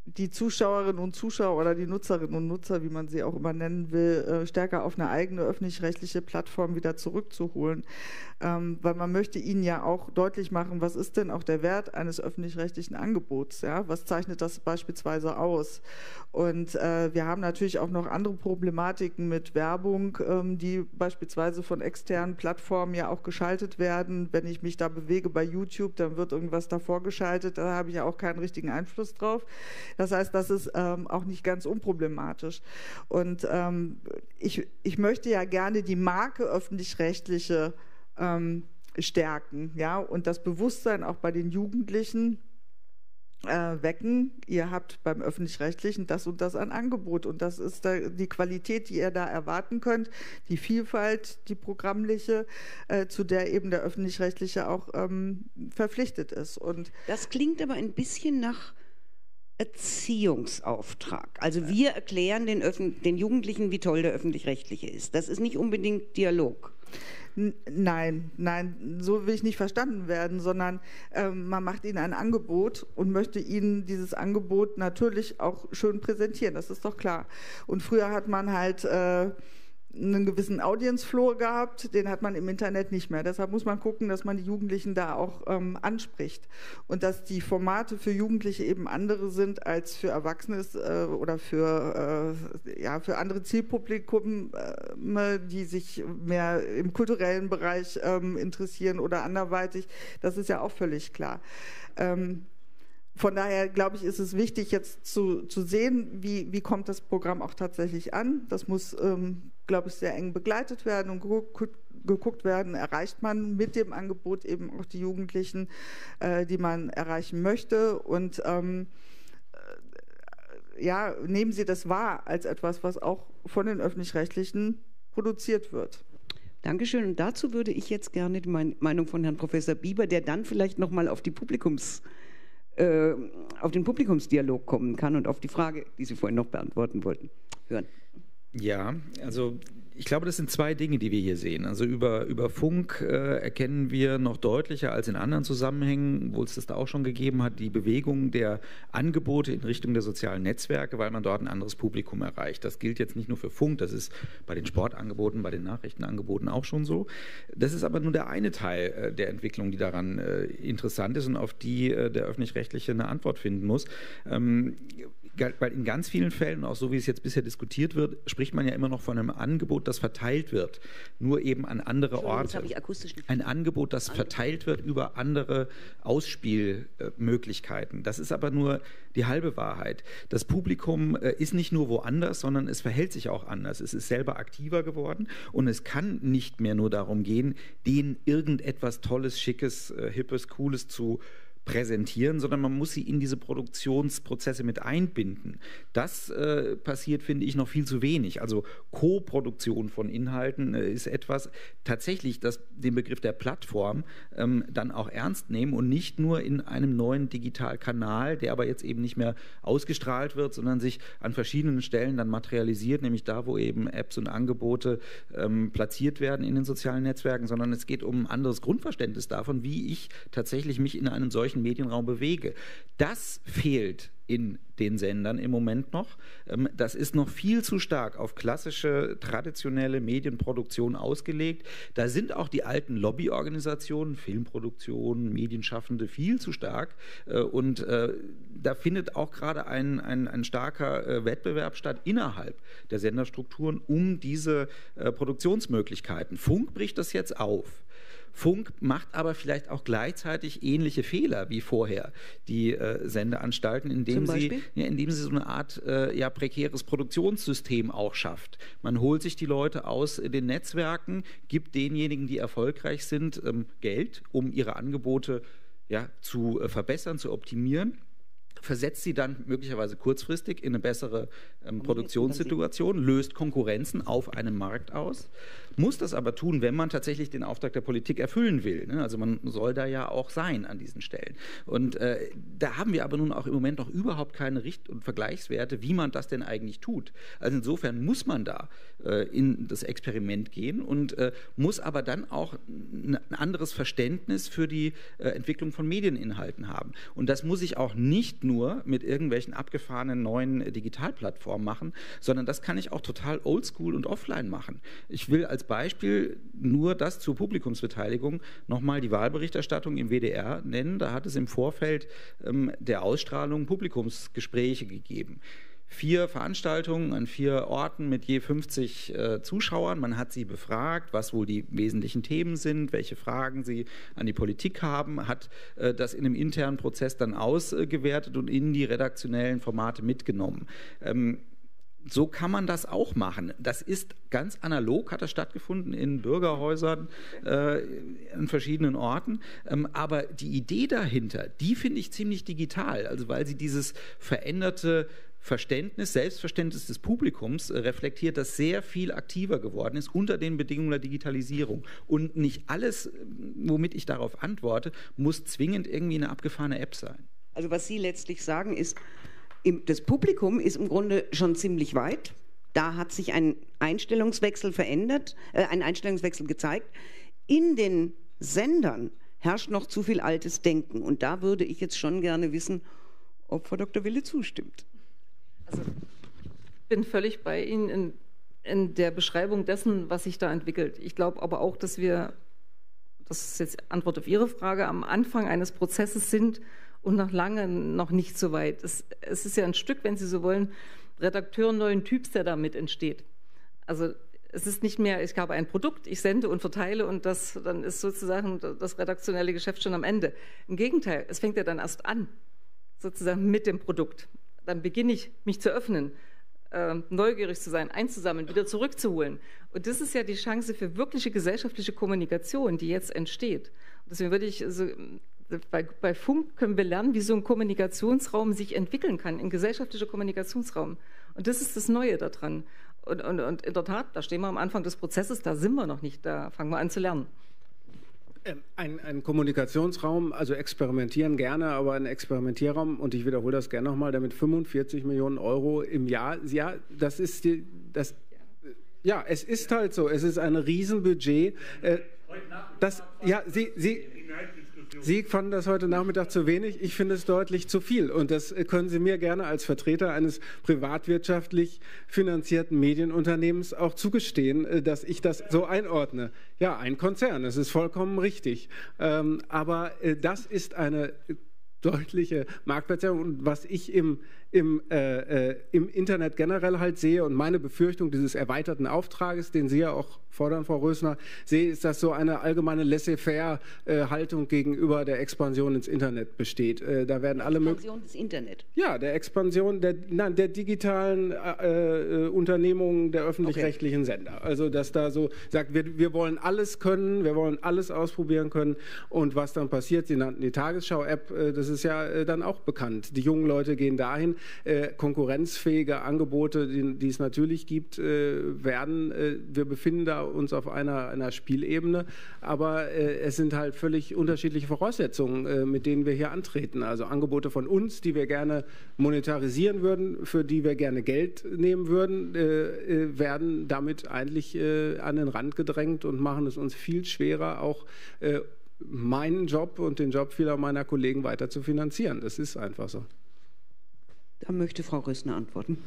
die Zuschauerinnen und Zuschauer oder die Nutzerinnen und Nutzer, wie man sie auch immer nennen will, äh, stärker auf eine eigene öffentlich-rechtliche Plattform wieder zurückzuholen. Ähm, weil man möchte ihnen ja auch deutlich machen, was ist denn auch der Wert eines öffentlich-rechtlichen Angebots? Ja? Was zeichnet das beispielsweise aus? Und äh, wir haben natürlich auch noch andere Problematiken mit Werbung, ähm, die beispielsweise von externen Plattformen ja auch geschaltet werden. Wenn ich mich da bewege bei YouTube, dann wird irgendwas davor geschaltet, da habe ich ja auch keinen richtigen Einfluss drauf. Das heißt, das ist ähm, auch nicht ganz unproblematisch. Und ähm, ich, ich möchte ja gerne die Marke öffentlich-rechtliche ähm, stärken, ja, und das Bewusstsein auch bei den Jugendlichen äh, wecken. Ihr habt beim Öffentlich-Rechtlichen das und das an Angebot und das ist da die Qualität, die ihr da erwarten könnt, die Vielfalt, die programmliche, äh, zu der eben der Öffentlich-Rechtliche auch ähm, verpflichtet ist. Und das klingt aber ein bisschen nach Erziehungsauftrag. Also wir erklären den, Öffn- den Jugendlichen, wie toll der Öffentlich-Rechtliche ist. Das ist nicht unbedingt Dialog. Nein, nein, so will ich nicht verstanden werden, sondern äh, man macht ihnen ein Angebot und möchte ihnen dieses Angebot natürlich auch schön präsentieren, das ist doch klar. Und früher hat man halt äh, einen gewissen Audience-Floor gehabt, den hat man im Internet nicht mehr. Deshalb muss man gucken, dass man die Jugendlichen da auch ähm, anspricht. Und dass die Formate für Jugendliche eben andere sind als für Erwachsene äh, oder für, äh, ja, für andere Zielpublikum, äh, die sich mehr im kulturellen Bereich äh, interessieren oder anderweitig. Das ist ja auch völlig klar. Ähm, Von daher, glaube ich, ist es wichtig, jetzt zu, zu sehen, wie, wie kommt das Programm auch tatsächlich an. Das muss, ähm, glaube ich, sehr eng begleitet werden und geguckt, geguckt werden, erreicht man mit dem Angebot eben auch die Jugendlichen, äh, die man erreichen möchte. Und ähm, ja, nehmen Sie das wahr als etwas, was auch von den Öffentlich-Rechtlichen produziert wird. Dankeschön. Und dazu würde ich jetzt gerne die Meinung von Herrn Professor Bieber, der dann vielleicht nochmal auf die Publikums... auf den Publikumsdialog kommen kann und auf die Frage, die Sie vorhin noch beantworten wollten, hören. Ja, also ich glaube, das sind zwei Dinge, die wir hier sehen. Also über, über Funk äh, erkennen wir noch deutlicher als in anderen Zusammenhängen, wo es das da auch schon gegeben hat, die Bewegung der Angebote in Richtung der sozialen Netzwerke, weil man dort ein anderes Publikum erreicht. Das gilt jetzt nicht nur für Funk, das ist bei den Sportangeboten, bei den Nachrichtenangeboten auch schon so. Das ist aber nur der eine Teil äh, der Entwicklung, die daran äh, interessant ist und auf die äh, der Öffentlich-Rechtliche eine Antwort finden muss. Ähm, Weil in ganz vielen Fällen, auch so wie es jetzt bisher diskutiert wird, spricht man ja immer noch von einem Angebot, das verteilt wird, nur eben an andere Orte. Ein Angebot, das verteilt wird über andere Ausspielmöglichkeiten. Das ist aber nur die halbe Wahrheit. Das Publikum ist nicht nur woanders, sondern es verhält sich auch anders. Es ist selber aktiver geworden und es kann nicht mehr nur darum gehen, denen irgendetwas Tolles, Schickes, Hippes, Cooles zu präsentieren, sondern man muss sie in diese Produktionsprozesse mit einbinden. Das äh, passiert, finde ich, noch viel zu wenig. Also Co-Produktion von Inhalten äh, ist etwas, tatsächlich das, den Begriff der Plattform ähm, dann auch ernst nehmen und nicht nur in einem neuen Digitalkanal, der aber jetzt eben nicht mehr ausgestrahlt wird, sondern sich an verschiedenen Stellen dann materialisiert, nämlich da, wo eben Apps und Angebote ähm, platziert werden in den sozialen Netzwerken, sondern es geht um ein anderes Grundverständnis davon, wie ich tatsächlich mich in einem solchen öffentlichen Medienraum bewege. Das fehlt in den Sendern im Moment noch. Das ist noch viel zu stark auf klassische, traditionelle Medienproduktion ausgelegt. Da sind auch die alten Lobbyorganisationen, Filmproduktionen, Medienschaffende viel zu stark. Und da findet auch gerade ein, ein, ein starker Wettbewerb statt innerhalb der Senderstrukturen um diese Produktionsmöglichkeiten. Funk bricht das jetzt auf. Funk macht aber vielleicht auch gleichzeitig ähnliche Fehler wie vorher, die äh, Sendeanstalten, indem sie, ja, indem sie so eine Art äh, ja, prekäres Produktionssystem auch schafft. Man holt sich die Leute aus äh, den Netzwerken, gibt denjenigen, die erfolgreich sind, ähm, Geld, um ihre Angebote ja, zu äh, verbessern, zu optimieren, versetzt sie dann möglicherweise kurzfristig in eine bessere ähm, Produktionssituation, löst Konkurrenzen auf einem Markt aus, muss das aber tun, wenn man tatsächlich den Auftrag der Politik erfüllen will. Ne? Also man soll da ja auch sein an diesen Stellen. Und äh, da haben wir aber nun auch im Moment noch überhaupt keine Richt- und Vergleichswerte, wie man das denn eigentlich tut. Also insofern muss man da äh, in das Experiment gehen und äh, muss aber dann auch ein anderes Verständnis für die äh, Entwicklung von Medieninhalten haben. Und das muss ich auch nicht nur mit irgendwelchen abgefahrenen neuen Digitalplattformen machen, sondern das kann ich auch total oldschool und offline machen. Ich will als Beispiel nur das zur Publikumsbeteiligung nochmal die Wahlberichterstattung im W D R nennen. Da hat es im Vorfeld ähm, der Ausstrahlung Publikumsgespräche gegeben. Vier Veranstaltungen an vier Orten mit je fünfzig äh, Zuschauern. Man hat sie befragt, was wohl die wesentlichen Themen sind, welche Fragen sie an die Politik haben, hat äh, das in einem internen Prozess dann ausgewertet und in die redaktionellen Formate mitgenommen. Ähm, So kann man das auch machen. Das ist ganz analog, hat das stattgefunden in Bürgerhäusern, äh, an verschiedenen Orten. Ähm, aber die Idee dahinter, die finde ich ziemlich digital, also weil sie dieses veränderte Verständnis, Selbstverständnis des Publikums äh, reflektiert, das sehr viel aktiver geworden ist unter den Bedingungen der Digitalisierung. Und nicht alles, womit ich darauf antworte, muss zwingend irgendwie eine abgefahrene App sein. Also was Sie letztlich sagen ist, das Publikum ist im Grunde schon ziemlich weit. Da hat sich ein Einstellungswechsel verändert, äh, ein Einstellungswechsel gezeigt. In den Sendern herrscht noch zu viel altes Denken. Und da würde ich jetzt schon gerne wissen, ob Frau Doktor Wille zustimmt. Also, ich bin völlig bei Ihnen in, in der Beschreibung dessen, was sich da entwickelt. Ich glaube aber auch, dass wir, das ist jetzt Antwort auf Ihre Frage, am Anfang eines Prozesses sind, und noch lange noch nicht so weit. Es, es ist ja ein Stück, wenn Sie so wollen, Redakteur neuen Typs, der damit entsteht. Also es ist nicht mehr, ich habe ein Produkt, ich sende und verteile und das, dann ist sozusagen das redaktionelle Geschäft schon am Ende. Im Gegenteil, es fängt ja dann erst an, sozusagen mit dem Produkt. Dann beginne ich, mich zu öffnen, äh, neugierig zu sein, einzusammeln, wieder zurückzuholen. Und das ist ja die Chance für wirkliche gesellschaftliche Kommunikation, die jetzt entsteht. Deswegen würde ich... Also, Bei, bei Funk können wir lernen, wie so ein Kommunikationsraum sich entwickeln kann, ein gesellschaftlicher Kommunikationsraum. Und das ist das Neue daran. Und, und, und in der Tat, da stehen wir am Anfang des Prozesses, da sind wir noch nicht, da fangen wir an zu lernen. Ein, ein Kommunikationsraum, also experimentieren gerne, aber ein Experimentierraum, und ich wiederhole das gerne nochmal, damit fünfundvierzig Millionen Euro im Jahr, ja, das ist, die, das, ja, es ist halt so, es ist ein Riesenbudget. Äh, das, ja, Sie... Sie Sie fanden das heute Nachmittag zu wenig, ich finde es deutlich zu viel. Und das können Sie mir gerne als Vertreter eines privatwirtschaftlich finanzierten Medienunternehmens auch zugestehen, dass ich das so einordne. Ja, ein Konzern, das ist vollkommen richtig. Aber das ist eine deutliche Marktverzerrung. Und was ich im, im, äh, im Internet generell halt sehe und meine Befürchtung dieses erweiterten Auftrages, den Sie ja auch fordern, Frau Rößner, sehe, ist, dass so eine allgemeine Laissez-faire-Haltung äh, gegenüber der Expansion ins Internet besteht. Äh, da werden alle Expansion des Internet? Ja, der Expansion der, nein, der digitalen äh, äh, Unternehmungen der öffentlich-rechtlichen okay. Sender. Also, dass da so sagt, wir, wir wollen alles können, wir wollen alles ausprobieren können. Und was dann passiert, Sie nannten die Tagesschau-App, äh, das ist ja äh, dann auch bekannt. Die jungen Leute gehen dahin. Äh, konkurrenzfähige Angebote, die, die es natürlich gibt, äh, werden, äh, wir befinden da uns auf einer, einer Spielebene, aber äh, es sind halt völlig unterschiedliche Voraussetzungen, äh, mit denen wir hier antreten. Also Angebote von uns, die wir gerne monetarisieren würden, für die wir gerne Geld nehmen würden, äh, äh, werden damit eigentlich äh, an den Rand gedrängt und machen es uns viel schwerer, auch äh, meinen Job und den Job vieler meiner Kollegen weiter zu finanzieren. Das ist einfach so. Da möchte Frau Rößner antworten.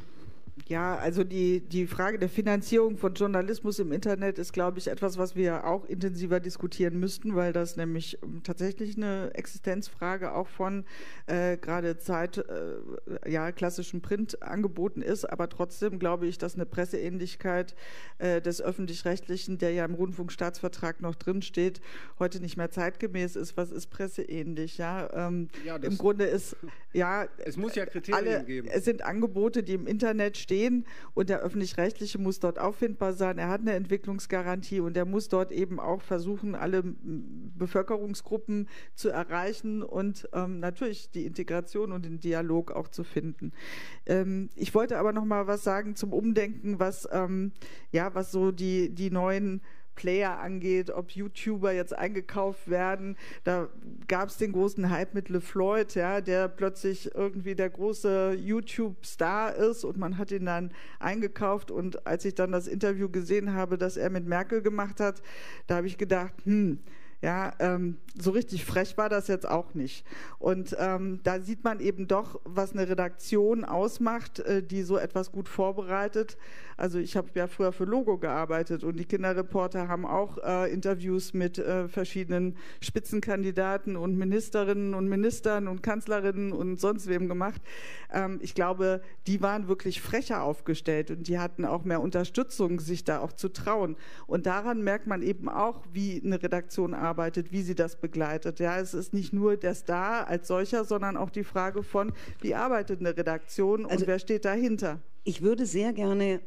Ja, also die, die Frage der Finanzierung von Journalismus im Internet ist, glaube ich, etwas, was wir auch intensiver diskutieren müssten, weil das nämlich tatsächlich eine Existenzfrage auch von äh, gerade Zeit, äh, ja, klassischen Printangeboten ist. Aber trotzdem glaube ich, dass eine Presseähnlichkeit äh, des Öffentlich-Rechtlichen, der ja im Rundfunkstaatsvertrag noch drin steht, heute nicht mehr zeitgemäß ist. Was ist presseähnlich? Ja, ähm, ja, im Grunde ist, ja, es muss ja Kriterien alle, geben. Es sind Angebote, die im Internet stehen. Stehen und der Öffentlich-Rechtliche muss dort auffindbar sein. Er hat eine Entwicklungsgarantie und er muss dort eben auch versuchen, alle Bevölkerungsgruppen zu erreichen und ähm, natürlich die Integration und den Dialog auch zu finden. Ähm, ich wollte aber noch mal was sagen zum Umdenken, was, ähm, ja, was so die, die neuen Player angeht, ob YouTuber jetzt eingekauft werden. Da gab es den großen Hype mit Le Floyd, ja, der plötzlich irgendwie der große YouTube-Star ist und man hat ihn dann eingekauft. Und als ich dann das Interview gesehen habe, das er mit Merkel gemacht hat, da habe ich gedacht, hm, ja, ähm, so richtig frech war das jetzt auch nicht. Und ähm, da sieht man eben doch, was eine Redaktion ausmacht, äh, die so etwas gut vorbereitet. Also ich habe ja früher für Logo gearbeitet und die Kinderreporter haben auch äh, Interviews mit äh, verschiedenen Spitzenkandidaten und Ministerinnen und Ministern und Kanzlerinnen und sonst wem gemacht. Ähm, ich glaube, die waren wirklich frecher aufgestellt und die hatten auch mehr Unterstützung, sich da auch zu trauen. Und daran merkt man eben auch, wie eine Redaktion arbeitet. Arbeitet, wie sie das begleitet. Ja, es ist nicht nur der Star als solcher, sondern auch die Frage von, wie arbeitet eine Redaktion und also, wer steht dahinter? Ich würde sehr gerne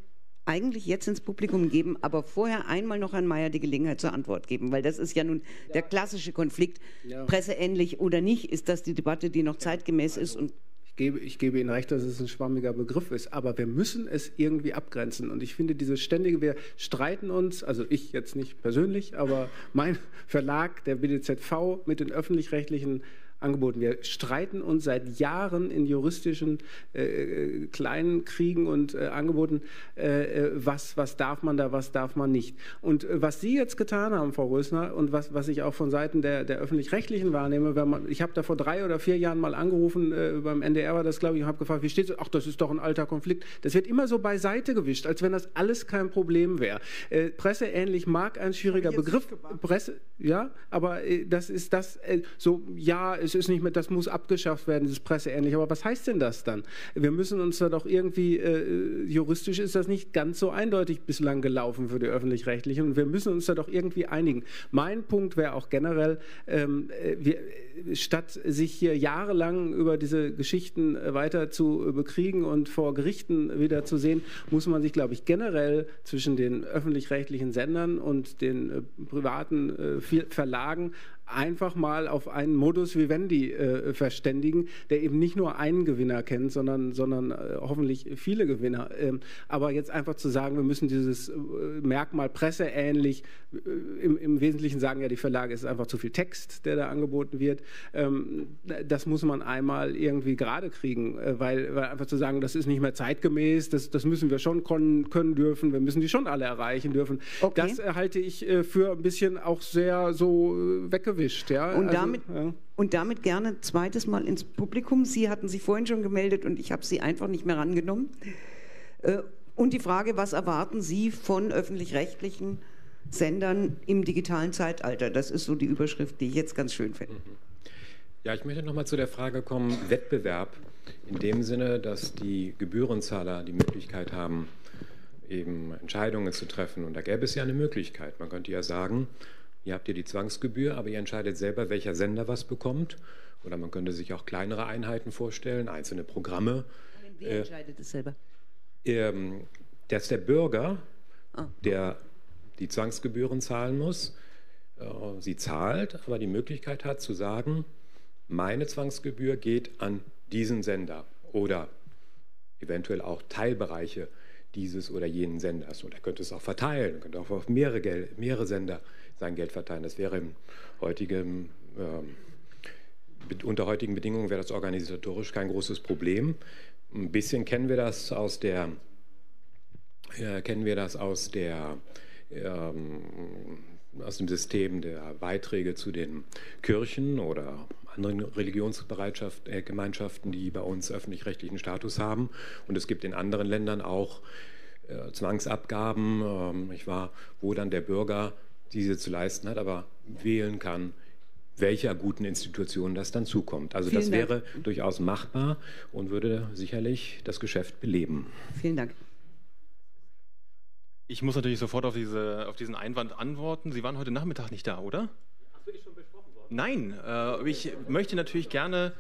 eigentlich jetzt ins Publikum geben, aber vorher einmal noch Herrn Meier die Gelegenheit zur Antwort geben, weil das ist ja nun ja. der klassische Konflikt, ja. presseähnlich oder nicht, ist das die Debatte, die noch zeitgemäß ja, also. ist und Ich gebe, ich gebe Ihnen recht, dass es ein schwammiger Begriff ist, aber wir müssen es irgendwie abgrenzen. Und ich finde, dieses ständige, wir streiten uns, also ich jetzt nicht persönlich, aber mein Verlag, der B D Z V, mit den öffentlich-rechtlichen Angeboten, wir streiten uns seit Jahren in juristischen äh, kleinen Kriegen und äh, Angeboten, äh, was, was darf man da, was darf man nicht. Und äh, was Sie jetzt getan haben, Frau Rößner, und was, was ich auch von Seiten der, der Öffentlich-Rechtlichen wahrnehme, wenn man, ich habe da vor drei oder vier Jahren mal angerufen, äh, beim N D R war das, glaube ich, und habe gefragt, wie steht es? Ach, das ist doch ein alter Konflikt. Das wird immer so beiseite gewischt, als wenn das alles kein Problem wäre. Äh, presseähnlich mag ein schwieriger Begriff, Presse, ja, aber äh, das ist das, äh, so, ja, es ist nicht mehr, das muss abgeschafft werden, das ist presseähnlich. Aber was heißt denn das dann? Wir müssen uns da doch irgendwie, äh, juristisch ist das nicht ganz so eindeutig bislang gelaufen für die Öffentlich-Rechtlichen und wir müssen uns da doch irgendwie einigen. Mein Punkt wäre auch generell, ähm, wir, statt sich hier jahrelang über diese Geschichten weiter zu bekriegen und vor Gerichten wieder zu sehen, muss man sich, glaube ich, generell zwischen den öffentlich-rechtlichen Sendern und den äh, privaten äh, Verlagen einfach mal auf einen Modus vivendi äh, verständigen, der eben nicht nur einen Gewinner kennt, sondern, sondern äh, hoffentlich viele Gewinner. Ähm, aber jetzt einfach zu sagen, wir müssen dieses äh, Merkmal presseähnlich äh, im, im Wesentlichen sagen, ja, die Verlage, ist einfach zu viel Text, der da angeboten wird. Ähm, das muss man einmal irgendwie gerade kriegen, äh, weil, weil einfach zu sagen, das ist nicht mehr zeitgemäß, das, das müssen wir schon können, können dürfen, wir müssen die schon alle erreichen dürfen. Okay. Das äh, halte ich äh, für ein bisschen auch sehr so äh, weggewischt. Ja, und, also, damit, ja. und damit gerne zweites Mal ins Publikum. Sie hatten sich vorhin schon gemeldet und ich habe Sie einfach nicht mehr rangenommen. Und die Frage, was erwarten Sie von öffentlich-rechtlichen Sendern im digitalen Zeitalter? Das ist so die Überschrift, die ich jetzt ganz schön finde. Ja, ich möchte nochmal zu der Frage kommen, Wettbewerb, in dem Sinne, dass die Gebührenzahler die Möglichkeit haben, eben Entscheidungen zu treffen. Und da gäbe es ja eine Möglichkeit. Man könnte ja sagen, ihr habt ja die Zwangsgebühr, aber ihr entscheidet selber, welcher Sender was bekommt. Oder man könnte sich auch kleinere Einheiten vorstellen, einzelne Programme. Und wer äh, entscheidet es selber? Ähm, das ist der Bürger, ah. der die Zwangsgebühren zahlen muss. Äh, sie zahlt, aber die Möglichkeit hat zu sagen, meine Zwangsgebühr geht an diesen Sender oder eventuell auch Teilbereiche dieses oder jenen Senders. Und er könnte es auch verteilen, könnte auch auf mehrere, Gel mehrere Sender sein Geld verteilen. Das wäre im heutigen, äh, unter heutigen Bedingungen wäre das organisatorisch kein großes Problem. Ein bisschen kennen wir das aus der, äh, kennen wir das aus der ähm, aus dem System der Beiträge zu den Kirchen oder anderen Religionsgemeinschaften, die bei uns öffentlich-rechtlichen Status haben. Und es gibt in anderen Ländern auch äh, Zwangsabgaben, äh, ich war, wo dann der Bürger diese zu leisten hat, aber wählen kann, welcher guten Institution das dann zukommt. Also das wäre durchaus machbar und würde sicherlich das Geschäft beleben. Vielen Dank. Ich muss natürlich sofort auf, diese, auf diesen Einwand antworten. Sie waren heute Nachmittag nicht da, oder? Ach, bin ich schon besprochen worden? Nein, äh, ich möchte natürlich gerne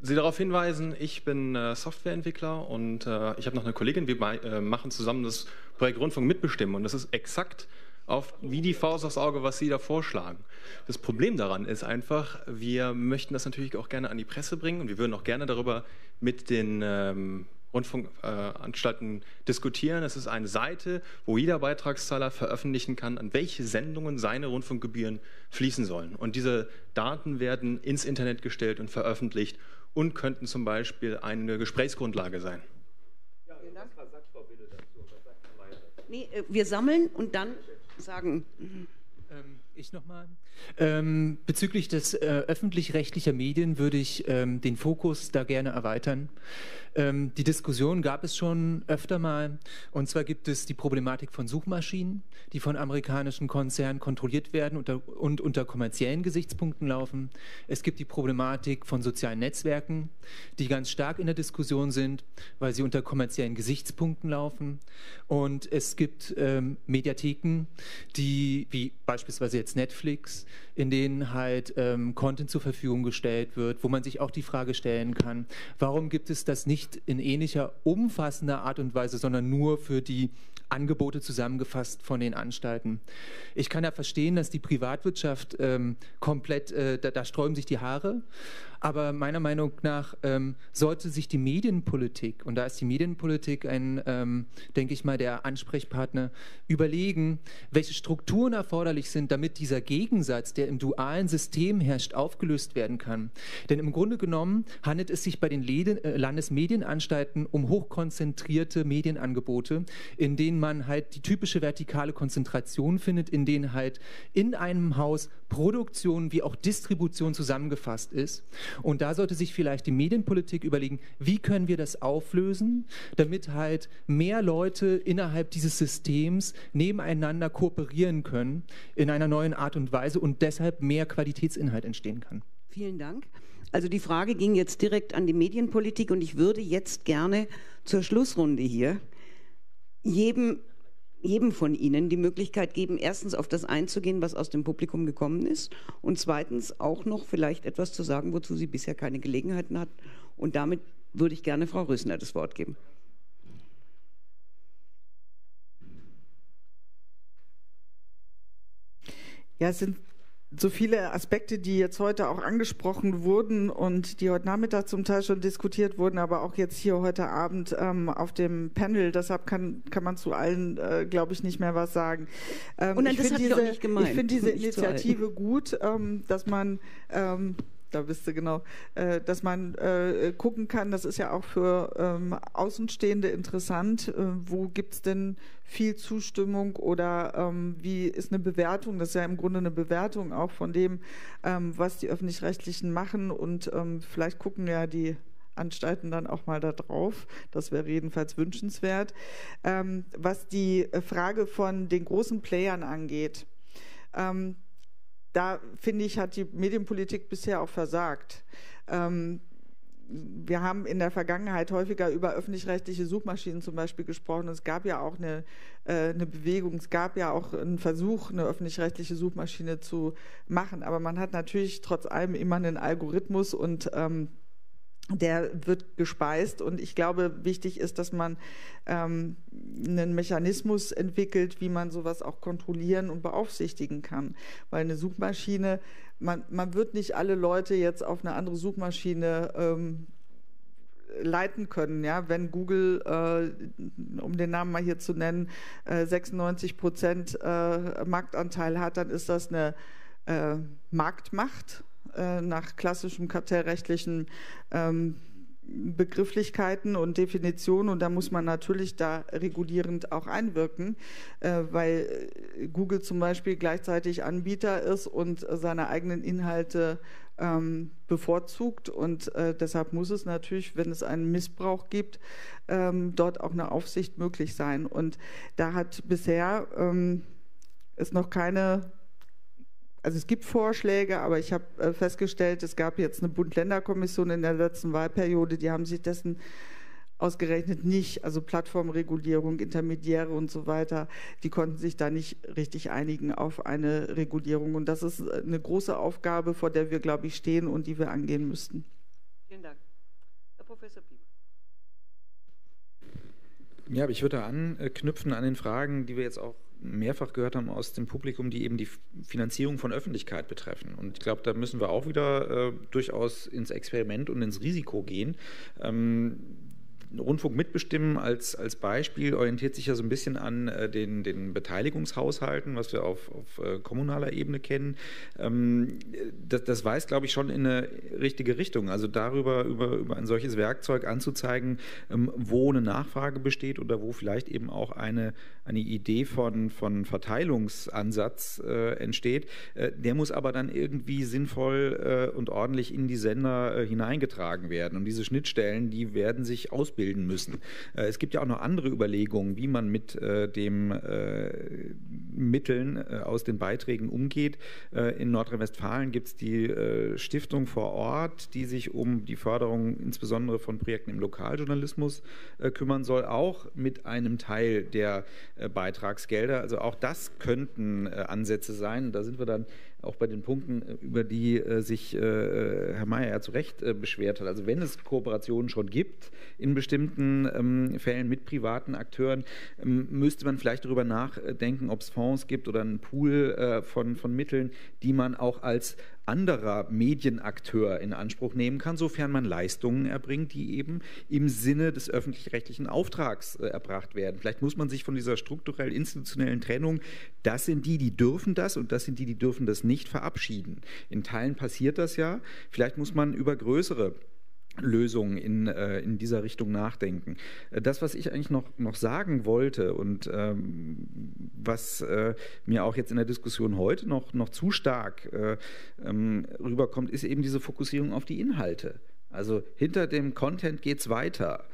Sie darauf hinweisen, ich bin äh, Softwareentwickler und äh, ich habe noch eine Kollegin, wir äh, machen zusammen das Projekt Rundfunk mitbestimmen und das ist exakt auf wie die Faust aufs Auge, was Sie da vorschlagen. Das Problem daran ist einfach, wir möchten das natürlich auch gerne an die Presse bringen und wir würden auch gerne darüber mit den ähm, Rundfunkanstalten äh, diskutieren. Es ist eine Seite, wo jeder Beitragszahler veröffentlichen kann, an welche Sendungen seine Rundfunkgebühren fließen sollen. Und diese Daten werden ins Internet gestellt und veröffentlicht und könnten zum Beispiel eine Gesprächsgrundlage sein. Ja, vielen Dank. Was sagt Frau Wille dazu? Was sagt Herr Meier? Nee, wir sammeln und dann sagen. Ähm, ich nochmal. Ähm, bezüglich des äh, öffentlich-rechtlicher Medien würde ich ähm, den Fokus da gerne erweitern. Ähm, die Diskussion gab es schon öfter mal. Und zwar gibt es die Problematik von Suchmaschinen, die von amerikanischen Konzernen kontrolliert werden und, und unter kommerziellen Gesichtspunkten laufen. Es gibt die Problematik von sozialen Netzwerken, die ganz stark in der Diskussion sind, weil sie unter kommerziellen Gesichtspunkten laufen. Und es gibt ähm, Mediatheken, die wie beispielsweise jetzt Netflix, in denen halt ähm, Content zur Verfügung gestellt wird, wo man sich auch die Frage stellen kann, warum gibt es das nicht in ähnlicher, umfassender Art und Weise, sondern nur für die Angebote zusammengefasst von den Anstalten. Ich kann ja verstehen, dass die Privatwirtschaft ähm, komplett, äh, da, da sträuben sich die Haare, aber meiner Meinung nach ähm, sollte sich die Medienpolitik, und da ist die Medienpolitik ein, ähm, denke ich mal, der Ansprechpartner, überlegen, welche Strukturen erforderlich sind, damit dieser Gegensatz, der im dualen System herrscht, aufgelöst werden kann. Denn im Grunde genommen handelt es sich bei den Leden, äh, Landesmedienanstalten um hochkonzentrierte Medienangebote, in denen man halt die typische vertikale Konzentration findet, in denen halt in einem Haus Produktion wie auch Distribution zusammengefasst ist. Und da sollte sich vielleicht die Medienpolitik überlegen, wie können wir das auflösen, damit halt mehr Leute innerhalb dieses Systems nebeneinander kooperieren können in einer neuen Art und Weise und deshalb mehr Qualitätsinhalt entstehen kann. Vielen Dank. Also die Frage ging jetzt direkt an die Medienpolitik und ich würde jetzt gerne zur Schlussrunde hier jedem, jedem von Ihnen die Möglichkeit geben, erstens auf das einzugehen, was aus dem Publikum gekommen ist und zweitens auch noch vielleicht etwas zu sagen, wozu Sie bisher keine Gelegenheiten hatten. Und damit würde ich gerne Frau Rößner das Wort geben. Ja, es sind so viele Aspekte, die jetzt heute auch angesprochen wurden und die heute Nachmittag zum Teil schon diskutiert wurden, aber auch jetzt hier heute Abend ähm, auf dem Panel. Deshalb kann, kann man zu allen, äh, glaube ich, nicht mehr was sagen. Ähm, und dann, ich finde diese, ich ich find diese Initiative gut, ähm, dass man... Ähm, Da bist du genau, äh, dass man äh, gucken kann, das ist ja auch für ähm, Außenstehende interessant, äh, wo gibt es denn viel Zustimmung oder ähm, wie ist eine Bewertung, das ist ja im Grunde eine Bewertung auch von dem, ähm, was die Öffentlich-Rechtlichen machen und ähm, vielleicht gucken ja die Anstalten dann auch mal da drauf. Das wäre jedenfalls wünschenswert. Ähm, was die Frage von den großen Playern angeht, ähm, da, finde ich, hat die Medienpolitik bisher auch versagt. Ähm, wir haben in der Vergangenheit häufiger über öffentlich-rechtliche Suchmaschinen zum Beispiel gesprochen. Es gab ja auch eine, äh, eine Bewegung, es gab ja auch einen Versuch, eine öffentlich-rechtliche Suchmaschine zu machen. Aber man hat natürlich trotz allem immer einen Algorithmus und ähm, der wird gespeist und ich glaube, wichtig ist, dass man ähm, einen Mechanismus entwickelt, wie man sowas auch kontrollieren und beaufsichtigen kann. Weil eine Suchmaschine, man, man wird nicht alle Leute jetzt auf eine andere Suchmaschine ähm, leiten können, ja, wenn Google, äh, um den Namen mal hier zu nennen, äh, sechsundneunzig Prozent äh, Marktanteil hat, dann ist das eine äh, Marktmacht nach klassischem kartellrechtlichen ähm, Begrifflichkeiten und Definitionen, und da muss man natürlich da regulierend auch einwirken, äh, weil Google zum Beispiel gleichzeitig Anbieter ist und seine eigenen Inhalte ähm, bevorzugt, und äh, deshalb muss es natürlich, wenn es einen Missbrauch gibt, ähm, dort auch eine Aufsicht möglich sein, und da hat bisher ähm, es noch keine. Also es gibt Vorschläge, aber ich habe äh, festgestellt, es gab jetzt eine Bund-Länder-Kommission in der letzten Wahlperiode, die haben sich dessen ausgerechnet nicht, also Plattformregulierung, Intermediäre und so weiter, die konnten sich da nicht richtig einigen auf eine Regulierung. Und das ist eine große Aufgabe, vor der wir, glaube ich, stehen und die wir angehen müssten. Vielen Dank. Herr Professor Bieber. Ja, aber ich würde anknüpfen an den Fragen, die wir jetzt auch mehrfach gehört haben aus dem Publikum, die eben die Finanzierung von Öffentlichkeit betreffen. Und ich glaube, da müssen wir auch wieder äh, durchaus ins Experiment und ins Risiko gehen. Ähm, Rundfunk mitbestimmen als, als Beispiel orientiert sich ja so ein bisschen an äh, den, den Beteiligungshaushalten, was wir auf, auf äh, kommunaler Ebene kennen. Ähm, das, das weist, glaube ich, schon in eine richtige Richtung. Also darüber, über, über ein solches Werkzeug anzuzeigen, ähm, wo eine Nachfrage besteht oder wo vielleicht eben auch eine, eine Idee von, von Verteilungsansatz äh, entsteht. Äh, der muss aber dann irgendwie sinnvoll äh, und ordentlich in die Sender äh, hineingetragen werden. Und diese Schnittstellen, die werden sich ausbilden müssen. Es gibt ja auch noch andere Überlegungen, wie man mit äh, den äh, Mitteln äh, aus den Beiträgen umgeht. Äh, in Nordrhein-Westfalen gibt es die äh, Stiftung vor Ort, die sich um die Förderung insbesondere von Projekten im Lokaljournalismus äh, kümmern soll, auch mit einem Teil der äh, Beitragsgelder. Also auch das könnten äh, Ansätze sein. Da sind wir dann auch bei den Punkten, über die äh, sich äh, Herr Meier ja zu Recht äh, beschwert hat. Also wenn es Kooperationen schon gibt, in bestimmten ähm, Fällen mit privaten Akteuren, ähm, müsste man vielleicht darüber nachdenken, ob es Fonds gibt oder einen Pool äh, von, von Mitteln, die man auch als anderer Medienakteur in Anspruch nehmen kann, sofern man Leistungen erbringt, die eben im Sinne des öffentlich-rechtlichen Auftrags äh, erbracht werden. Vielleicht muss man sich von dieser strukturell institutionellen Trennung, das sind die, die dürfen das und das sind die, die dürfen das nicht, verabschieden. In Teilen passiert das ja. Vielleicht muss man über größere Lösungen in, äh, in dieser Richtung nachdenken. Das, was ich eigentlich noch, noch sagen wollte und ähm, was äh, mir auch jetzt in der Diskussion heute noch, noch zu stark äh, ähm, rüberkommt, ist eben diese Fokussierung auf die Inhalte. Also hinter dem Content geht es weiter.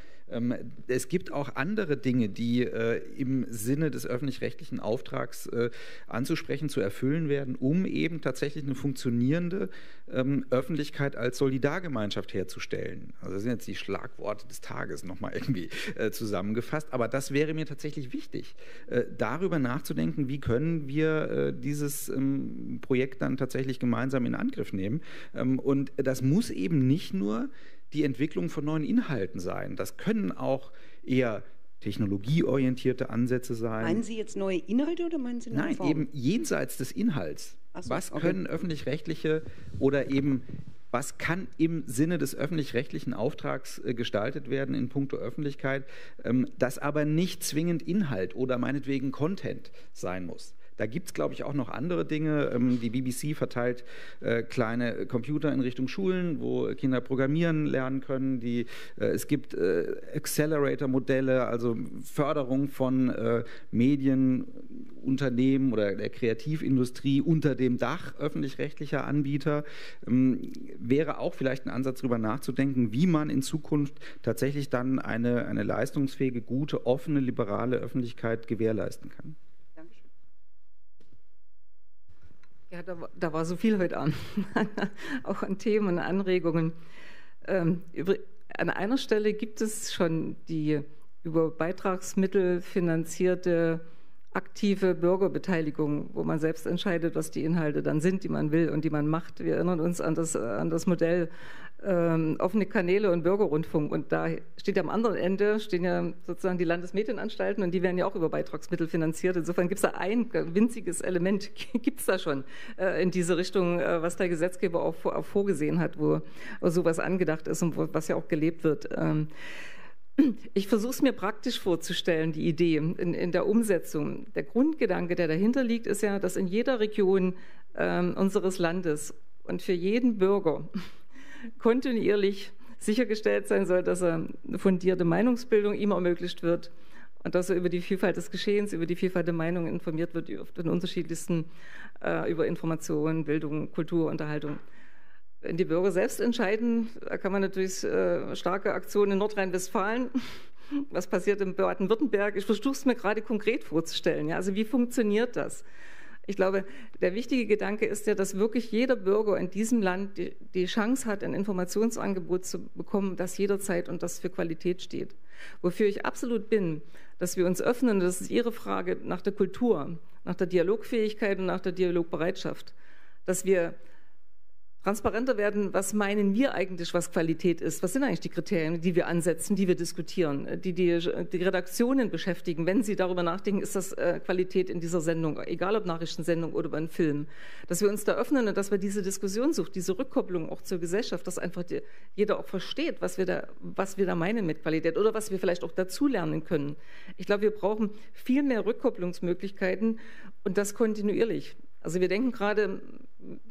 Es gibt auch andere Dinge, die äh, im Sinne des öffentlich-rechtlichen Auftrags äh, anzusprechen, zu erfüllen werden, um eben tatsächlich eine funktionierende ähm, Öffentlichkeit als Solidargemeinschaft herzustellen. Also das sind jetzt die Schlagworte des Tages nochmal irgendwie äh, zusammengefasst, aber das wäre mir tatsächlich wichtig, äh, darüber nachzudenken, wie können wir äh, dieses ähm, Projekt dann tatsächlich gemeinsam in Angriff nehmen. Ähm, und das muss eben nicht nur die Entwicklung von neuen Inhalten sein. Das können auch eher technologieorientierte Ansätze sein. Meinen Sie jetzt neue Inhalte oder meinen Sie neue Nein, Formen? Eben jenseits des Inhalts. Ach so, was okay. können öffentlich-rechtliche oder eben was kann im Sinne des öffentlich-rechtlichen Auftrags gestaltet werden in puncto Öffentlichkeit, das aber nicht zwingend Inhalt oder meinetwegen Content sein muss. Da gibt es, glaube ich, auch noch andere Dinge. Die B B C verteilt äh, kleine Computer in Richtung Schulen, wo Kinder programmieren lernen können. Die, äh, es gibt äh, Accelerator-Modelle, also Förderung von äh, Medienunternehmen oder der Kreativindustrie unter dem Dach öffentlich-rechtlicher Anbieter. Ähm, wäre auch vielleicht ein Ansatz, darüber nachzudenken, wie man in Zukunft tatsächlich dann eine, eine leistungsfähige, gute, offene, liberale Öffentlichkeit gewährleisten kann. Ja, da, da war so viel heute Abend, auch an Themen, Anregungen. Ähm, über, an einer Stelle gibt es schon die über Beitragsmittel finanzierte aktive Bürgerbeteiligung, wo man selbst entscheidet, was die Inhalte dann sind, die man will und die man macht. Wir erinnern uns an das, an das Modell ähm, offene Kanäle und Bürgerrundfunk. Und da steht ja am anderen Ende, stehen ja sozusagen die Landesmedienanstalten und die werden ja auch über Beitragsmittel finanziert. Insofern gibt es da ein winziges Element, gibt es da schon äh, in diese Richtung, äh, was der Gesetzgeber auch, auch vorgesehen hat, wo sowas angedacht ist und wo, was ja auch gelebt wird. Ähm, Ich versuche es mir praktisch vorzustellen, die Idee in, in der Umsetzung. Der Grundgedanke, der dahinter liegt, ist ja, dass in jeder Region äh, unseres Landes und für jeden Bürger kontinuierlich sichergestellt sein soll, dass er fundierte Meinungsbildung ihm ermöglicht wird und dass er über die Vielfalt des Geschehens, über die Vielfalt der Meinungen informiert wird, auf den unterschiedlichsten, äh, über Information, Bildung, Kultur, Unterhaltung. Wenn die Bürger selbst entscheiden, da kann man natürlich äh, starke Aktionen in Nordrhein-Westfalen. Was passiert in Baden-Württemberg? Ich versuche es mir gerade konkret vorzustellen. Ja? Also wie funktioniert das? Ich glaube, der wichtige Gedanke ist ja, dass wirklich jeder Bürger in diesem Land die, die Chance hat, ein Informationsangebot zu bekommen, das jederzeit und das für Qualität steht. Wofür ich absolut bin, dass wir uns öffnen, das ist Ihre Frage nach der Kultur, nach der Dialogfähigkeit und nach der Dialogbereitschaft, dass wir transparenter werden, was meinen wir eigentlich, was Qualität ist? Was sind eigentlich die Kriterien, die wir ansetzen, die wir diskutieren, die die, die Redaktionen beschäftigen, wenn sie darüber nachdenken, ist das äh, Qualität in dieser Sendung, egal ob Nachrichtensendung oder über einen Film. Dass wir uns da öffnen und dass wir diese Diskussionssucht, diese Rückkopplung auch zur Gesellschaft, dass einfach die, jeder auch versteht, was wir, da, was wir da meinen mit Qualität oder was wir vielleicht auch dazulernen können. Ich glaube, wir brauchen viel mehr Rückkopplungsmöglichkeiten und das kontinuierlich. Also wir denken gerade,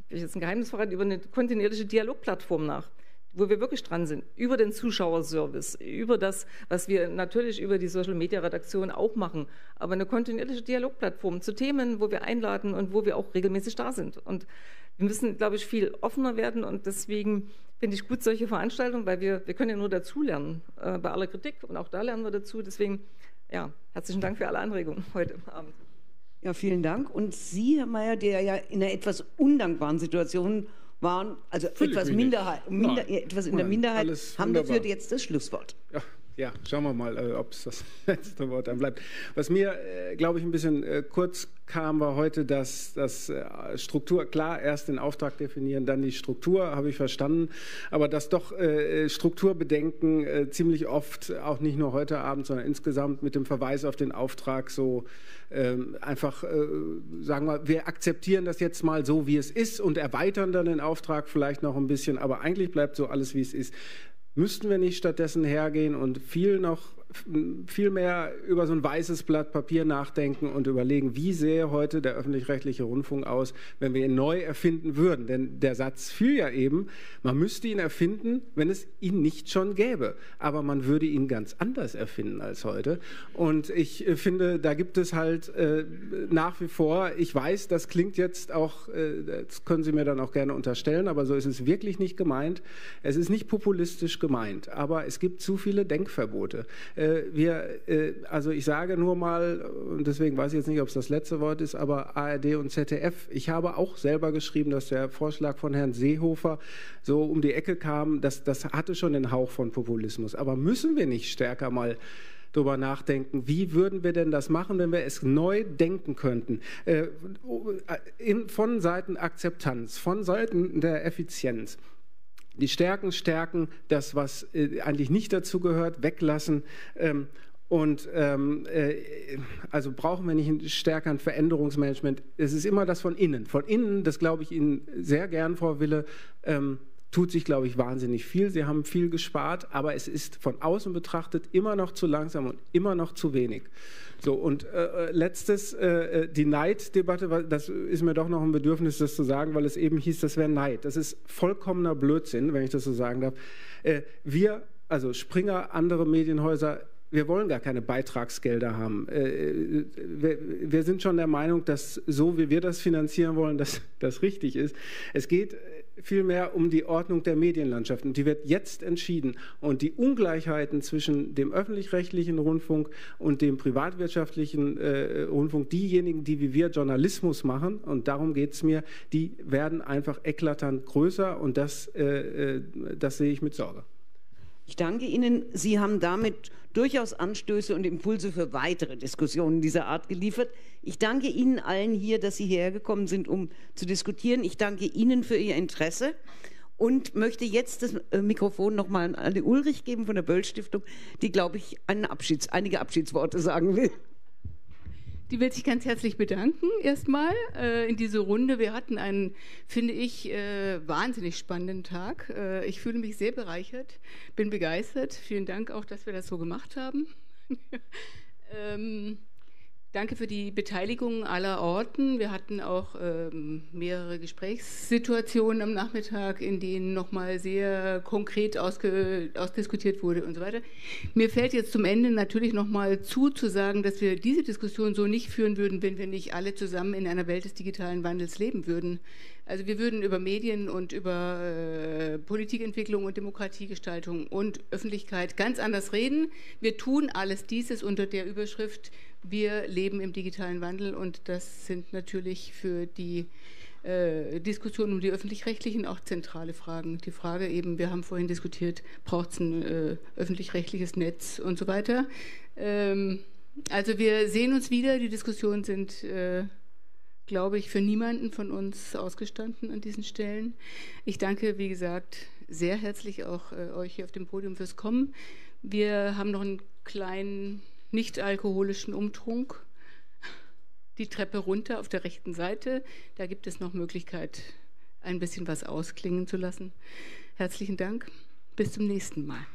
ich jetzt ein Geheimnis verraten, über eine kontinuierliche Dialogplattform nach, wo wir wirklich dran sind, über den Zuschauerservice, über das, was wir natürlich über die Social-Media-Redaktion auch machen, aber eine kontinuierliche Dialogplattform zu Themen, wo wir einladen und wo wir auch regelmäßig da sind. Und wir müssen, glaube ich, viel offener werden und deswegen finde ich gut solche Veranstaltungen, weil wir, wir können ja nur dazulernen äh, bei aller Kritik und auch da lernen wir dazu. Deswegen, ja, herzlichen Dank für alle Anregungen heute Abend. Ja, vielen Dank. Und Sie, Herr Meier, der ja in einer etwas undankbaren Situation waren, also etwas, Minderheit, Minder, etwas in der Minderheit, alles haben wunderbar. Dafür jetzt das Schlusswort. Ja, ja, schauen wir mal, äh, ob es das letzte Wort dann bleibt. Was mir, äh, glaube ich, ein bisschen äh, kurz kam, war heute, dass, dass äh, Struktur, klar, erst den Auftrag definieren, dann die Struktur, habe ich verstanden, aber dass doch äh, Strukturbedenken äh, ziemlich oft, auch nicht nur heute Abend, sondern insgesamt mit dem Verweis auf den Auftrag so äh, einfach, äh, sagen wir, wir akzeptieren das jetzt mal so, wie es ist und erweitern dann den Auftrag vielleicht noch ein bisschen, aber eigentlich bleibt so alles, wie es ist. Müssten wir nicht stattdessen hergehen und viel noch viel mehr über so ein weißes Blatt Papier nachdenken und überlegen, wie sähe heute der öffentlich-rechtliche Rundfunk aus, wenn wir ihn neu erfinden würden? Denn der Satz fiel ja eben, man müsste ihn erfinden, wenn es ihn nicht schon gäbe. Aber man würde ihn ganz anders erfinden als heute. Und ich finde, da gibt es halt äh, nach wie vor, ich weiß, das klingt jetzt auch, äh, das können Sie mir dann auch gerne unterstellen, aber so ist es wirklich nicht gemeint. Es ist nicht populistisch gemeint, aber es gibt zu viele Denkverbote. Äh, wir, äh, also ich sage nur mal, und deswegen weiß ich jetzt nicht, ob es das letzte Wort ist, aber A R D und Z D F, ich habe auch selber geschrieben, dass der Vorschlag von Herrn Seehofer so um die Ecke kam, das, das hatte schon den Hauch von Populismus. Aber müssen wir nicht stärker mal darüber nachdenken, wie würden wir denn das machen, wenn wir es neu denken könnten? Äh, in, von Seiten Akzeptanz, von Seiten der Effizienz. Die Stärken stärken, das, was äh, eigentlich nicht dazu gehört, weglassen. Ähm, und ähm, äh, also brauchen wir nicht einen stärkeren Veränderungsmanagement. Es ist immer das von innen. Von innen, das glaube ich Ihnen sehr gern, Frau Wille, ähm, tut sich, glaube ich, wahnsinnig viel. Sie haben viel gespart, aber es ist von außen betrachtet immer noch zu langsam und immer noch zu wenig. So, und äh, letztes, äh, die Neiddebatte, das ist mir doch noch ein Bedürfnis, das zu sagen, weil es eben hieß, das wäre Neid. Das ist vollkommener Blödsinn, wenn ich das so sagen darf. Äh, wir, also Springer, andere Medienhäuser, wir wollen gar keine Beitragsgelder haben. Äh, wir, wir sind schon der Meinung, dass so, wie wir das finanzieren wollen, dass das richtig ist. Es geht vielmehr um die Ordnung der Medienlandschaft. Und die wird jetzt entschieden. Und die Ungleichheiten zwischen dem öffentlich-rechtlichen Rundfunk und dem privatwirtschaftlichen äh, Rundfunk, diejenigen, die wie wir Journalismus machen, und darum geht es mir, die werden einfach eklatant größer. Und das, äh, das sehe ich mit Sorge. Ich danke Ihnen. Sie haben damit durchaus Anstöße und Impulse für weitere Diskussionen dieser Art geliefert. Ich danke Ihnen allen hier, dass Sie hierher gekommen sind, um zu diskutieren. Ich danke Ihnen für Ihr Interesse und möchte jetzt das Mikrofon nochmal an Anne Ulrich geben von der Böll-Stiftung, die, glaube ich, einen Abschieds-, einige Abschiedsworte sagen will. Die will sich ganz herzlich bedanken erstmal äh, in diese Runde. Wir hatten einen, finde ich, äh, wahnsinnig spannenden Tag. Äh, ich fühle mich sehr bereichert, bin begeistert. Vielen Dank auch, dass wir das so gemacht haben. ähm, Danke für die Beteiligung aller Orten. Wir hatten auch ähm, mehrere Gesprächssituationen am Nachmittag, in denen nochmal sehr konkret ausge, ausdiskutiert wurde und so weiter. Mir fällt jetzt zum Ende natürlich nochmal zu, zu sagen, dass wir diese Diskussion so nicht führen würden, wenn wir nicht alle zusammen in einer Welt des digitalen Wandels leben würden. Also wir würden über Medien und über äh, Politikentwicklung und Demokratiegestaltung und Öffentlichkeit ganz anders reden. Wir tun alles dieses unter der Überschrift: Wir leben im digitalen Wandel, und das sind natürlich für die äh, Diskussion um die Öffentlich-Rechtlichen auch zentrale Fragen. Die Frage eben, wir haben vorhin diskutiert, braucht es ein äh, öffentlich-rechtliches Netz und so weiter. Ähm, also wir sehen uns wieder, die Diskussionen sind, äh, glaube ich, für niemanden von uns ausgestanden an diesen Stellen. Ich danke, wie gesagt, sehr herzlich auch äh, euch hier auf dem Podium fürs Kommen. Wir haben noch einen kleinen nicht-alkoholischen Umtrunk, die Treppe runter auf der rechten Seite. Da gibt es noch Möglichkeit, ein bisschen was ausklingen zu lassen. Herzlichen Dank, bis zum nächsten Mal.